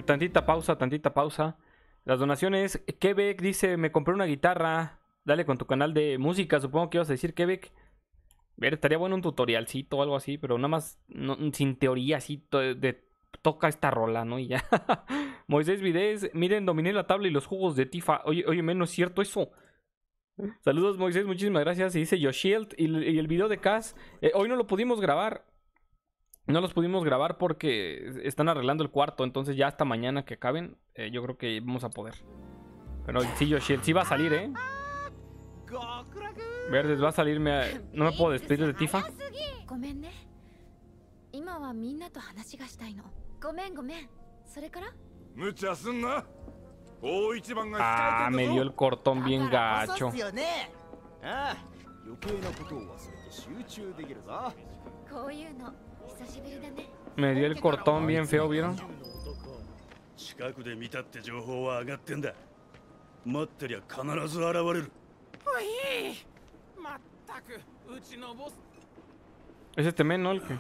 Tantita pausa, tantita pausa. Las donaciones. Quebec dice, me compré una guitarra. Dale con tu canal de música. Supongo que ibas a decir, Quebec. Ver, estaría bueno un tutorialcito o algo así, pero nada más no, sin teoría, así de, de toca esta rola, ¿no? Y ya. Moisés Vides, miren, dominé la tabla y los juegos de Tifa. Oye, oye, menos cierto eso. Saludos, Moisés, muchísimas gracias. Y dice Yoshiel, y, y el video de Kaz, eh, hoy no lo pudimos grabar. No los pudimos grabar porque están arreglando el cuarto. Entonces ya hasta mañana que acaben, eh, yo creo que vamos a poder. Pero sí, Yoshiel, sí va a salir, ¿eh? Verdes, va a salirme a... No me puedo despedir de Tifa. Ah, me dio el cortón bien gacho. Me dio el cortón bien feo, ¿vieron? Es este men, ¿no? El que...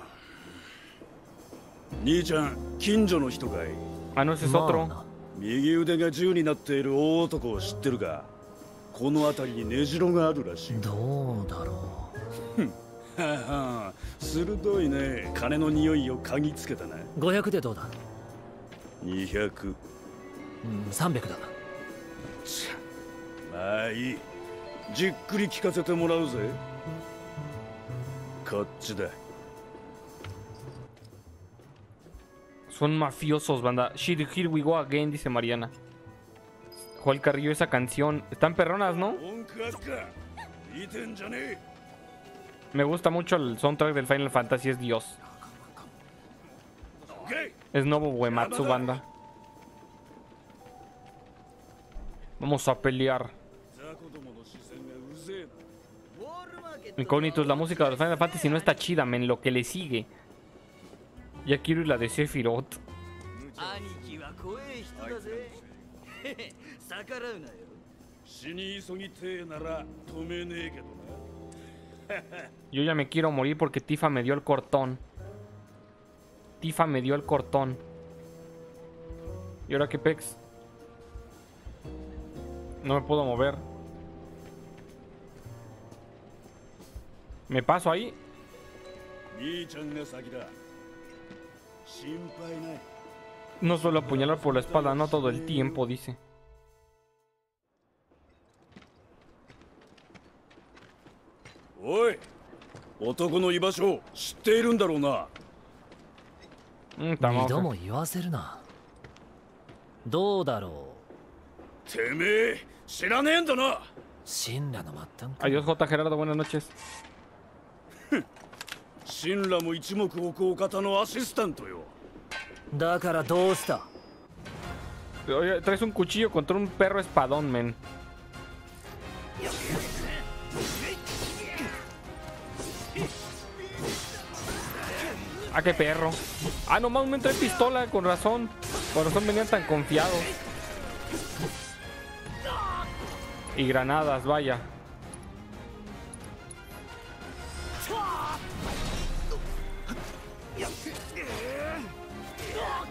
Ah, no, ese es otro. Son mafiosos, banda. Shit, here we go again, dice Mariana. Joel Carrillo, esa canción. Están perronas, ¿no? Me gusta mucho el soundtrack del Final Fantasy, es Dios. Es Nobu Uematsu, banda. Vamos a pelear. Incógnitos, la música de los Final Fantasy no está chida, men, lo que le sigue. Ya quiero ir la de Sephiroth. Yo ya me quiero morir porque Tifa me dio el cortón. Tifa me dio el cortón. ¿Y ahora qué pex? No me puedo mover. ¿Me paso ahí? No suelo apuñalar por la espalda, no todo el tiempo, dice. Adiós, J. Gerardo, buenas noches. Oye, traes un cuchillo contra un perro espadón, men. Ah, qué perro. Ah, nomás me entré pistola, con razón. Con razón venían tan confiados. Y granadas, vaya.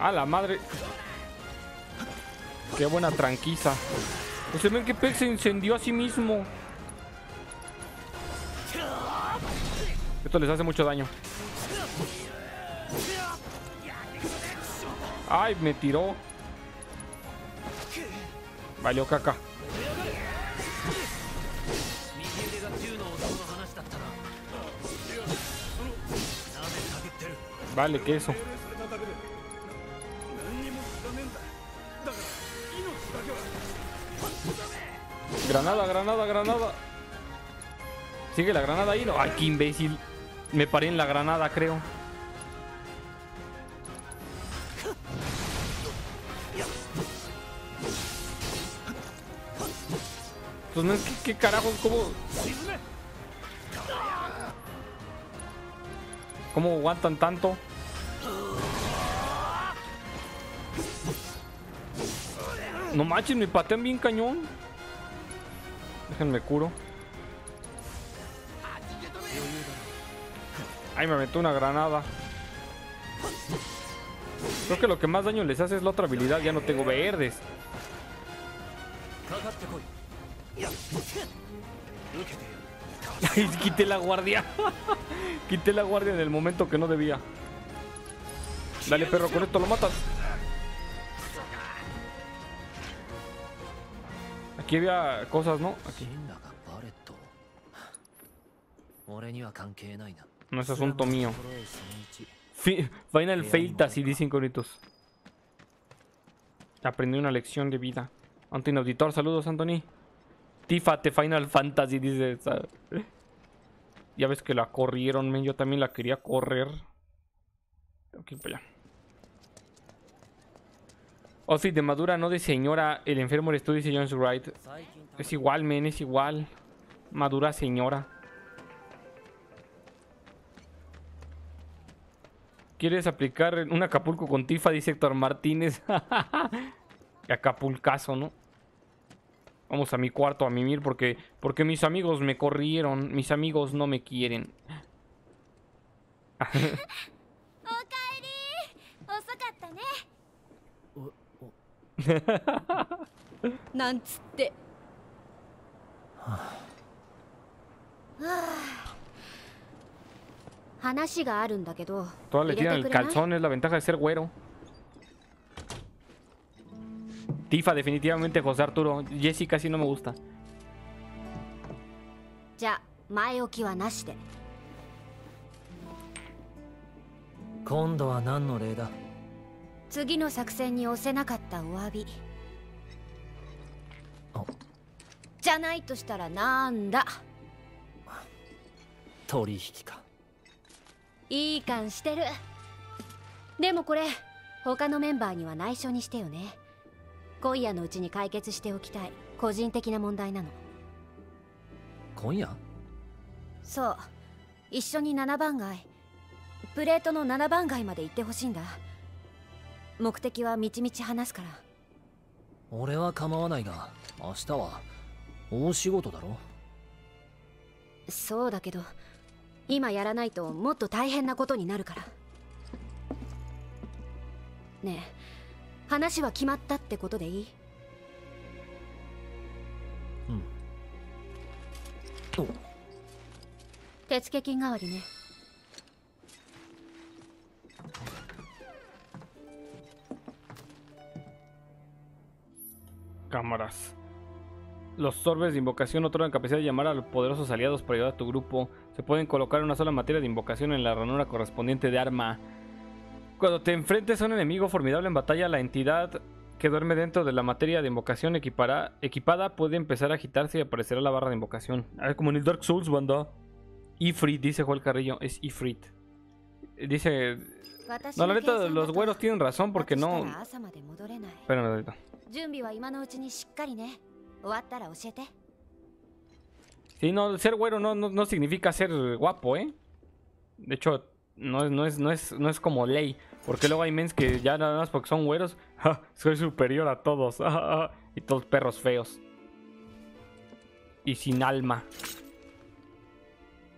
A la madre. Qué buena tranquiza. Pues se ven que Pex se incendió a sí mismo. Esto les hace mucho daño. Ay, me tiró. Valió caca. Vale, que eso. Granada, granada, granada. Sigue la granada ahí, no. Ay, qué imbécil. Me paré en la granada, creo. Pues no, ¿qué, qué carajos? ¿Cómo? ¿Cómo aguantan tanto? No manches, me patean bien cañón. Déjenme curo. Ay, me aventó una granada. Creo que lo que más daño les hace es la otra habilidad. Ya no tengo verdes. Ay, quité la guardia. Quité la guardia en el momento que no debía. Dale, perro, con esto lo matas. Aquí había cosas, ¿no? Aquí. No es asunto mío. Final Fantasy, dicen coritos. Aprendí una lección de vida. Anthony Auditor, saludos, Anthony. Tifa, te Final Fantasy, dice. Ya ves que la corrieron, men. Yo también la quería correr. Tengo que ir para allá. Outfit de madura, no de señora. El enfermo eres tú, dice Jones Wright. Es igual, men, es igual. Madura señora. ¿Quieres aplicar un Acapulco con Tifa? Dice Héctor Martínez. Acapulcazo, ¿no? Vamos a mi cuarto a mimir porque, porque mis amigos me corrieron. Mis amigos no me quieren. Todas le tiran el calzón, es la ventaja de ser güero. Tifa, definitivamente José Arturo. Jessy casi no me gusta. Ya, Maeoki wa nashi de. Kondo wa nan no rei da. Tsugi no sakusen ni ose nakatta owabi. Janai to shitara nan da? Toriiki ka. Ii kan shiteru. Demo kore, hoka no member ni wa naisho ni shite yo ne. 今夜のうちに解決しておきたい個人的な問題なの。今夜？そう。一緒にななばんがい、プレートのななばんがいまで行ってほしいんだ。目的はみちみち話すから。俺は構わないが、明日は大仕事だろ。そうだけど、今やらないともっと大変なことになるから。ねえ。 話は決まったってことでいい？うん。お。手付金代わりね。Cámaras. Los sorbes de invocación otorgan capacidad de llamar a los poderosos aliados para ayudar a tu grupo. Se pueden colocar una sola materia de invocación en la ranura correspondiente de arma. Cuando te enfrentes a un enemigo formidable en batalla, la entidad que duerme dentro de la materia de invocación equipará, equipada puede empezar a agitarse y aparecerá la barra de invocación. A ver, como en el Dark Souls, banda. Ifrit, dice Joel Carrillo, es Ifrit. Dice... No, la neta, los güeros tienen razón porque no... Espérame, ahorita. Sí, no, ser güero no, no, no significa ser guapo, ¿eh? De hecho... No, no, es, no, es, no es como ley. Porque luego hay mens que ya nada más porque son güeros, ja, soy superior a todos, ja, ja, y todos perros feos y sin alma.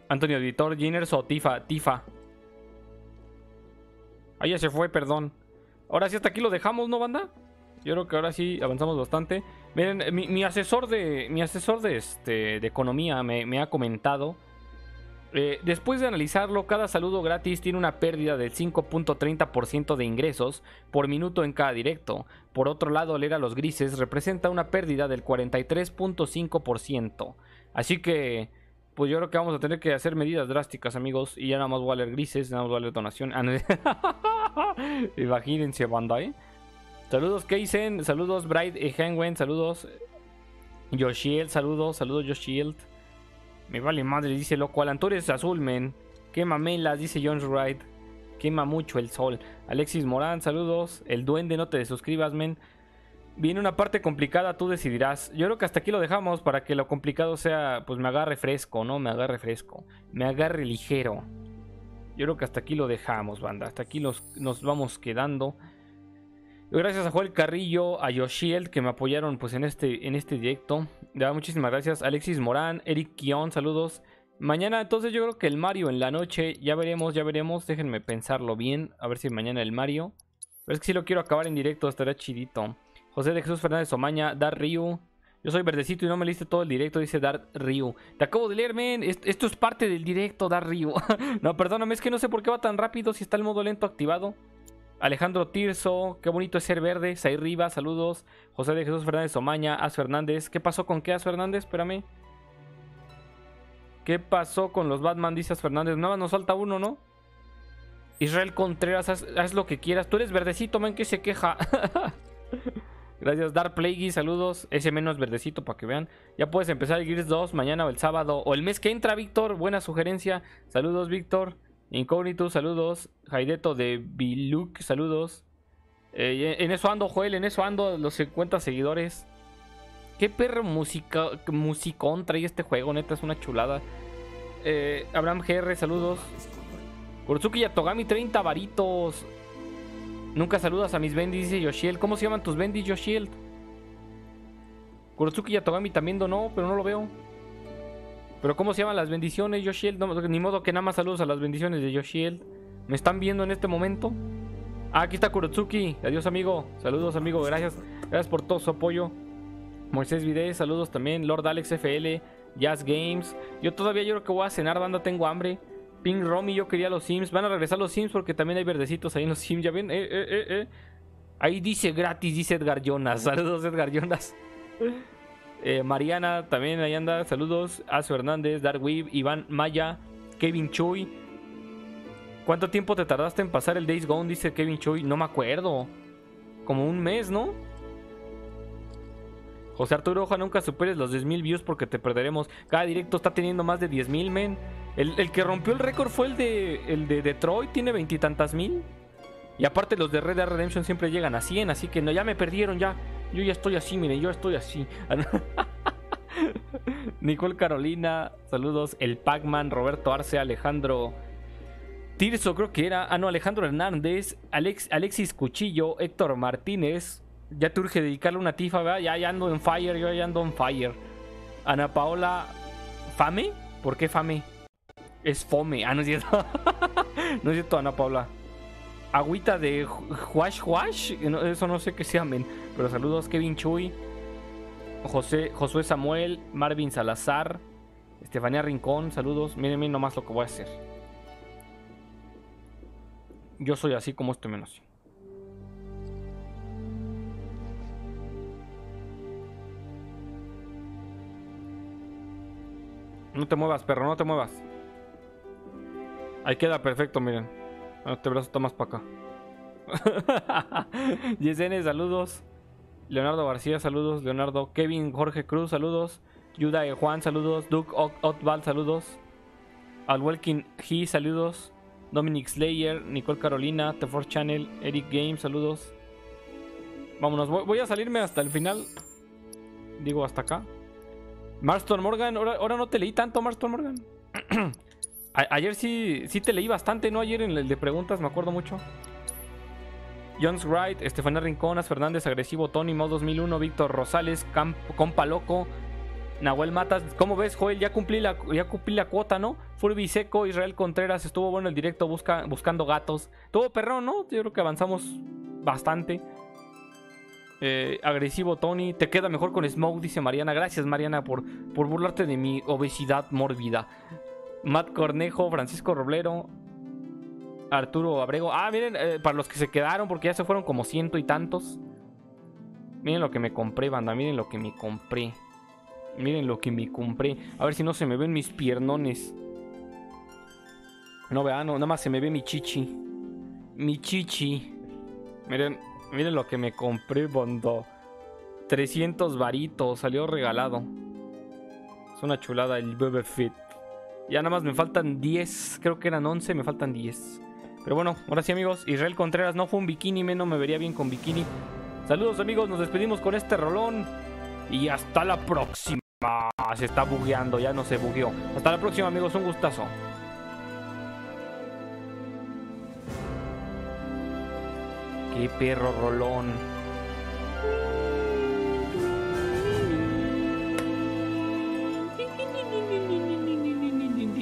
Antonio Editor, Ginners o Tifa. Tifa. Ahí ya se fue, perdón. Ahora sí hasta aquí lo dejamos, ¿no, banda? Yo creo que ahora sí avanzamos bastante. Miren, mi, mi asesor de Mi asesor de, este, de economía me, me ha comentado. Eh, después de analizarlo, cada saludo gratis tiene una pérdida del cinco punto treinta por ciento de ingresos por minuto en cada directo. Por otro lado, leer a los grises representa una pérdida del cuarenta y tres punto cinco por ciento. Así que, pues yo creo que vamos a tener que hacer medidas drásticas, amigos. Y ya nada más voy a leer grises, nada más voy a leer donación. Imagínense, banda, ¿eh? Saludos, Keisen. Saludos, Bright y Henwen. Saludos, Yoshiel. Saludos, saludos, Yoshiel. Me vale madre, dice loco. Alan, tú eres azul, men. Quema melas, dice Jones Wright. Quema mucho el sol. Alexis Morán, saludos. El duende, no te suscribas, men. Viene una parte complicada, tú decidirás. Yo creo que hasta aquí lo dejamos para que lo complicado sea, pues me agarre fresco, ¿no? Me agarre fresco, me agarre ligero. Yo creo que hasta aquí lo dejamos, banda. Hasta aquí los, nos vamos quedando. Gracias a Joel Carrillo, a Yoshiel, que me apoyaron pues en este, en este directo. De verdad, muchísimas gracias. Alexis Morán, Eric Kion, saludos. Mañana, entonces, yo creo que el Mario en la noche. Ya veremos, ya veremos. Déjenme pensarlo bien. A ver si mañana el Mario. Pero es que si lo quiero acabar en directo, estará chidito. José de Jesús Fernández Omaña, Dar Ryu. Yo soy verdecito y no me leíste todo el directo, dice Dar Ryu. Te acabo de leer, men. Esto es parte del directo, Dar Ryu. No, perdóname, es que no sé por qué va tan rápido si está el modo lento activado. Alejandro Tirso, qué bonito es ser verde. Say Rivas, saludos. José de Jesús Fernández Omaña, As Fernández. ¿Qué pasó con qué, As Fernández? Espérame. ¿Qué pasó con los Batman? Dice As Fernández. Nada más nos falta uno, ¿no? Israel Contreras, haz, haz lo que quieras. Tú eres verdecito, man, que se queja. Gracias, Dark Plaguey, saludos. Ese menos verdecito para que vean. Ya puedes empezar el Gears dos mañana o el sábado. O el mes que entra, Víctor. Buena sugerencia. Saludos, Víctor. Incógnito, saludos. Jaideto de Biluk, saludos. Eh, en eso ando, Joel, en eso ando. Los cincuenta seguidores. Qué perro música, musicón trae este juego, neta, es una chulada. Eh, Abraham G R, saludos. Kurotsuki Yatogami, treinta varitos. Nunca saludas a mis bendis, dice Yoshiel. ¿Cómo se llaman tus bendis, Yoshiel? Kurotsuki Yatogami también donó, pero no lo veo. ¿Pero cómo se llaman las bendiciones, Yoshiel? No, ni modo que nada más saludos a las bendiciones de Yoshiel. ¿Me están viendo en este momento? Ah, aquí está Kurotsuki. Adiós, amigo. Saludos, amigo. Gracias. Gracias por todo su apoyo. Moisés Vides, saludos también. Lord Alex F L, Jazz Games. Yo todavía yo creo que voy a cenar, banda. Tengo hambre. Ping Romy, yo quería los Sims. Van a regresar los Sims porque también hay verdecitos ahí en los Sims. ¿Ya ven? Eh, eh, eh, eh. Ahí dice gratis, dice Edgar Jonas. Saludos, Edgar Jonas. Eh, Mariana, también ahí anda. Saludos. Azo Hernández, Darkweb, Iván Maya, Kevin Chuy. ¿Cuánto tiempo te tardaste en pasar el Days Gone? Dice Kevin Chuy. No me acuerdo. Como un mes, ¿no? José Arturo Oja, nunca superes los diez mil views porque te perderemos. Cada directo está teniendo más de diez mil, men. El, el que rompió el récord fue el de, el de Detroit, tiene veintitantas mil. Y aparte los de Red Dead Redemption siempre llegan a cien, así que no, ya me perdieron, ya. Yo ya estoy así, miren, yo estoy así. Nicole Carolina, saludos. El Pac-Man, Roberto Arce, Alejandro Tirso, creo que era. Ah, no, Alejandro Hernández, Alex, Alexis Cuchillo, Héctor Martínez. Ya te urge dedicarle una Tifa, ¿verdad? Ya, ya ando en fire, yo ya ando en fire. Ana Paola Fame. ¿Por qué Fame? Es Fome. Ah, no es cierto. No es cierto, Ana Paola. Agüita de Huash Huash. No, eso no sé qué se llamen. Pero saludos, Kevin Chuy. José, Josué Samuel. Marvin Salazar. Estefanía Rincón. Saludos. Miren, miren nomás lo que voy a hacer. Yo soy así como este menos. No te muevas, perro, no te muevas. Ahí queda perfecto, miren. Este brazo está más para acá. Yesene, saludos. Leonardo García, saludos. Leonardo, Kevin, Jorge Cruz, saludos. Yuda y Juan, saludos. Duke Otval, saludos. Alwelkin He, saludos. Dominic Slayer, Nicole Carolina, The Force Channel, Eric Games, saludos. Vámonos, voy, voy a salirme hasta el final. Digo, hasta acá. Marston Morgan, ahora, ahora no te leí tanto, Marston Morgan. A, ayer sí, sí te leí bastante, ¿no? Ayer en el de preguntas, me acuerdo mucho. Jones Wright, Estefanía Rinconas, Fernández Agresivo, Tony Mo dos mil uno, Víctor Rosales, Camp, Compa Loco, Nahuel Matas. ¿Cómo ves, Joel? Ya cumplí la, ya cumplí la cuota, ¿no? Furby Seco, Israel Contreras, estuvo bueno el directo busca, buscando gatos. Estuvo perrón, ¿no? Yo creo que avanzamos bastante. Eh, agresivo Tony, te queda mejor con Smoke, dice Mariana. Gracias, Mariana, por, por burlarte de mi obesidad mórbida. Matt Cornejo, Francisco Roblero, Arturo Abrego. Ah, miren, eh, para los que se quedaron, porque ya se fueron como ciento y tantos. Miren lo que me compré, banda, miren lo que me compré. Miren lo que me compré. A ver si no se me ven mis piernones. No, vean, no, nada más se me ve mi chichi. Mi chichi. Miren, miren lo que me compré, bondo. trescientos varitos, salió regalado. Es una chulada el Bebe Fit. Ya nada más me faltan diez, creo que eran once, me faltan diez. Pero bueno, ahora sí, amigos. Israel Contreras, no fue un bikini, menos me vería bien con bikini. Saludos amigos, nos despedimos con este rolón y hasta la próxima. Se está bugueando, ya no se bugueó. Hasta la próxima amigos, un gustazo. Qué perro rolón.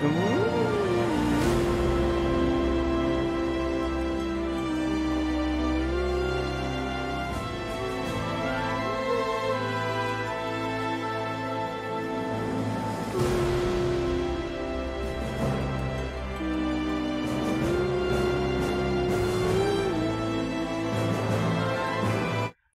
Mm-hmm.